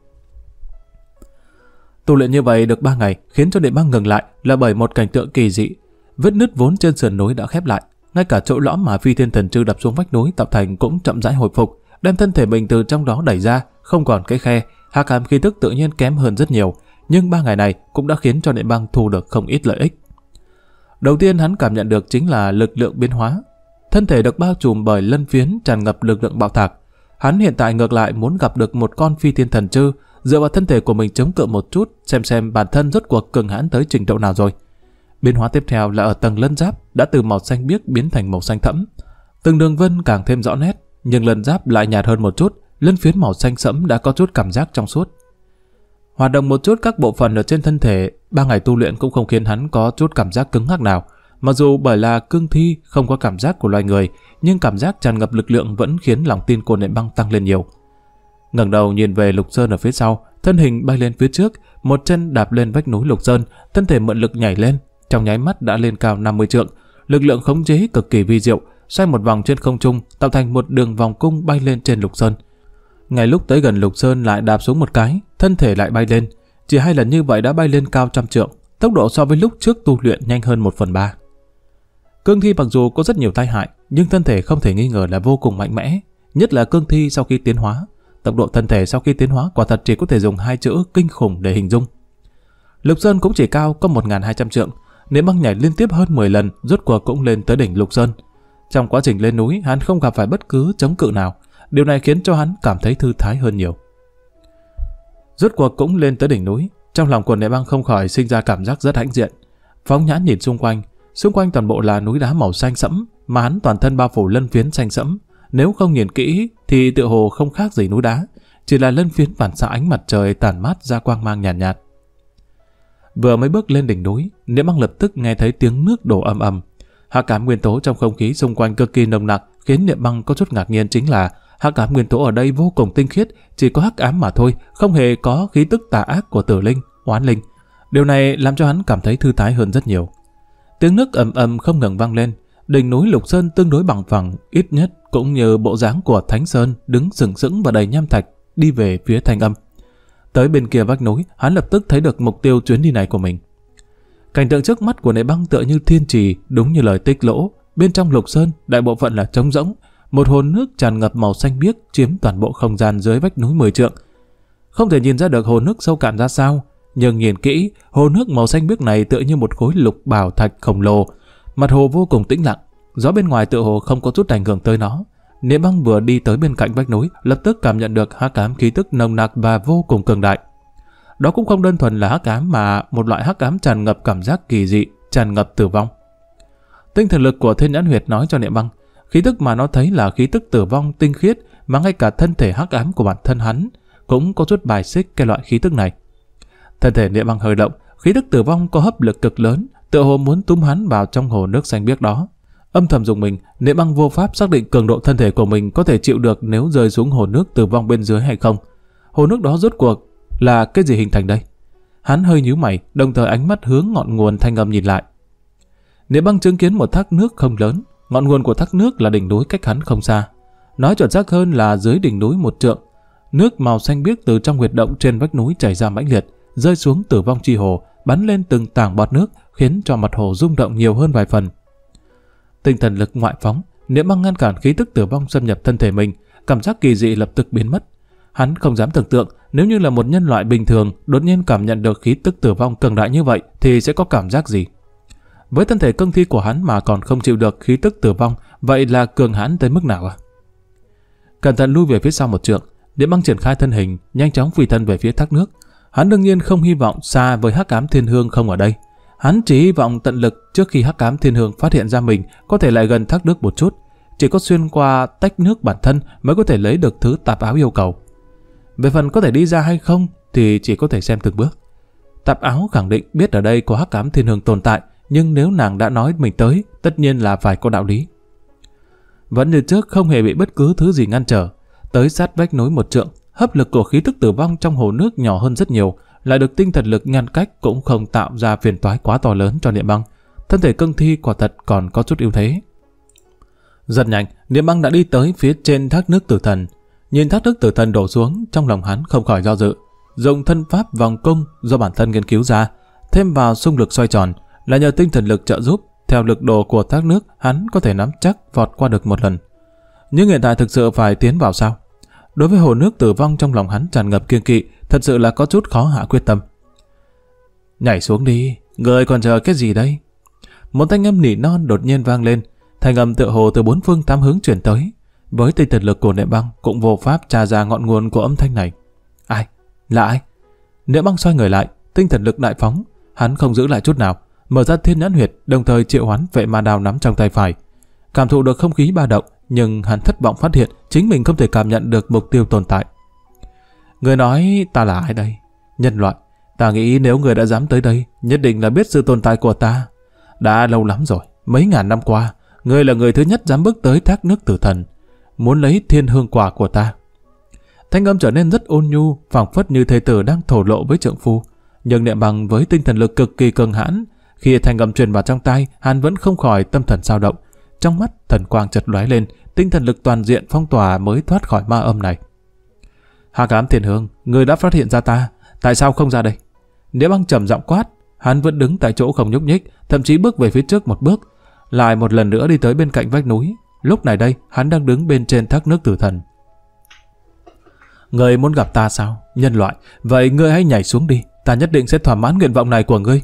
Tu luyện như vậy được ba ngày, khiến cho Đệ Băng ngừng lại là bởi một cảnh tượng kỳ dị. Vết nứt vốn trên sườn núi đã khép lại, ngay cả chỗ lõm mà Phi Thiên Thần Trư đập xuống vách núi tạo thành cũng chậm rãi hồi phục, đem thân thể mình từ trong đó đẩy ra, không còn cái khe. Hắc ám khí tức tự nhiên kém hơn rất nhiều, nhưng ba ngày này cũng đã khiến cho Đệ Băng thu được không ít lợi ích. Đầu tiên hắn cảm nhận được chính là lực lượng biến hóa. Thân thể được bao trùm bởi lân phiến tràn ngập lực lượng bạo tạc. Hắn hiện tại ngược lại muốn gặp được một con Phi Thiên Thần Trư, dựa vào thân thể của mình chống cự một chút, xem xem bản thân rốt cuộc cường hãn tới trình độ nào rồi. Biến hóa tiếp theo là ở tầng lân giáp đã từ màu xanh biếc biến thành màu xanh thẫm. Từng đường vân càng thêm rõ nét, nhưng lân giáp lại nhạt hơn một chút. Lân phiến màu xanh sẫm đã có chút cảm giác trong suốt. Hoạt động một chút các bộ phận ở trên thân thể, ba ngày tu luyện cũng không khiến hắn có chút cảm giác cứng ngắc nào. Mặc dù bởi là cương thi không có cảm giác của loài người, nhưng cảm giác tràn ngập lực lượng vẫn khiến lòng tin của Nệ Băng tăng lên nhiều. Ngẩng đầu nhìn về Lục Sơn ở phía sau, thân hình bay lên phía trước, một chân đạp lên vách núi Lục Sơn, thân thể mượn lực nhảy lên, trong nháy mắt đã lên cao năm mươi trượng, lực lượng khống chế cực kỳ vi diệu, xoay một vòng trên không trung, tạo thành một đường vòng cung bay lên trên Lục Sơn. Ngay lúc tới gần Lục Sơn lại đạp xuống một cái, thân thể lại bay lên. Chỉ hai lần như vậy đã bay lên cao trăm trượng, tốc độ so với lúc trước tu luyện nhanh hơn một phần ba. Cương thi mặc dù có rất nhiều tai hại, nhưng thân thể không thể nghi ngờ là vô cùng mạnh mẽ. Nhất là cương thi sau khi tiến hóa, tốc độ thân thể sau khi tiến hóa quả thật chỉ có thể dùng hai chữ kinh khủng để hình dung. Lục Sơn cũng chỉ cao có một nghìn hai trăm trượng, nếu băng nhảy liên tiếp hơn mười lần, rốt cuộc cũng lên tới đỉnh Lục Sơn. Trong quá trình lên núi, hắn không gặp phải bất cứ chống cự nào. Điều này khiến cho hắn cảm thấy thư thái hơn nhiều. Rốt cuộc cũng lên tới đỉnh núi, trong lòng của Nệ Băng không khỏi sinh ra cảm giác rất hãnh diện. Phóng nhãn nhìn xung quanh, xung quanh toàn bộ là núi đá màu xanh sẫm, mà hắn toàn thân bao phủ lân phiến xanh sẫm, nếu không nhìn kỹ thì tựa hồ không khác gì núi đá, chỉ là lân phiến phản xạ ánh mặt trời tản mát ra quang mang nhàn nhạt, nhạt. Vừa mới bước lên đỉnh núi, Nệ Băng lập tức nghe thấy tiếng nước đổ ầm ầm. Hắc ám nguyên tố trong không khí xung quanh cực kỳ nồng nặc, khiến Nệ Băng có chút ngạc nhiên chính là hắc ám nguyên tố ở đây vô cùng tinh khiết, chỉ có hắc ám mà thôi, không hề có khí tức tà ác của tử linh, oán linh. Điều này làm cho hắn cảm thấy thư thái hơn rất nhiều. Tiếng nước ầm ầm không ngừng vang lên, đỉnh núi Lục Sơn tương đối bằng phẳng, ít nhất cũng như bộ dáng của Thánh Sơn đứng sừng sững và đầy nham thạch đi về phía thanh âm. Tới bên kia vách núi, hắn lập tức thấy được mục tiêu chuyến đi này của mình. Cảnh tượng trước mắt của Nệ Băng tựa như thiên trì, đúng như lời Tích Lỗ, bên trong Lục Sơn đại bộ phận là trống rỗng. Một hồ nước tràn ngập màu xanh biếc chiếm toàn bộ không gian dưới vách núi mười trượng. Không thể nhìn ra được hồ nước sâu cạn ra sao, nhưng nhìn kỹ, hồ nước màu xanh biếc này tựa như một khối lục bảo thạch khổng lồ. Mặt hồ vô cùng tĩnh lặng, gió bên ngoài tựa hồ không có chút ảnh hưởng tới nó. Niệm Băng vừa đi tới bên cạnh vách núi, lập tức cảm nhận được hắc ám khí tức nồng nặc và vô cùng cường đại. Đó cũng không đơn thuần là hắc ám mà một loại hắc ám tràn ngập cảm giác kỳ dị, tràn ngập tử vong. Tinh thần lực của Thiên Nhãn Huyệt nói cho Niệm Băng, khí tức mà nó thấy là khí tức tử vong tinh khiết, mà ngay cả thân thể hắc ám của bản thân hắn cũng có chút bài xích cái loại khí tức này. Thân thể Địa Băng hơi động, khí tức tử vong có hấp lực cực lớn, tựa hồ muốn túm hắn vào trong hồ nước xanh biếc đó. Âm thầm dùng mình, Niệm Băng vô pháp xác định cường độ thân thể của mình có thể chịu được nếu rơi xuống hồ nước tử vong bên dưới hay không. Hồ nước đó rốt cuộc là cái gì hình thành đây? Hắn hơi nhíu mày, đồng thời ánh mắt hướng ngọn nguồn thanh âm nhìn lại. Niệm Băng chứng kiến một thác nước không lớn, ngọn nguồn của thác nước là đỉnh núi cách hắn không xa. Nói chuẩn xác hơn là dưới đỉnh núi một trượng, nước màu xanh biếc từ trong huyệt động trên vách núi chảy ra mãnh liệt, rơi xuống tử vong chi hồ, bắn lên từng tảng bọt nước, khiến cho mặt hồ rung động nhiều hơn vài phần. Tinh thần lực ngoại phóng, Niệm Băng ngăn cản khí tức tử vong xâm nhập thân thể mình, cảm giác kỳ dị lập tức biến mất. Hắn không dám tưởng tượng, nếu như là một nhân loại bình thường đột nhiên cảm nhận được khí tức tử vong cường đại như vậy thì sẽ có cảm giác gì. Với thân thể cương thi của hắn mà còn không chịu được khí tức tử vong, vậy là cường hãn tới mức nào à? Cẩn thận lui về phía sau một trượng, Niệm Băng triển khai thân hình, nhanh chóng phi thân về phía thác nước. Hắn đương nhiên không hy vọng xa với Hắc Cám Thiên Hương không ở đây. Hắn chỉ hy vọng tận lực trước khi Hắc Cám Thiên Hương phát hiện ra mình có thể lại gần thác nước một chút. Chỉ có xuyên qua tách nước bản thân mới có thể lấy được thứ tạp áo yêu cầu. Về phần có thể đi ra hay không thì chỉ có thể xem từng bước. Tạp áo khẳng định biết ở đây có Hắc Cám Thiên Hương tồn tại, nhưng nếu nàng đã nói mình tới, tất nhiên là phải có đạo lý. Vẫn như trước không hề bị bất cứ thứ gì ngăn trở. Tới sát vách núi một trượng, hấp lực của khí thức tử vong trong hồ nước nhỏ hơn rất nhiều, lại được tinh thần lực ngăn cách cũng không tạo ra phiền toái quá to lớn cho Niệm Băng. Thân thể cương thi quả thật còn có chút ưu thế. Rất nhanh, Niệm Băng đã đi tới phía trên thác nước tử thần. Nhìn thác nước tử thần đổ xuống, trong lòng hắn không khỏi do dự. Dùng thân pháp vòng cung do bản thân nghiên cứu ra, thêm vào xung lực xoay tròn, là nhờ tinh thần lực trợ giúp, theo lực độ của thác nước hắn có thể nắm chắc vọt qua được một lần. Nhưng hiện tại thực sự phải tiến vào sao? Đối với hồ nước tử vong trong lòng hắn tràn ngập kiêng kỵ, thật sự là có chút khó hạ quyết tâm. Nhảy xuống đi, người còn chờ cái gì đây? Một thanh âm nỉ non đột nhiên vang lên, thanh âm tựa hồ từ bốn phương tám hướng chuyển tới. Với tinh thần lực của Niệm Băng cũng vô pháp tra ra ngọn nguồn của âm thanh này. Ai? Là ai? Niệm Băng xoay người lại, tinh thần lực đại phóng, hắn không giữ lại chút nào, mở ra thiên nhãn huyệt, đồng thời triệu hoán vệ ma đao nắm trong tay phải. Cảm thụ được không khí ba động, nhưng hắn thất vọng phát hiện chính mình không thể cảm nhận được mục tiêu tồn tại. Người nói ta là ai đây? Nhân loại, ta nghĩ nếu người đã dám tới đây, nhất định là biết sự tồn tại của ta. Đã lâu lắm rồi, mấy ngàn năm qua, người là người thứ nhất dám bước tới thác nước tử thần, muốn lấy thiên hương quả của ta. Thanh âm trở nên rất ôn nhu, phảng phất như thầy tử đang thổ lộ với trượng phu. Nhưng Niệm Bằng với tinh thần lực cực kỳ cường hãn, khi thanh âm truyền vào trong tai, hắn vẫn không khỏi tâm thần dao động. Trong mắt thần quang chợt lóe lên, tinh thần lực toàn diện phong tỏa mới thoát khỏi ma âm này. Hắc Ám Thiên Hương, người đã phát hiện ra ta, tại sao không ra đây? Niệm Băng trầm giọng quát, hắn vẫn đứng tại chỗ không nhúc nhích, thậm chí bước về phía trước một bước, lại một lần nữa đi tới bên cạnh vách núi. Lúc này đây, hắn đang đứng bên trên thác nước tử thần. Người muốn gặp ta sao? Nhân loại, vậy ngươi hãy nhảy xuống đi, ta nhất định sẽ thỏa mãn nguyện vọng này của ngươi.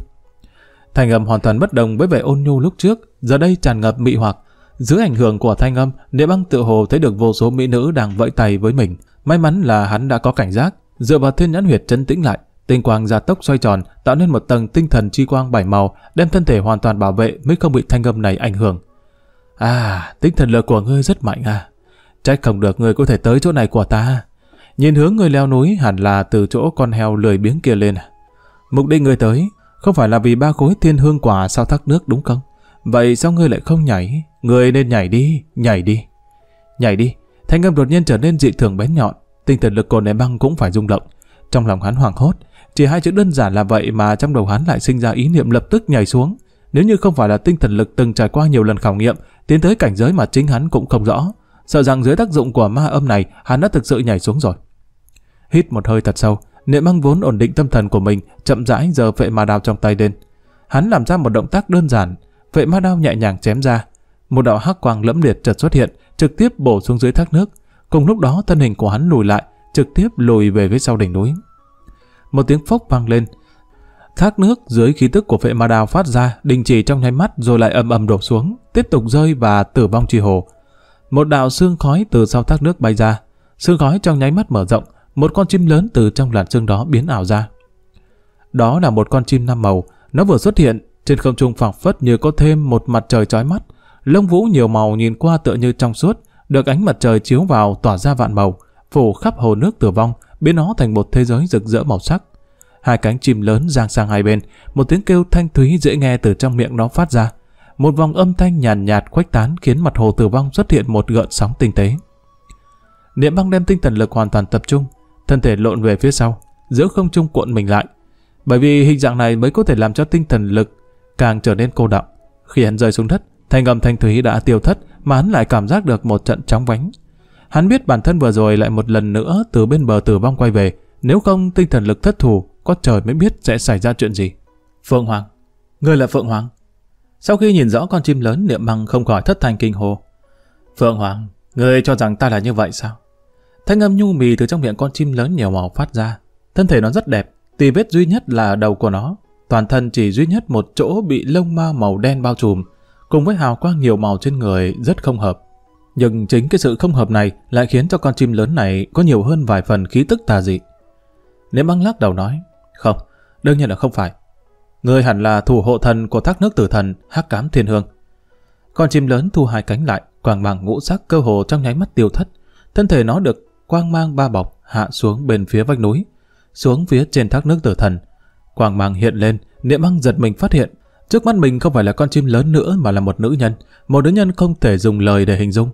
Thanh âm hoàn toàn bất đồng với vẻ ôn nhu lúc trước, giờ đây tràn ngập mị hoặc. Dưới ảnh hưởng của thanh âm, Niệm Băng tự hồ thấy được vô số mỹ nữ đang vẫy tay với mình. May mắn là hắn đã có cảnh giác, dựa vào thiên nhãn huyệt trấn tĩnh lại, tinh quang gia tốc xoay tròn, tạo nên một tầng tinh thần chi quang bảy màu, đem thân thể hoàn toàn bảo vệ mới không bị thanh âm này ảnh hưởng. À, tinh thần lực của ngươi rất mạnh à? Trách không được ngươi có thể tới chỗ này của ta. Nhìn hướng ngươi leo núi hẳn là từ chỗ con heo lười biếng kia lên à? Mục đích ngươi tới không phải là vì ba khối thiên hương quả sao thác nước đúng không? Vậy sao ngươi lại không nhảy? Ngươi nên nhảy đi, nhảy đi, nhảy đi. Thanh âm đột nhiên trở nên dị thường bén nhọn, tinh thần lực của Niệm Băng cũng phải rung động. Trong lòng hắn hoảng hốt, chỉ hai chữ đơn giản là vậy mà trong đầu hắn lại sinh ra ý niệm lập tức nhảy xuống. Nếu như không phải là tinh thần lực từng trải qua nhiều lần khảo nghiệm, tiến tới cảnh giới mà chính hắn cũng không rõ, sợ rằng dưới tác dụng của ma âm này, hắn đã thực sự nhảy xuống rồi. Hít một hơi thật sâu, Niệm Băng vốn ổn định tâm thần của mình, chậm rãi giơ phệ ma đao trong tay lên. Hắn làm ra một động tác đơn giản, phệ ma đao nhẹ nhàng chém ra, một đạo hắc quang lẫm liệt chợt xuất hiện, trực tiếp bổ xuống dưới thác nước. Cùng lúc đó, thân hình của hắn lùi lại, trực tiếp lùi về phía sau đỉnh núi. Một tiếng phốc vang lên, thác nước dưới khí tức của phệ ma đao phát ra đình chỉ trong nháy mắt rồi lại ầm ầm đổ xuống, tiếp tục rơi và tử vong chi hồ. Một đạo sương khói từ sau thác nước bay ra, sương khói trong nháy mắt mở rộng, một con chim lớn từ trong làn sương đó biến ảo ra. Đó là một con chim năm màu, nó vừa xuất hiện trên không trung phảng phất như có thêm một mặt trời chói mắt, lông vũ nhiều màu nhìn qua tựa như trong suốt, được ánh mặt trời chiếu vào tỏa ra vạn màu, phủ khắp hồ nước tử vong, biến nó thành một thế giới rực rỡ màu sắc. Hai cánh chim lớn giang sang hai bên, một tiếng kêu thanh thúy dễ nghe từ trong miệng nó phát ra. một vòng âm thanh nhàn nhạt, nhạt khuếch tán khiến mặt hồ tử vong xuất hiện một gợn sóng tinh tế. Niệm Băng đem tinh thần lực hoàn toàn tập trung, thân thể lộn về phía sau, giữa không trung cuộn mình lại. Bởi vì hình dạng này mới có thể làm cho tinh thần lực càng trở nên cô đọng. Khi hắn rơi xuống đất, thanh âm thanh thúy đã tiêu thất mà hắn lại cảm giác được một trận chóng vánh. Hắn biết bản thân vừa rồi lại một lần nữa từ bên bờ tử vong quay về, nếu không tinh thần lực thất thủ, có trời mới biết sẽ xảy ra chuyện gì. Phượng Hoàng, ngươi là Phượng Hoàng. Sau khi nhìn rõ con chim lớn, Niệm Băng không khỏi thất thanh kinh hô. Phượng Hoàng, ngươi cho rằng ta là như vậy sao? Thanh âm nhu mì từ trong miệng con chim lớn nhiều màu phát ra. Thân thể nó rất đẹp, tì vết duy nhất là đầu của nó, toàn thân chỉ duy nhất một chỗ bị lông ma màu đen bao trùm, cùng với hào quang nhiều màu trên người rất không hợp. Nhưng chính cái sự không hợp này lại khiến cho con chim lớn này có nhiều hơn vài phần khí tức tà dị. Niệm Băng lắc đầu nói, không, đương nhiên là không phải. Ngươi hẳn là thủ hộ thần của Thác Nước Tử Thần Hắc Cám Thiên Hương. Con chim lớn thu hai cánh lại, quang mang ngũ sắc cơ hồ trong nháy mắt tiêu thất, thân thể nó được quang mang ba bọc hạ xuống bên phía vách núi, xuống phía trên Thác Nước Tử Thần. Quang mang hiện lên, Niệm Băng giật mình phát hiện trước mắt mình không phải là con chim lớn nữa mà là một nữ nhân, một nữ nhân không thể dùng lời để hình dung.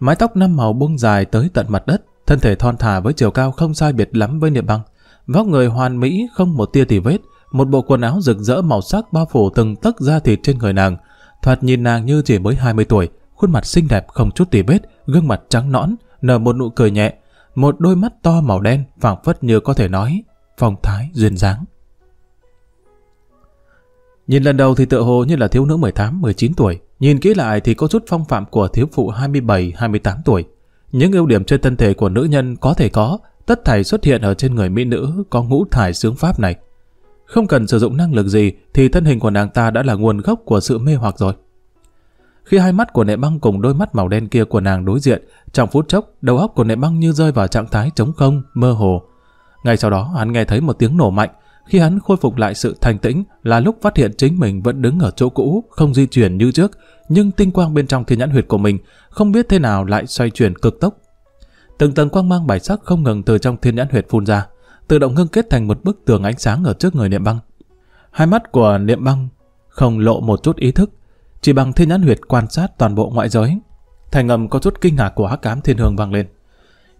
Mái tóc năm màu buông dài tới tận mặt đất, thân thể thon thả với chiều cao không sai biệt lắm với Niệm Băng, vóc người hoàn mỹ không một tia tì vết. Một bộ quần áo rực rỡ màu sắc bao phủ từng tấc da thịt trên người nàng, thoạt nhìn nàng như chỉ mới hai mươi tuổi, khuôn mặt xinh đẹp không chút tì vết, gương mặt trắng nõn, nở một nụ cười nhẹ, một đôi mắt to màu đen phảng phất như có thể nói, phong thái duyên dáng. Nhìn lần đầu thì tựa hồ như là thiếu nữ mười tám mười chín tuổi, nhìn kỹ lại thì có chút phong phạm của thiếu phụ hai mươi bảy hai mươi tám tuổi. Những ưu điểm trên thân thể của nữ nhân có thể có, tất thảy xuất hiện ở trên người mỹ nữ có ngũ thải xướng pháp này. Không cần sử dụng năng lực gì thì thân hình của nàng ta đã là nguồn gốc của sự mê hoặc rồi. Khi hai mắt của Niệm Băng cùng đôi mắt màu đen kia của nàng đối diện, trong phút chốc, đầu óc của Niệm Băng như rơi vào trạng thái trống không, mơ hồ. Ngay sau đó, hắn nghe thấy một tiếng nổ mạnh. Khi hắn khôi phục lại sự thanh tĩnh là lúc phát hiện chính mình vẫn đứng ở chỗ cũ, không di chuyển như trước, nhưng tinh quang bên trong thiên nhãn huyệt của mình không biết thế nào lại xoay chuyển cực tốc. Từng tầng quang mang bảy sắc không ngừng từ trong thiên nhãn huyệt phun ra, tự động ngưng kết thành một bức tường ánh sáng ở trước người Niệm Băng. Hai mắt của Niệm Băng không lộ một chút ý thức, chỉ bằng thiên nhãn huyệt quan sát toàn bộ ngoại giới. Thành âm có chút kinh ngạc của Hắc Cám Thiên Hương vang lên.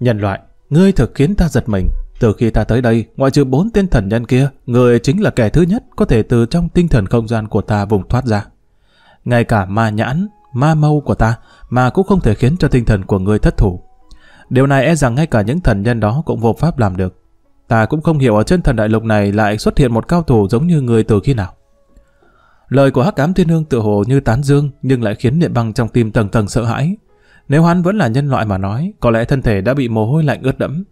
Nhân loại, ngươi thực khiến ta giật mình. Từ khi ta tới đây, ngoại trừ bốn tên thần nhân kia, ngươi chính là kẻ thứ nhất có thể từ trong tinh thần không gian của ta vùng thoát ra. Ngay cả ma nhãn, ma mâu của ta mà cũng không thể khiến cho tinh thần của ngươi thất thủ. Điều này e rằng ngay cả những thần nhân đó cũng vô pháp làm được. Ta cũng không hiểu ở trên thần đại lục này lại xuất hiện một cao thủ giống như người từ khi nào. Lời của Hắc Cám Thiên Hương tự hồ như tán dương nhưng lại khiến Niệm Băng trong tim tầng tầng sợ hãi. Nếu hắn vẫn là nhân loại mà nói, có lẽ thân thể đã bị mồ hôi lạnh ướt đẫm.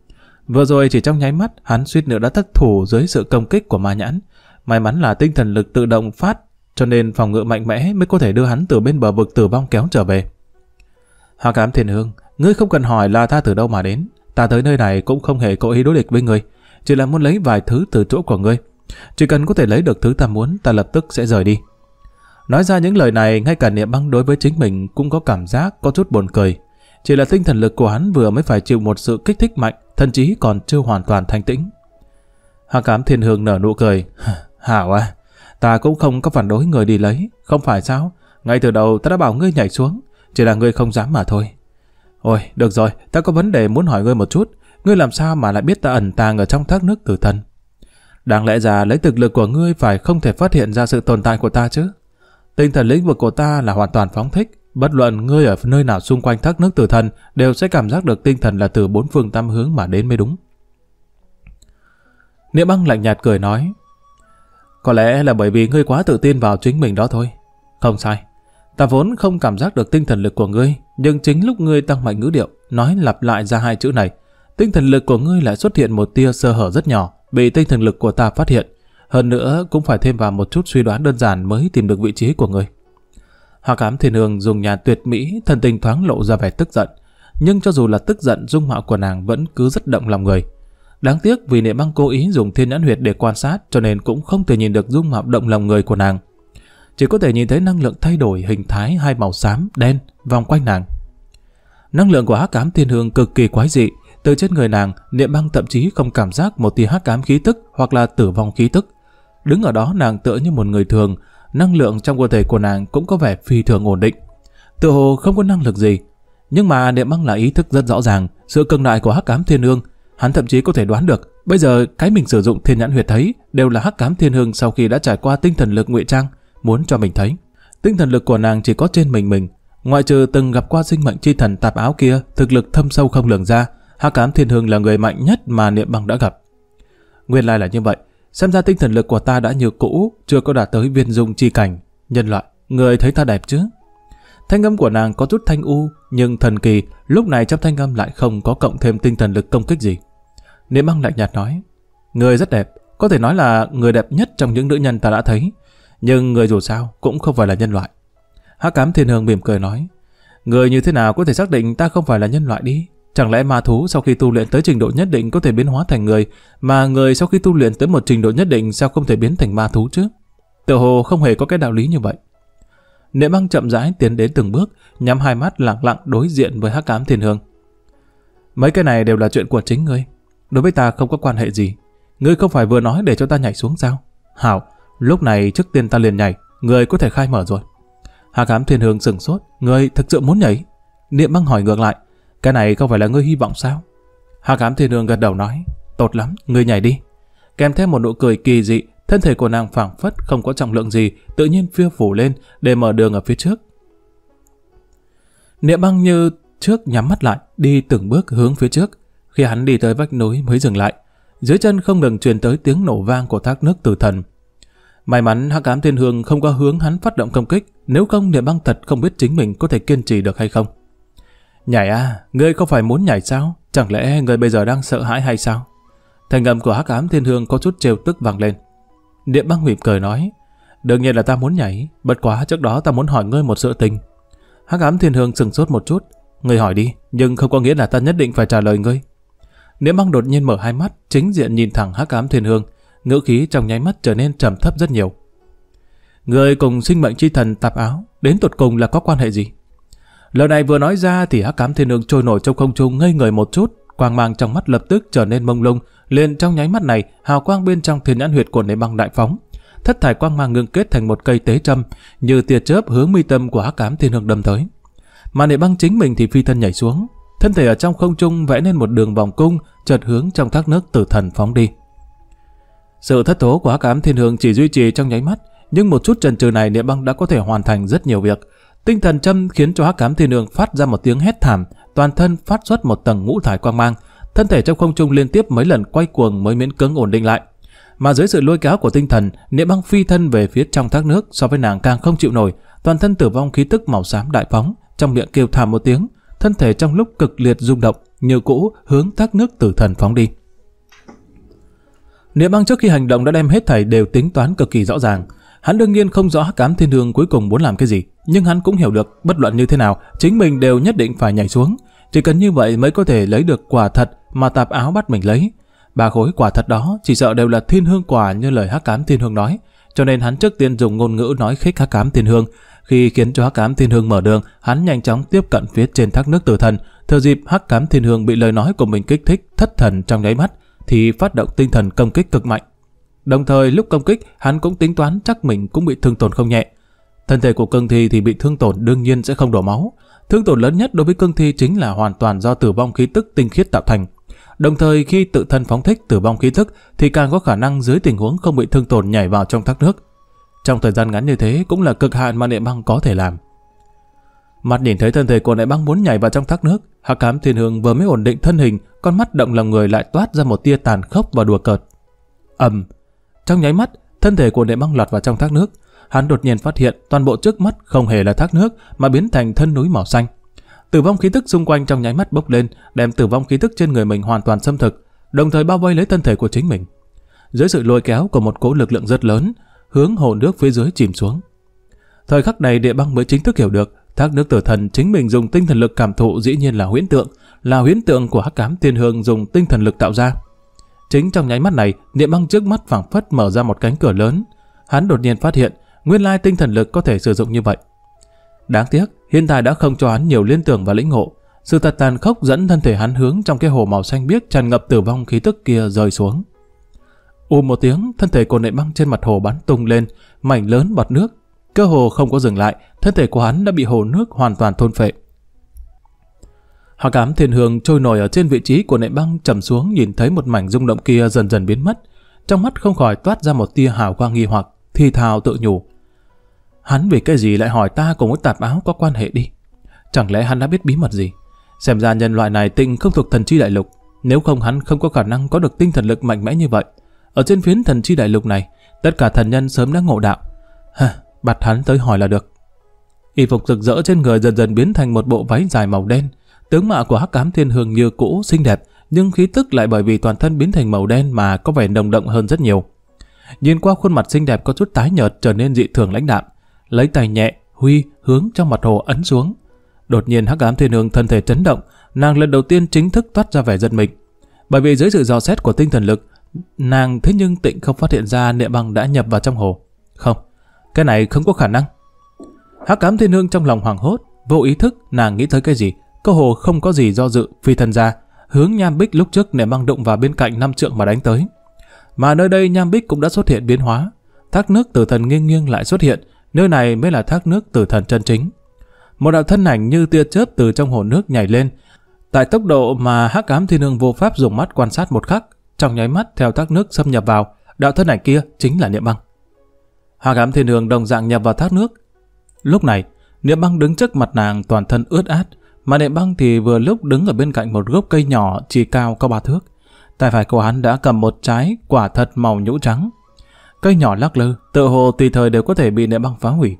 Vừa rồi chỉ trong nháy mắt, hắn suýt nữa đã thất thủ dưới sự công kích của ma nhãn. May mắn là tinh thần lực tự động phát, cho nên phòng ngự mạnh mẽ mới có thể đưa hắn từ bên bờ vực tử vong kéo trở về. Hắc Cám Thiên Hương, ngươi không cần hỏi là ta từ đâu mà đến. Ta tới nơi này cũng không hề cố ý đối địch với ngươi. Chỉ là muốn lấy vài thứ từ chỗ của ngươi. Chỉ cần có thể lấy được thứ ta muốn, ta lập tức sẽ rời đi. Nói ra những lời này, ngay cả Niệm Băng đối với chính mình cũng có cảm giác có chút buồn cười. Chỉ là tinh thần lực của hắn vừa mới phải chịu một sự kích thích mạnh, thậm chí còn chưa hoàn toàn thanh tĩnh. Hắc Cám Thiên Hương nở nụ cười. Hảo à, ta cũng không có phản đối người đi lấy, không phải sao? Ngay từ đầu ta đã bảo ngươi nhảy xuống, chỉ là ngươi không dám mà thôi. Ôi, được rồi, ta có vấn đề muốn hỏi ngươi một chút. Ngươi làm sao mà lại biết ta ẩn tàng ở trong Thác Nước Tử Thần? Đáng lẽ ra lấy thực lực của ngươi phải không thể phát hiện ra sự tồn tại của ta chứ? Tinh thần lĩnh vực của ta là hoàn toàn phóng thích, bất luận ngươi ở nơi nào xung quanh Thác Nước Tử Thần đều sẽ cảm giác được tinh thần là từ bốn phương tám hướng mà đến mới đúng. Niệm Băng lạnh nhạt cười nói, có lẽ là bởi vì ngươi quá tự tin vào chính mình đó thôi. Không sai, ta vốn không cảm giác được tinh thần lực của ngươi, nhưng chính lúc ngươi tăng mạnh ngữ điệu, nói lặp lại ra hai chữ này, tinh thần lực của ngươi lại xuất hiện một tia sơ hở rất nhỏ, bị tinh thần lực của ta phát hiện. Hơn nữa cũng phải thêm vào một chút suy đoán đơn giản mới tìm được vị trí của ngươi. Hắc Cám Thiên Hương dùng nhàn tuyệt mỹ, thần tình thoáng lộ ra vẻ tức giận. Nhưng cho dù là tức giận, dung mạo của nàng vẫn cứ rất động lòng người. Đáng tiếc vì Niệm Băng cố ý dùng thiên nhãn huyệt để quan sát, cho nên cũng không thể nhìn được dung mạo động lòng người của nàng. Chỉ có thể nhìn thấy năng lượng thay đổi hình thái hai màu xám, đen vòng quanh nàng. Năng lượng của Hắc Cám Thiên Hương cực kỳ quái dị. Từ trên người nàng, Niệm Băng thậm chí không cảm giác một tia hắc ám khí tức hoặc là tử vong khí tức. Đứng ở đó nàng tựa như một người thường, năng lượng trong cơ thể của nàng cũng có vẻ phi thường ổn định. Tựa hồ không có năng lực gì, nhưng mà Niệm Băng là ý thức rất rõ ràng sự cường đại của Hắc Cám Thiên Hương. Hắn thậm chí có thể đoán được bây giờ cái mình sử dụng thiên nhãn huyệt thấy đều là Hắc Cám Thiên Hương sau khi đã trải qua tinh thần lực ngụy trang muốn cho mình thấy. Tinh thần lực của nàng chỉ có trên mình mình, ngoại trừ từng gặp qua sinh mệnh chi thần Tạp Áo kia, thực lực thâm sâu không lường ra, Hắc Cám Thiên Hương là người mạnh nhất mà Niệm Băng đã gặp. Nguyên lai là như vậy, xem ra tinh thần lực của ta đã như cũ, chưa có đạt tới viên dung chi cảnh. Nhân loại, người thấy ta đẹp chứ? Thanh âm của nàng có chút thanh u, nhưng thần kỳ, lúc này trong thanh âm lại không có cộng thêm tinh thần lực công kích gì. Niệm Băng lạnh nhạt nói, người rất đẹp, có thể nói là người đẹp nhất trong những nữ nhân ta đã thấy, nhưng người dù sao cũng không phải là nhân loại. Hắc Cám Thiên Hương mỉm cười nói, người như thế nào có thể xác định ta không phải là nhân loại đi? Chẳng lẽ ma thú sau khi tu luyện tới trình độ nhất định có thể biến hóa thành người, mà người sau khi tu luyện tới một trình độ nhất định sao không thể biến thành ma thú chứ? Tựa hồ không hề có cái đạo lý như vậy. Niệm Băng chậm rãi tiến đến từng bước, nhắm hai mắt lặng lặng đối diện với Hắc Cám Thiên Hương. Mấy cái này đều là chuyện của chính ngươi, đối với ta không có quan hệ gì. Ngươi không phải vừa nói để cho ta nhảy xuống sao? Hảo, lúc này trước tiên ta liền nhảy, ngươi có thể khai mở rồi. Hắc Cám Thiên Hương sửng sốt, ngươi thực sự muốn nhảy? Niệm Băng hỏi ngược lại, cái này không phải là ngươi hy vọng sao? Hắc Cám Thiên Hương gật đầu nói, tốt lắm, ngươi nhảy đi. Kèm theo một nụ cười kỳ dị, thân thể của nàng phảng phất không có trọng lượng gì, tự nhiên phiêu phủ lên để mở đường ở phía trước. Niệm Băng như trước nhắm mắt lại, đi từng bước hướng phía trước. Khi hắn đi tới vách núi mới dừng lại, dưới chân không ngừng truyền tới tiếng nổ vang của thác nước tử thần. May mắn Hắc Cám Thiên Hương không có hướng hắn phát động công kích, nếu không Niệm Băng thật không biết chính mình có thể kiên trì được hay không. Nhảy à, ngươi không phải muốn nhảy sao? Chẳng lẽ ngươi bây giờ đang sợ hãi hay sao? Thành âm của Hắc Cám Thiên Hương có chút trêu tức vang lên. Niệm Băng mỉm cười nói, đương nhiên là ta muốn nhảy, bất quá trước đó ta muốn hỏi ngươi một sự tình. Hắc Cám Thiên Hương sừng sốt một chút, ngươi hỏi đi, nhưng không có nghĩa là ta nhất định phải trả lời ngươi. Niệm Băng đột nhiên mở hai mắt, chính diện nhìn thẳng Hắc Cám Thiên Hương, ngữ khí trong nháy mắt trở nên trầm thấp rất nhiều. Ngươi cùng sinh mệnh chi thần Tạp Áo đến tột cùng là có quan hệ gì? Lời này vừa nói ra thì Hắc Cám Thiên Hương trôi nổi trong không trung ngây người một chút, quang mang trong mắt lập tức trở nên mông lung, liền trong nháy mắt này, hào quang bên trong thiên nhãn huyệt của Niệm Băng đại phóng, thất thải quang mang ngưng kết thành một cây tế châm, như tia chớp hướng mi tâm của Hắc Cám Thiên Hương đâm tới. Mà Niệm Băng chính mình thì phi thân nhảy xuống, thân thể ở trong không trung vẽ nên một đường vòng cung, chợt hướng trong thác nước tử thần phóng đi. Sự thất thố của Hắc Cám Thiên Hương chỉ duy trì trong nháy mắt, nhưng một chút chần chừ này Niệm Băng đã có thể hoàn thành rất nhiều việc. Tinh thần châm khiến cho Hắc Cám Thiên Hương phát ra một tiếng hét thảm, toàn thân phát xuất một tầng ngũ thải quang mang, thân thể trong không trung liên tiếp mấy lần quay cuồng mới miễn cưỡng ổn định lại. Mà dưới sự lôi kéo của tinh thần, Niệm Băng phi thân về phía trong thác nước, so với nàng càng không chịu nổi, toàn thân tử vong khí tức màu xám đại phóng, trong miệng kêu thảm một tiếng, thân thể trong lúc cực liệt rung động, như cũ hướng thác nước tử thần phóng đi. Niệm Băng trước khi hành động đã đem hết thảy đều tính toán cực kỳ rõ ràng. Hắn đương nhiên không rõ Hắc Cám Thiên Hương cuối cùng muốn làm cái gì, nhưng hắn cũng hiểu được bất luận như thế nào, chính mình đều nhất định phải nhảy xuống, chỉ cần như vậy mới có thể lấy được quả thật mà Tạp Áo bắt mình lấy. Ba khối quả thật đó chỉ sợ đều là Thiên Hương quả như lời Hắc Cám Thiên Hương nói, cho nên hắn trước tiên dùng ngôn ngữ nói khích Hắc Cám Thiên Hương. Khi khiến cho Hắc Cám Thiên Hương mở đường, hắn nhanh chóng tiếp cận phía trên thác nước tử thần, thừa dịp Hắc Cám Thiên Hương bị lời nói của mình kích thích thất thần trong nháy mắt thì phát động tinh thần công kích cực mạnh. Đồng thời lúc công kích, hắn cũng tính toán chắc mình cũng bị thương tổn không nhẹ. Thân thể của cương thi thì bị thương tổn đương nhiên sẽ không đổ máu. Thương tổn lớn nhất đối với cương thi chính là hoàn toàn do tử vong khí tức tinh khiết tạo thành. Đồng thời khi tự thân phóng thích tử vong khí tức thì càng có khả năng dưới tình huống không bị thương tổn nhảy vào trong thác nước. Trong thời gian ngắn như thế cũng là cực hạn mà Niệm Băng có thể làm. Mặt nhìn thấy thân thể của Niệm Băng muốn nhảy vào trong thác nước, Hắc Cám Thiên Hương vừa mới ổn định thân hình, con mắt động lòng người lại toát ra một tia tàn khốc và đùa cợt. Ầm. Trong nháy mắt, thân thể của Niệm Băng lọt vào trong thác nước. Hắn đột nhiên phát hiện toàn bộ trước mắt không hề là thác nước mà biến thành thân núi màu xanh. Tử vong khí tức xung quanh trong nháy mắt bốc lên, đem tử vong khí tức trên người mình hoàn toàn xâm thực, đồng thời bao vây lấy thân thể của chính mình. Dưới sự lôi kéo của một cỗ lực lượng rất lớn, hướng hồ nước phía dưới chìm xuống. Thời khắc này Niệm Băng mới chính thức hiểu được, thác nước tử thần chính mình dùng tinh thần lực cảm thụ dĩ nhiên là huyễn tượng, là huyễn tượng của Hắc Cám Thiên Hương dùng tinh thần lực tạo ra. Chính trong nháy mắt này, Niệm Băng trước mắt phảng phất mở ra một cánh cửa lớn. Hắn đột nhiên phát hiện, nguyên lai tinh thần lực có thể sử dụng như vậy. Đáng tiếc, hiện tại đã không cho hắn nhiều liên tưởng và lĩnh ngộ. Sự thật tàn khốc dẫn thân thể hắn hướng trong cái hồ màu xanh biếc tràn ngập tử vong khí tức kia rơi xuống. Ùm một tiếng, thân thể của Niệm Băng trên mặt hồ bắn tung lên, mảnh lớn bọt nước Cơ hồ không có dừng lại, thân thể của hắn đã bị hồ nước hoàn toàn thôn phệ. Hắc Cám Thiên Hương trôi nổi ở trên vị trí của nệm băng trầm xuống, nhìn thấy một mảnh rung động kia dần dần biến mất, trong mắt không khỏi toát ra một tia hào quang nghi hoặc, thì thào tự nhủ: hắn vì cái gì lại hỏi ta cùng với Tạp Áo có quan hệ đi? Chẳng lẽ hắn đã biết bí mật gì? Xem ra nhân loại này tinh không thuộc Thần Chi Đại Lục, nếu không hắn không có khả năng có được tinh thần lực mạnh mẽ như vậy. Ở trên phiến Thần Chi Đại Lục này, tất cả thần nhân sớm đã ngộ đạo. Hả, bắt hắn tới hỏi là được. Y phục rực rỡ trên người dần dần biến thành một bộ váy dài màu đen. Tướng mạo của Hắc Cám Thiên Hương như cũ xinh đẹp, nhưng khí tức lại bởi vì toàn thân biến thành màu đen mà có vẻ nồng đậm hơn rất nhiều. Nhìn qua khuôn mặt xinh đẹp có chút tái nhợt trở nên dị thường lãnh đạm, lấy tay nhẹ huy hướng trong mặt hồ ấn xuống. Đột nhiên Hắc Cám Thiên Hương thân thể chấn động, nàng lần đầu tiên chính thức toát ra vẻ giật mình, bởi vì dưới sự dò xét của tinh thần lực, nàng thế nhưng tịnh không phát hiện ra nệm băng đã nhập vào trong hồ. Không, cái này không có khả năng. Hắc Cám Thiên Hương trong lòng hoảng hốt, vô ý thức nàng nghĩ tới cái gì, cơ hồ không có gì do dự, phi thân ra, hướng nham bích lúc trước nệm băng đụng vào bên cạnh năm trượng mà đánh tới. Mà nơi đây nham bích cũng đã xuất hiện biến hóa, thác nước tử thần nghiêng nghiêng lại xuất hiện, nơi này mới là thác nước tử thần chân chính. Một đạo thân ảnh như tia chớp từ trong hồ nước nhảy lên, tại tốc độ mà Hắc Cám Thiên Hương vô pháp dùng mắt quan sát một khắc, trong nháy mắt theo thác nước xâm nhập vào, đạo thân ảnh kia chính là Niệm Băng. Hắc Cám Thiên Hương đồng dạng nhập vào thác nước. Lúc này, Niệm Băng đứng trước mặt nàng toàn thân ướt át, mà Niệm Băng thì vừa lúc đứng ở bên cạnh một gốc cây nhỏ chỉ cao có ba thước. Tay phải của hắn đã cầm một trái quả thật màu nhũ trắng. Cây nhỏ lắc lư, tựa hồ tùy thời đều có thể bị Niệm Băng phá hủy.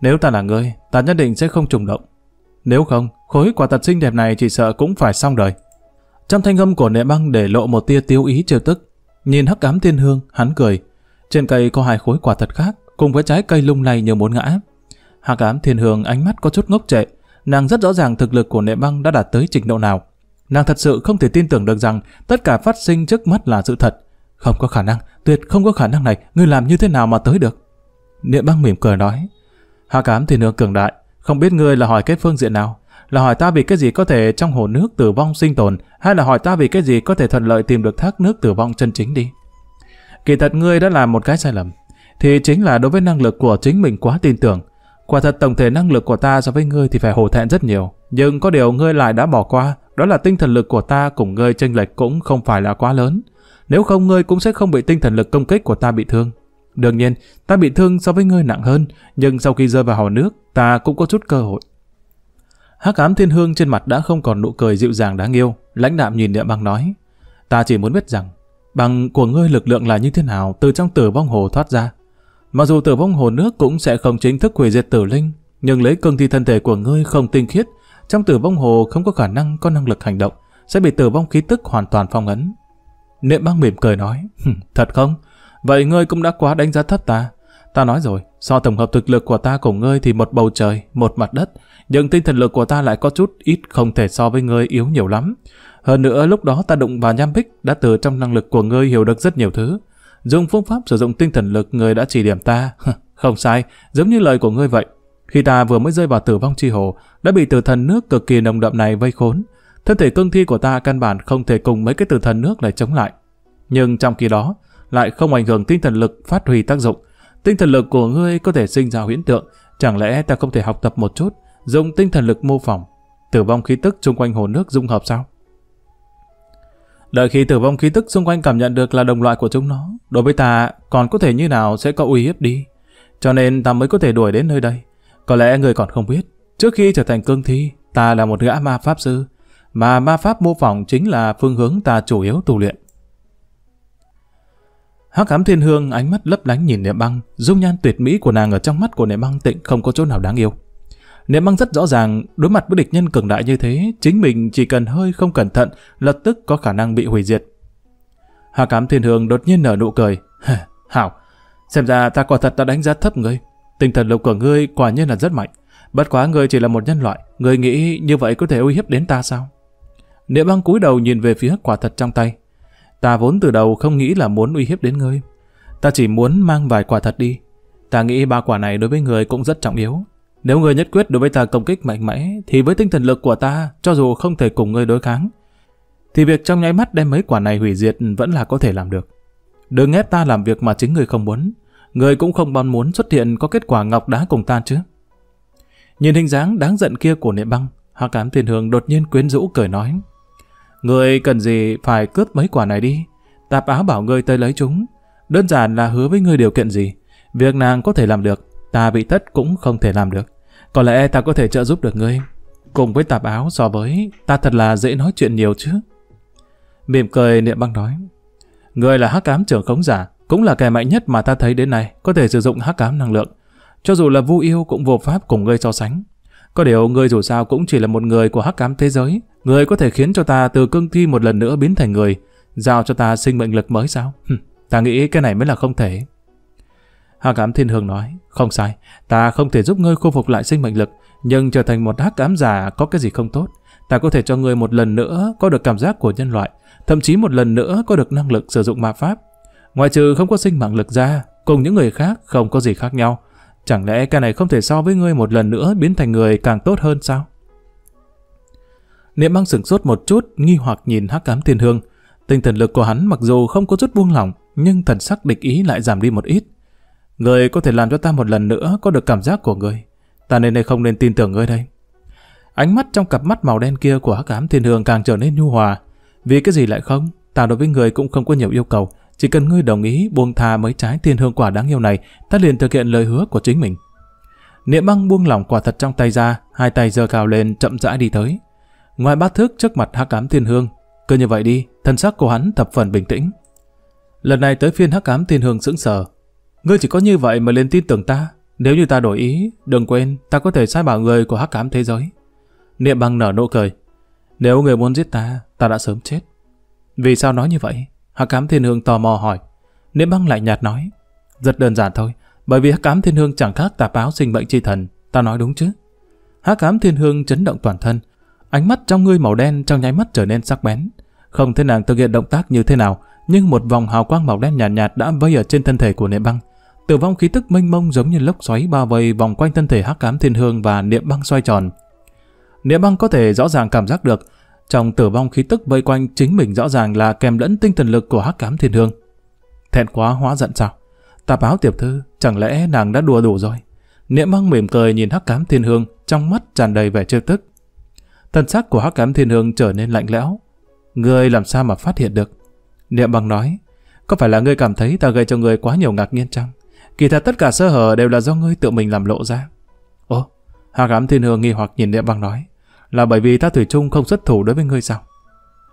Nếu ta là ngươi, ta nhất định sẽ không trùng động. Nếu không, khối quả thật xinh đẹp này chỉ sợ cũng phải xong đời. Trong thanh âm của Niệm Băng để lộ một tia tiêu ý trêu tức. Nhìn Hắc Cám Thiên Hương, hắn cười. Trên cây có hai khối quả thật khác, cùng với trái cây lung lay như muốn ngã. Hắc Cám Thiên Hương ánh mắt có chút ngốc trệ. Nàng rất rõ ràng thực lực của Niệm Băng đã đạt tới trình độ nào. Nàng thật sự không thể tin tưởng được rằng tất cả phát sinh trước mắt là sự thật. Không có khả năng, tuyệt không có khả năng này. Ngươi làm như thế nào mà tới được? Niệm Băng mỉm cười nói. Hắc Cám Thiên Hương cường đại, không biết ngươi là hỏi cái phương diện nào, là hỏi ta vì cái gì có thể trong hồ nước tử vong sinh tồn, hay là hỏi ta vì cái gì có thể thuận lợi tìm được thác nước tử vong chân chính đi. Kỳ thật ngươi đã làm một cái sai lầm, thì chính là đối với năng lực của chính mình quá tin tưởng. Quả thật tổng thể năng lực của ta so với ngươi thì phải hổ thẹn rất nhiều, nhưng có điều ngươi lại đã bỏ qua, đó là tinh thần lực của ta cùng ngươi chênh lệch cũng không phải là quá lớn, nếu không ngươi cũng sẽ không bị tinh thần lực công kích của ta bị thương. Đương nhiên, ta bị thương so với ngươi nặng hơn, nhưng sau khi rơi vào hồ nước, ta cũng có chút cơ hội. Hắc Cám Thiên Hương trên mặt đã không còn nụ cười dịu dàng đáng yêu, lãnh đạm nhìn Niệm Băng nói: "Ta chỉ muốn biết rằng, bằng của ngươi lực lượng là như thế nào từ trong tử vong hồ thoát ra. Mặc dù tử vong hồ nước cũng sẽ không chính thức hủy diệt tử linh, nhưng lấy cương thi thân thể của ngươi không tinh khiết, trong tử vong hồ không có khả năng có năng lực hành động, sẽ bị tử vong khí tức hoàn toàn phong ấn." Niệm Băng mỉm cười nói: "Thật không? Vậy ngươi cũng đã quá đánh giá thấp ta. Ta nói rồi, so tổng hợp thực lực của ta cùng ngươi thì một bầu trời, một mặt đất, nhưng tinh thần lực của ta lại có chút ít, không thể so với ngươi yếu nhiều lắm. Hơn nữa lúc đó ta đụng vào nham bích, đã từ trong năng lực của ngươi hiểu được rất nhiều thứ. Dùng phương pháp sử dụng tinh thần lực ngươi đã chỉ điểm ta." Không sai, giống như lời của ngươi vậy. Khi ta vừa mới rơi vào tử vong chi hồ, đã bị tử thần nước cực kỳ nồng đậm này vây khốn. Thân thể cương thi của ta căn bản không thể cùng mấy cái tử thần nước này chống lại. Nhưng trong khi đó, lại không ảnh hưởng tinh thần lực phát huy tác dụng. Tinh thần lực của ngươi có thể sinh ra huyễn tượng, chẳng lẽ ta không thể học tập một chút, dùng tinh thần lực mô phỏng tử vong khí tức xung quanh hồ nước dung hợp sao? Đợi khi tử vong khí tức xung quanh cảm nhận được là đồng loại của chúng nó, đối với ta còn có thể như nào sẽ có uy hiếp đi. Cho nên ta mới có thể đuổi đến nơi đây. Có lẽ ngươi còn không biết, trước khi trở thành cương thi, ta là một gã ma pháp sư, mà ma pháp mô phỏng chính là phương hướng ta chủ yếu tu luyện. Hắc Cám Thiên Hương ánh mắt lấp lánh nhìn Niệm Băng, dung nhan tuyệt mỹ của nàng ở trong mắt của Niệm Băng tịnh không có chỗ nào đáng yêu. Niệm Băng rất rõ ràng, đối mặt với địch nhân cường đại như thế, chính mình chỉ cần hơi không cẩn thận, lập tức có khả năng bị hủy diệt. Hắc Cám Thiên Hương đột nhiên nở nụ cười. "Hảo, xem ra ta quả thật đã đánh giá thấp ngươi, tinh thần lực của ngươi quả nhiên là rất mạnh, bất quá ngươi chỉ là một nhân loại, ngươi nghĩ như vậy có thể uy hiếp đến ta sao?" Niệm Băng cúi đầu nhìn về phía quả thật trong tay. "Ta vốn từ đầu không nghĩ là muốn uy hiếp đến ngươi. Ta chỉ muốn mang vài quả thật đi. Ta nghĩ ba quả này đối với ngươi cũng rất trọng yếu. Nếu ngươi nhất quyết đối với ta công kích mạnh mẽ, thì với tinh thần lực của ta, cho dù không thể cùng ngươi đối kháng, thì việc trong nháy mắt đem mấy quả này hủy diệt vẫn là có thể làm được. Đừng ép ta làm việc mà chính ngươi không muốn. người cũng không mong muốn xuất hiện có kết quả ngọc đá cùng ta chứ. Nhìn hình dáng đáng giận kia của Nệ Băng, Hắc Cám Thiên Hương đột nhiên quyến rũ cười nói: Người cần gì phải cướp mấy quả này đi, Tạp Áo bảo ngươi tới lấy chúng, đơn giản là hứa với ngươi điều kiện gì, việc nàng có thể làm được, ta bị thất cũng không thể làm được. Có lẽ ta có thể trợ giúp được ngươi. Cùng với Tạp Áo so với, ta thật là dễ nói chuyện nhiều chứ. Mỉm cười Niệm Băng nói: Ngươi là Hắc Cám trưởng khống giả, cũng là kẻ mạnh nhất mà ta thấy đến nay, có thể sử dụng hắc cám năng lượng. Cho dù là Vu Yêu cũng vô pháp cùng ngươi so sánh. Có điều ngươi dù sao cũng chỉ là một người của hắc cám thế giới, ngươi có thể khiến cho ta từ cương thi một lần nữa biến thành người, giao cho ta sinh mệnh lực mới sao? Hừm, ta nghĩ cái này mới là không thể. Hắc Cám Thiên Hương nói: Không sai, ta không thể giúp ngươi khôi phục lại sinh mệnh lực, nhưng trở thành một hắc cám giả có cái gì không tốt? Ta có thể cho ngươi một lần nữa có được cảm giác của nhân loại, thậm chí một lần nữa có được năng lực sử dụng ma pháp. Ngoại trừ không có sinh mạng lực ra, cùng những người khác không có gì khác nhau. Chẳng lẽ cái này không thể so với ngươi một lần nữa biến thành người càng tốt hơn sao? Niệm Băng sửng sốt một chút, nghi hoặc nhìn Hắc Cám Thiên Hương. Tinh thần lực của hắn mặc dù không có chút buông lỏng, nhưng thần sắc địch ý lại giảm đi một ít. Ngươi có thể làm cho ta một lần nữa có được cảm giác của ngươi. Ta nên hay không nên tin tưởng ngươi đây? Ánh mắt trong cặp mắt màu đen kia của Hắc Cám Thiên Hương càng trở nên nhu hòa. Vì cái gì lại không? Ta đối với người cũng không có nhiều yêu cầu. Chỉ cần ngươi đồng ý buông tha mấy trái thiên hương quả đáng yêu này, ta liền thực hiện lời hứa của chính mình. Niệm Băng buông lỏng quả thật trong tay ra, hai tay giơ cao lên chậm rãi đi tới. Ngoài bát thước trước mặt Hắc Cám Thiên Hương, cứ như vậy đi, thân sắc của hắn thập phần bình tĩnh. Lần này tới phiên Hắc Cám Thiên Hương sững sờ. Ngươi chỉ có như vậy mà liền tin tưởng ta, nếu như ta đổi ý, đừng quên ta có thể sai bảo người của Hắc Cám thế giới. Niệm Băng nở nụ cười. Nếu người muốn giết ta, ta đã sớm chết. Vì sao nói như vậy? Hắc Cám Thiên Hương tò mò hỏi. Niệm Băng lạnh nhạt nói: Rất đơn giản thôi, bởi vì Hắc Cám Thiên Hương chẳng khác Tạp Áo sinh bệnh chi thần, ta nói đúng chứ? Hắc Cám Thiên Hương chấn động toàn thân, ánh mắt trong ngươi màu đen trong nháy mắt trở nên sắc bén. Không thấy nàng thực hiện động tác như thế nào, nhưng một vòng hào quang màu đen nhàn nhạt, nhạt đã vây ở trên thân thể của Niệm Băng. Tử vong khí tức mênh mông giống như lốc xoáy bao vây vòng quanh thân thể Hắc Cám Thiên Hương và Niệm Băng xoay tròn. Niệm Băng có thể rõ ràng cảm giác được trong tử vong khí tức vây quanh chính mình rõ ràng là kèm lẫn tinh thần lực của Hắc Cám Thiên Hương. Thẹn quá hóa giận sao? Tạp Áo tiểu thư, chẳng lẽ nàng đã đùa đủ rồi? Niệm Băng mỉm cười nhìn Hắc Cám Thiên Hương, trong mắt tràn đầy vẻ trêu tức. Thân sắc của Hắc Cám Thiên Hương trở nên lạnh lẽo. Ngươi làm sao mà phát hiện được? Niệm Băng nói. Có phải là ngươi cảm thấy ta gây cho ngươi quá nhiều ngạc nhiên chăng? Kỳ thật tất cả sơ hở đều là do ngươi tự mình làm lộ ra. Ồ, Hắc Cám Thiên Hương nghi hoặc nhìn Niệm Băng nói. Là bởi vì ta thủy chung không xuất thủ đối với ngươi sao?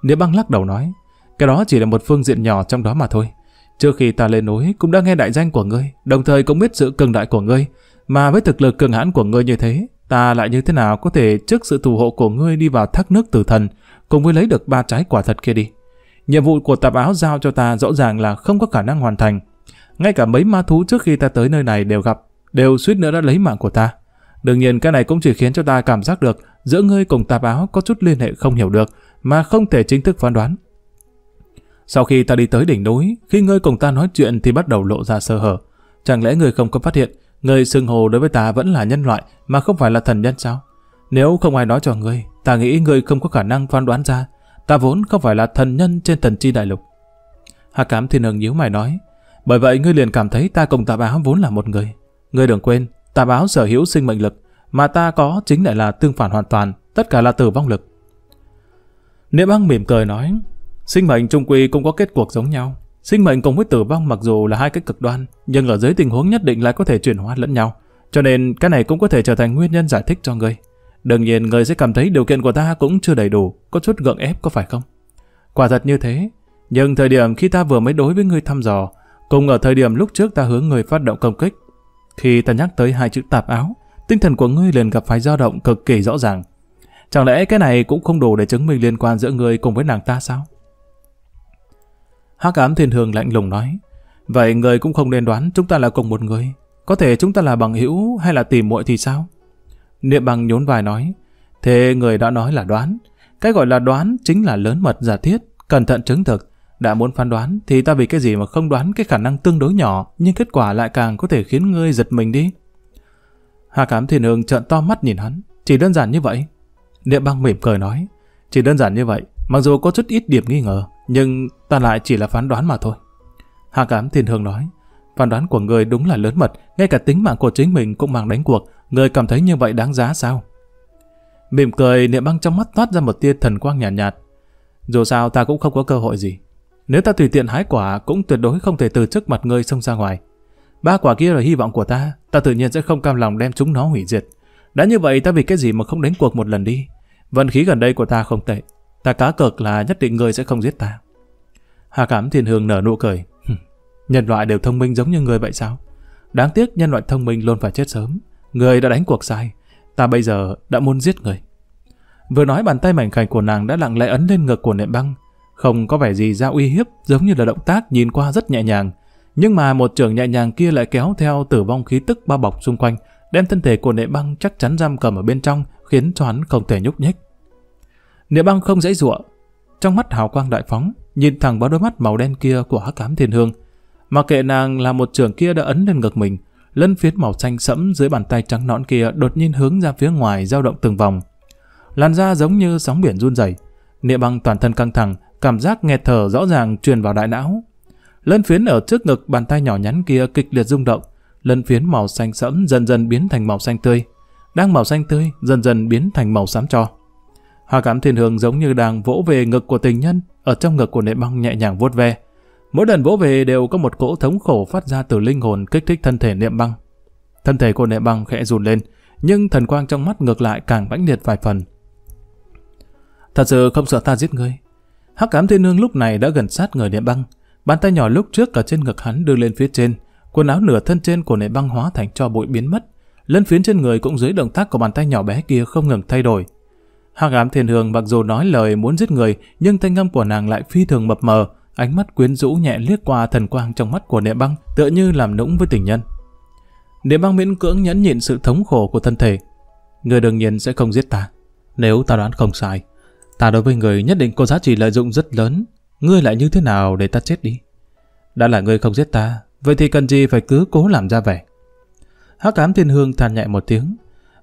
Niệm Băng lắc đầu nói, cái đó chỉ là một phương diện nhỏ trong đó mà thôi. Trước khi ta lên núi cũng đã nghe đại danh của ngươi, đồng thời cũng biết sự cường đại của ngươi, mà với thực lực cường hãn của ngươi như thế, ta lại như thế nào có thể trước sự thủ hộ của ngươi đi vào thác nước tử thần, cùng với lấy được ba trái quả thật kia đi. Nhiệm vụ của Tạp Áo giao cho ta rõ ràng là không có khả năng hoàn thành. Ngay cả mấy ma thú trước khi ta tới nơi này đều gặp, đều suýt nữa đã lấy mạng của ta. Đương nhiên cái này cũng chỉ khiến cho ta cảm giác được giữa ngươi cùng Tạp Áo có chút liên hệ không hiểu được mà không thể chính thức phán đoán. Sau khi ta đi tới đỉnh núi, khi ngươi cùng ta nói chuyện thì bắt đầu lộ ra sơ hở. Chẳng lẽ ngươi không có phát hiện ngươi xưng hô đối với ta vẫn là nhân loại mà không phải là thần nhân sao? Nếu không ai nói cho ngươi, ta nghĩ ngươi không có khả năng phán đoán ra ta vốn không phải là thần nhân trên thần chi đại lục. Hắc Cám Thiên Hương nhíu mày nói, bởi vậy ngươi liền cảm thấy ta cùng Tạp Áo vốn là một người. Ngươi đừng quên, Tạp Áo sở hữu sinh mệnh lực, mà ta có chính lại là tương phản hoàn toàn, tất cả là tử vong lực. Niệm Băng mỉm cười nói, sinh mệnh chung quy cũng có kết cuộc giống nhau. Sinh mệnh cùng với tử vong mặc dù là hai cái cực đoan, nhưng ở dưới tình huống nhất định lại có thể chuyển hóa lẫn nhau. Cho nên cái này cũng có thể trở thành nguyên nhân giải thích cho ngươi. Đương nhiên ngươi sẽ cảm thấy điều kiện của ta cũng chưa đầy đủ, có chút gượng ép có phải không? Quả thật như thế, nhưng thời điểm khi ta vừa mới đối với ngươi thăm dò, cùng ở thời điểm lúc trước ta hướng ngươi phát động công kích, khi ta nhắc tới hai chữ Tạp Áo, tinh thần của ngươi liền gặp phải dao động cực kỳ rõ ràng. Chẳng lẽ cái này cũng không đủ để chứng minh liên quan giữa ngươi cùng với nàng ta sao? Hắc Cám Thiên Hương lạnh lùng nói, vậy ngươi cũng không nên đoán chúng ta là cùng một người. Có thể chúng ta là bằng hữu hay là tỉ muội thì sao? Niệm Băng nhún vai nói, thế ngươi đã nói là đoán. Cái gọi là đoán chính là lớn mật giả thiết, cẩn thận chứng thực. Đã muốn phán đoán thì ta vì cái gì mà không đoán cái khả năng tương đối nhỏ, nhưng kết quả lại càng có thể khiến ngươi giật mình đi. Hắc Cám Thiên Hương trợn to mắt nhìn hắn, chỉ đơn giản như vậy. Niệm Băng mỉm cười nói, chỉ đơn giản như vậy, mặc dù có chút ít điểm nghi ngờ, nhưng ta lại chỉ là phán đoán mà thôi. Hắc Cám Thiên Hương nói, Phán đoán của người đúng là lớn mật, ngay cả tính mạng của chính mình cũng mang đánh cuộc. Người cảm thấy như vậy đáng giá sao? Mỉm cười, Niệm Băng trong mắt toát ra một tia thần quang nhàn nhạt, nhạt. Dù sao ta cũng không có cơ hội gì. Nếu ta tùy tiện hái quả cũng tuyệt đối không thể từ trước mặt ngươi xông ra ngoài. Ba quả kia là hy vọng của ta, ta tự nhiên sẽ không cam lòng đem chúng nó hủy diệt. Đã như vậy ta vì cái gì mà không đánh cuộc một lần đi? Vận khí gần đây của ta không tệ, ta cá cược là nhất định ngươi sẽ không giết ta. Hắc Cám Thiên Hương nở nụ cười. Nhân loại đều thông minh giống như người vậy sao? Đáng tiếc nhân loại thông minh luôn phải chết sớm. Người đã đánh cuộc sai, ta bây giờ đã muốn giết người. Vừa nói bàn tay mảnh khảnh của nàng đã lặng lẽ ấn lên ngực của Niệm Băng, không có vẻ gì ra uy hiếp, giống như là động tác nhìn qua rất nhẹ nhàng, nhưng mà một chưởng nhẹ nhàng kia lại kéo theo tử vong khí tức bao bọc xung quanh, đem thân thể của Niệm Băng chắc chắn giam cầm ở bên trong, khiến cho hắn không thể nhúc nhích. Niệm Băng không dãy dụa, trong mắt hào quang đại phóng, nhìn thẳng vào đôi mắt màu đen kia của Hắc Cám Thiên Hương. Mặc kệ nàng là một chưởng kia đã ấn lên ngực mình, lân phiến màu xanh sẫm dưới bàn tay trắng nõn kia đột nhiên hướng ra phía ngoài dao động từng vòng. Làn da giống như sóng biển run rẩy, Niệm Băng toàn thân căng thẳng, cảm giác nghẹt thở rõ ràng truyền vào đại não. Lân phiến ở trước ngực bàn tay nhỏ nhắn kia kịch liệt rung động, lân phiến màu xanh sẫm dần dần biến thành màu xanh tươi, đang màu xanh tươi dần dần biến thành màu xám tro. Hắc Cám Thiên Hương giống như đang vỗ về ngực của tình nhân, ở trong ngực của Niệm Băng nhẹ nhàng vuốt ve. Mỗi lần vỗ về đều có một cỗ thống khổ phát ra từ linh hồn kích thích thân thể Niệm Băng. Thân thể của Niệm Băng khẽ run lên, nhưng thần quang trong mắt ngược lại càng mãnh liệt vài phần. Thật sự không sợ ta giết ngươi? Hắc Cám Thiên Hương lúc này đã gần sát người Niệm Băng, bàn tay nhỏ lúc trước ở trên ngực hắn đưa lên phía trên, quần áo nửa thân trên của Niệm Băng hóa thành tro bụi biến mất, lân phiến trên người cũng dưới động tác của bàn tay nhỏ bé kia không ngừng thay đổi. Hắc Cám Thiên Hương mặc dù nói lời muốn giết người, nhưng thanh âm của nàng lại phi thường mập mờ, ánh mắt quyến rũ nhẹ liếc qua thần quang trong mắt của Niệm Băng, tựa như làm nũng với tình nhân. Niệm Băng miễn cưỡng nhẫn nhịn sự thống khổ của thân thể. Người đương nhiên sẽ không giết ta, nếu ta đoán không sai. Ta đối với người nhất định có giá trị lợi dụng rất lớn. Ngươi lại như thế nào để ta chết đi? Đã là ngươi không giết ta, vậy thì cần gì phải cứ cố làm ra vẻ? Hắc Cám Thiên Hương than nhẹ một tiếng.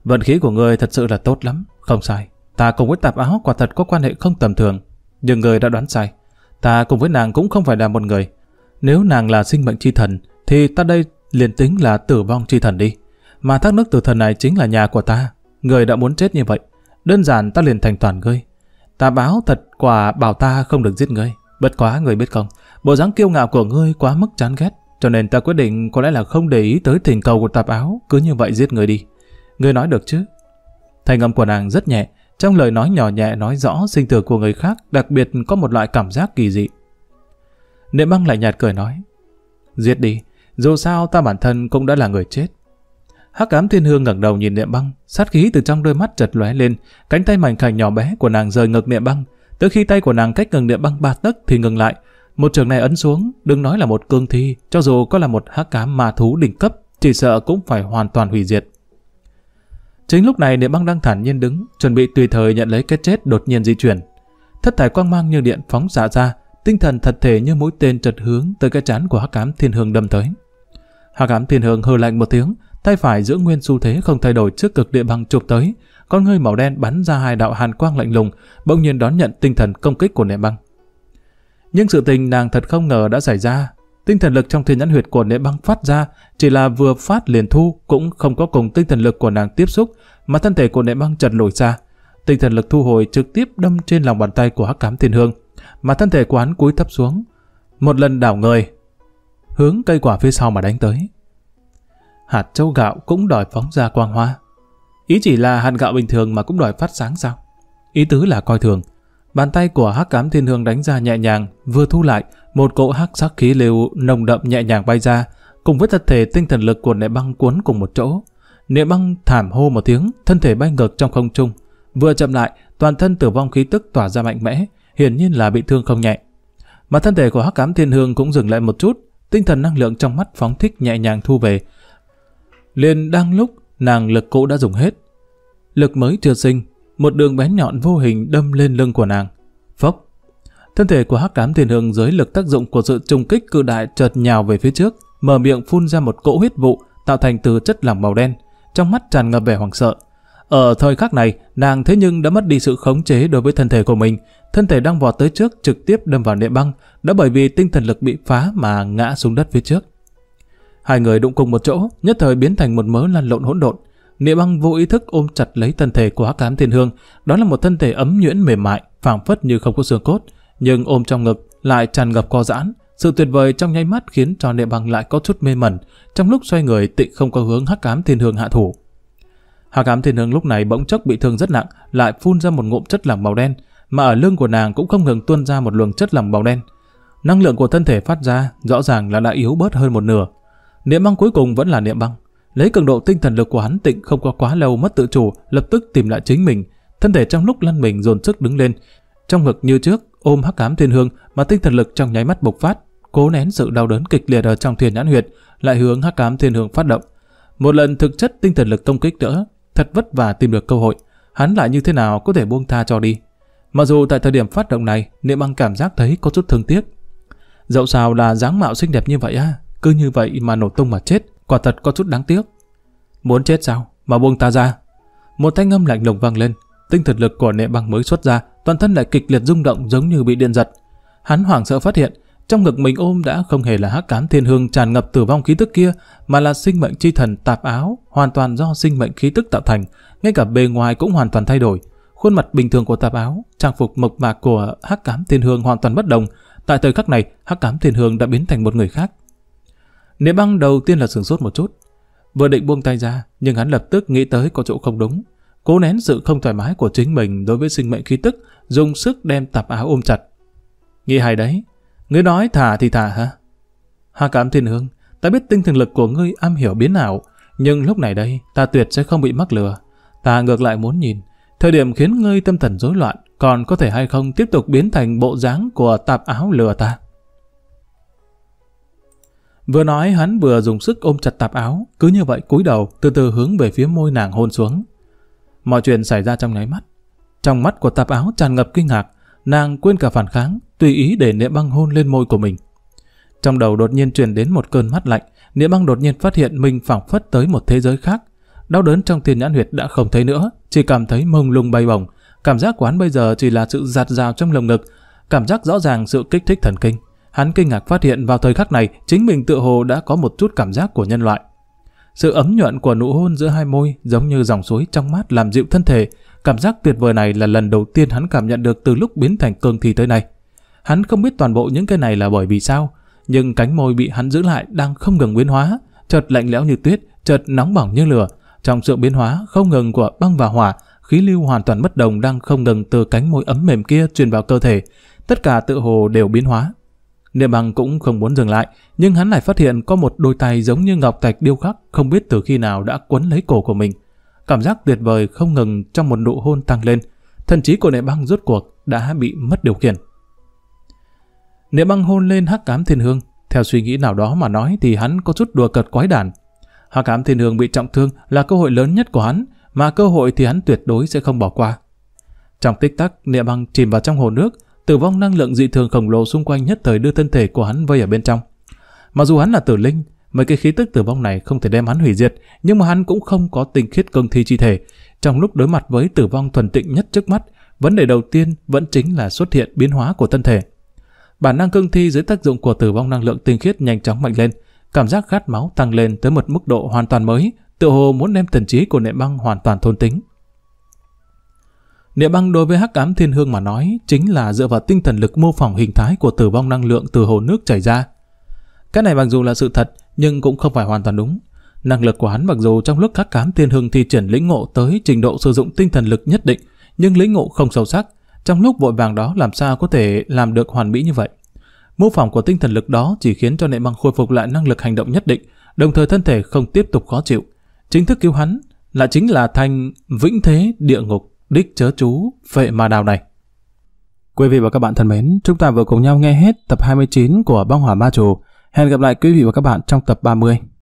Vận khí của ngươi thật sự là tốt lắm. Không sai, ta cùng với Tạp Áo quả thật có quan hệ không tầm thường. Nhưng ngươi đã đoán sai, ta cùng với nàng cũng không phải là một người. Nếu nàng là sinh mệnh chi thần thì ta đây liền tính là tử vong chi thần đi. Mà thác nước tử thần này chính là nhà của ta. Ngươi đã muốn chết như vậy, đơn giản ta liền thành toàn ngươi. Ta báo thật quả bảo ta không được giết ngươi. Bất quá ngươi biết không, bộ dáng kiêu ngạo của ngươi quá mức chán ghét, cho nên ta quyết định có lẽ là không để ý tới thỉnh cầu của Tạp Áo, cứ như vậy giết ngươi đi. Ngươi nói được chứ? Thanh âm của nàng rất nhẹ, trong lời nói nhỏ nhẹ nói rõ sinh tử của người khác, đặc biệt có một loại cảm giác kỳ dị. Niệm Băng lại nhạt cười nói, giết đi, dù sao ta bản thân cũng đã là người chết. Hắc Cám Thiên Hương ngẩng đầu nhìn Niệm Băng, sát khí từ trong đôi mắt chợt lóe lên, cánh tay mảnh khảnh nhỏ bé của nàng rời ngực Niệm Băng, tới khi tay của nàng cách ngừng Niệm Băng ba tấc thì ngừng lại. Một trường này ấn xuống, đừng nói là một cương thi, cho dù có là một hắc cám ma thú đỉnh cấp, chỉ sợ cũng phải hoàn toàn hủy diệt. Chính lúc này, Niệm Băng đang thản nhiên đứng, chuẩn bị tùy thời nhận lấy cái chết đột nhiên di chuyển. Thất thải quang mang như điện phóng xạ ra, tinh thần thật thể như mũi tên chật hướng tới cái trán của Hắc Cám Thiên Hương đâm tới. Hắc Cám Thiên Hương hừ lạnh một tiếng, tay phải giữ nguyên xu thế không thay đổi trước cực Niệm Băng chụp tới, con ngươi màu đen bắn ra hai đạo hàn quang lạnh lùng, bỗng nhiên đón nhận tinh thần công kích của Niệm Băng. Nhưng sự tình nàng thật không ngờ đã xảy ra, tinh thần lực trong thiên nhãn huyệt của Niệm Băng phát ra chỉ là vừa phát liền thu, cũng không có cùng tinh thần lực của nàng tiếp xúc, mà thân thể của Niệm Băng chợt lùi xa, tinh thần lực thu hồi trực tiếp đâm trên lòng bàn tay của Hắc Cám Thiên Hương, mà thân thể của hắn cúi thấp xuống, một lần đảo người, hướng cây quả phía sau mà đánh tới. Hạt châu gạo cũng đòi phóng ra quang hoa. Ý chỉ là hạt gạo bình thường mà cũng đòi phát sáng sao? Ý tứ là coi thường. Bàn tay của Hắc Cám Thiên Hương đánh ra nhẹ nhàng, vừa thu lại, một cỗ hắc sắc khí lưu nồng đậm nhẹ nhàng bay ra, cùng với thân thể tinh thần lực của Niệm Băng cuốn cùng một chỗ. Niệm Băng thảm hô một tiếng, thân thể bay ngược trong không trung, vừa chậm lại, toàn thân tử vong khí tức tỏa ra mạnh mẽ, hiển nhiên là bị thương không nhẹ. Mà thân thể của Hắc Cám Thiên Hương cũng dừng lại một chút, tinh thần năng lượng trong mắt phóng thích nhẹ nhàng thu về. Liền đang lúc nàng lực cũ đã dùng hết, lực mới chưa sinh, một đường bén nhọn vô hình đâm lên lưng của nàng. Phốc! Thân thể của Hắc Cám Thiên Hương dưới lực tác dụng của sự trùng kích cự đại chợt nhào về phía trước, mở miệng phun ra một cỗ huyết vụ tạo thành từ chất lỏng màu đen, trong mắt tràn ngập vẻ hoảng sợ. Ở thời khắc này, nàng thế nhưng đã mất đi sự khống chế đối với thân thể của mình, thân thể đang vọt tới trước trực tiếp đâm vào Niệm Băng, đã bởi vì tinh thần lực bị phá mà ngã xuống đất phía trước. Hai người đụng cùng một chỗ, nhất thời biến thành một mớ lăn lộn hỗn độn. Niệm Băng vô ý thức ôm chặt lấy thân thể của Hắc Cám Thiên Hương, đó là một thân thể ấm nhuyễn mềm mại, phảng phất như không có xương cốt, nhưng ôm trong ngực lại tràn ngập co giãn. Sự tuyệt vời trong nháy mắt khiến cho Niệm Băng lại có chút mê mẩn, trong lúc xoay người tịnh không có hướng Hắc Cám Thiên Hương hạ thủ. Hắc Cám Thiên Hương lúc này bỗng chốc bị thương rất nặng, lại phun ra một ngụm chất lỏng màu đen, mà ở lưng của nàng cũng không ngừng tuôn ra một luồng chất lỏng màu đen. Năng lượng của thân thể phát ra rõ ràng là đã yếu bớt hơn một nửa. Niệm Băng cuối cùng vẫn là Niệm Băng. Lấy cường độ tinh thần lực của hắn, tịnh không có quá lâu mất tự chủ, lập tức tìm lại chính mình. Thân thể trong lúc lăn mình dồn sức đứng lên, trong ngực như trước ôm Hắc Cám Thiên Hương, mà tinh thần lực trong nháy mắt bộc phát, cố nén sự đau đớn kịch liệt ở trong Thiên Nhãn Huyệt, lại hướng Hắc Cám Thiên Hương phát động. Một lần thực chất tinh thần lực công kích nữa, thật vất vả tìm được cơ hội, hắn lại như thế nào có thể buông tha cho đi. Mặc dù tại thời điểm phát động này, Niệm Băng cảm giác thấy có chút thương tiếc. Dẫu sao là dáng mạo xinh đẹp như vậy á, à? Cứ như vậy mà nổ tung mà chết, quả thật có chút đáng tiếc. Muốn chết sao? Mà buông ta ra. Một thanh âm lạnh lùng vang lên, tinh thần lực của Niệm Băng mới xuất ra, toàn thân lại kịch liệt rung động giống như bị điện giật. Hắn hoảng sợ phát hiện, trong ngực mình ôm đã không hề là Hắc Cám Thiên Hương tràn ngập tử vong khí tức kia, mà là sinh mệnh chi thần Tạp Áo, hoàn toàn do sinh mệnh khí tức tạo thành, ngay cả bề ngoài cũng hoàn toàn thay đổi. Khuôn mặt bình thường của Tạp Áo, trang phục mộc mạc của Hắc Cám Thiên Hương hoàn toàn bất đồng, tại thời khắc này, Hắc Cám Thiên Hương đã biến thành một người khác. Niệm Băng đầu tiên là sửng sốt một chút, vừa định buông tay ra, nhưng hắn lập tức nghĩ tới có chỗ không đúng, cố nén sự không thoải mái của chính mình đối với sinh mệnh khí tức, dùng sức đem Tạp Áo ôm chặt. Nghĩ hay đấy, ngươi nói thả thì thả hả? Hắc Cám Thiên Hương, ta biết tinh thần lực của ngươi am hiểu biến ảo, nhưng lúc này đây ta tuyệt sẽ không bị mắc lừa. Ta ngược lại muốn nhìn, thời điểm khiến ngươi tâm thần rối loạn, còn có thể hay không tiếp tục biến thành bộ dáng của Tạp Áo lừa ta. Vừa nói hắn vừa dùng sức ôm chặt Tạp Áo, cứ như vậy cúi đầu từ từ hướng về phía môi nàng hôn xuống. Mọi chuyện xảy ra trong nháy mắt. Trong mắt của Tạp Áo tràn ngập kinh ngạc, nàng quên cả phản kháng, tùy ý để Niệm Băng hôn lên môi của mình. Trong đầu đột nhiên truyền đến một cơn mát lạnh, Niệm Băng đột nhiên phát hiện mình phảng phất tới một thế giới khác. Đau đớn trong Thiên Nhãn Huyệt đã không thấy nữa, chỉ cảm thấy mông lung bay bổng. Cảm giác của hắn bây giờ chỉ là sự dạt dào trong lồng ngực, cảm giác rõ ràng sự kích thích thần kinh. Hắn kinh ngạc phát hiện vào thời khắc này chính mình tựa hồ đã có một chút cảm giác của nhân loại. Sự ấm nhuận của nụ hôn giữa hai môi giống như dòng suối trong mát làm dịu thân thể. Cảm giác tuyệt vời này là lần đầu tiên hắn cảm nhận được từ lúc biến thành cương thi tới nay. Hắn không biết toàn bộ những cái này là bởi vì sao, nhưng cánh môi bị hắn giữ lại đang không ngừng biến hóa, chợt lạnh lẽo như tuyết, chợt nóng bỏng như lửa. Trong sự biến hóa không ngừng của băng và hỏa, khí lưu hoàn toàn bất đồng đang không ngừng từ cánh môi ấm mềm kia truyền vào cơ thể, tất cả tựa hồ đều biến hóa. Niệm Băng cũng không muốn dừng lại, nhưng hắn lại phát hiện có một đôi tay giống như ngọc thạch điêu khắc không biết từ khi nào đã quấn lấy cổ của mình. Cảm giác tuyệt vời không ngừng trong một nụ hôn tăng lên, thần trí của Niệm Băng rốt cuộc đã bị mất điều khiển. Niệm Băng hôn lên Hắc Cám Thiên Hương, theo suy nghĩ nào đó mà nói thì hắn có chút đùa cợt quái đản. Hắc Cám Thiên Hương bị trọng thương là cơ hội lớn nhất của hắn, mà cơ hội thì hắn tuyệt đối sẽ không bỏ qua. Trong tích tắc, Niệm Băng chìm vào trong hồ nước. Tử vong năng lượng dị thường khổng lồ xung quanh nhất thời đưa thân thể của hắn vây ở bên trong. Mặc dù hắn là tử linh, mấy cái khí tức tử vong này không thể đem hắn hủy diệt, nhưng mà hắn cũng không có tinh khiết cương thi chi thể. Trong lúc đối mặt với tử vong thuần tịnh nhất trước mắt, vấn đề đầu tiên vẫn chính là xuất hiện biến hóa của thân thể. Bản năng cương thi dưới tác dụng của tử vong năng lượng tinh khiết nhanh chóng mạnh lên, cảm giác khát máu tăng lên tới một mức độ hoàn toàn mới, tựa hồ muốn đem thần trí của Niệm Băng hoàn toàn thôn tính. Niệm Băng đối với Hắc Cám Thiên Hương mà nói chính là dựa vào tinh thần lực mô phỏng hình thái của tử vong năng lượng từ hồ nước chảy ra. Cái này mặc dù là sự thật nhưng cũng không phải hoàn toàn đúng. Năng lực của hắn mặc dù trong lúc Hắc Cám Thiên Hương thi triển lĩnh ngộ tới trình độ sử dụng tinh thần lực nhất định, nhưng lĩnh ngộ không sâu sắc, trong lúc vội vàng đó làm sao có thể làm được hoàn mỹ như vậy. Mô phỏng của tinh thần lực đó chỉ khiến cho Niệm Băng khôi phục lại năng lực hành động nhất định, đồng thời thân thể không tiếp tục khó chịu. Chính thức cứu hắn là chính là thành vĩnh thế địa ngục đích chớ chú Phệ Ma Đao này. Quý vị và các bạn thân mến, chúng ta vừa cùng nhau nghe hết tập hai mươi chín của Băng Hỏa Ma Trù. Hẹn gặp lại quý vị và các bạn trong tập ba mươi.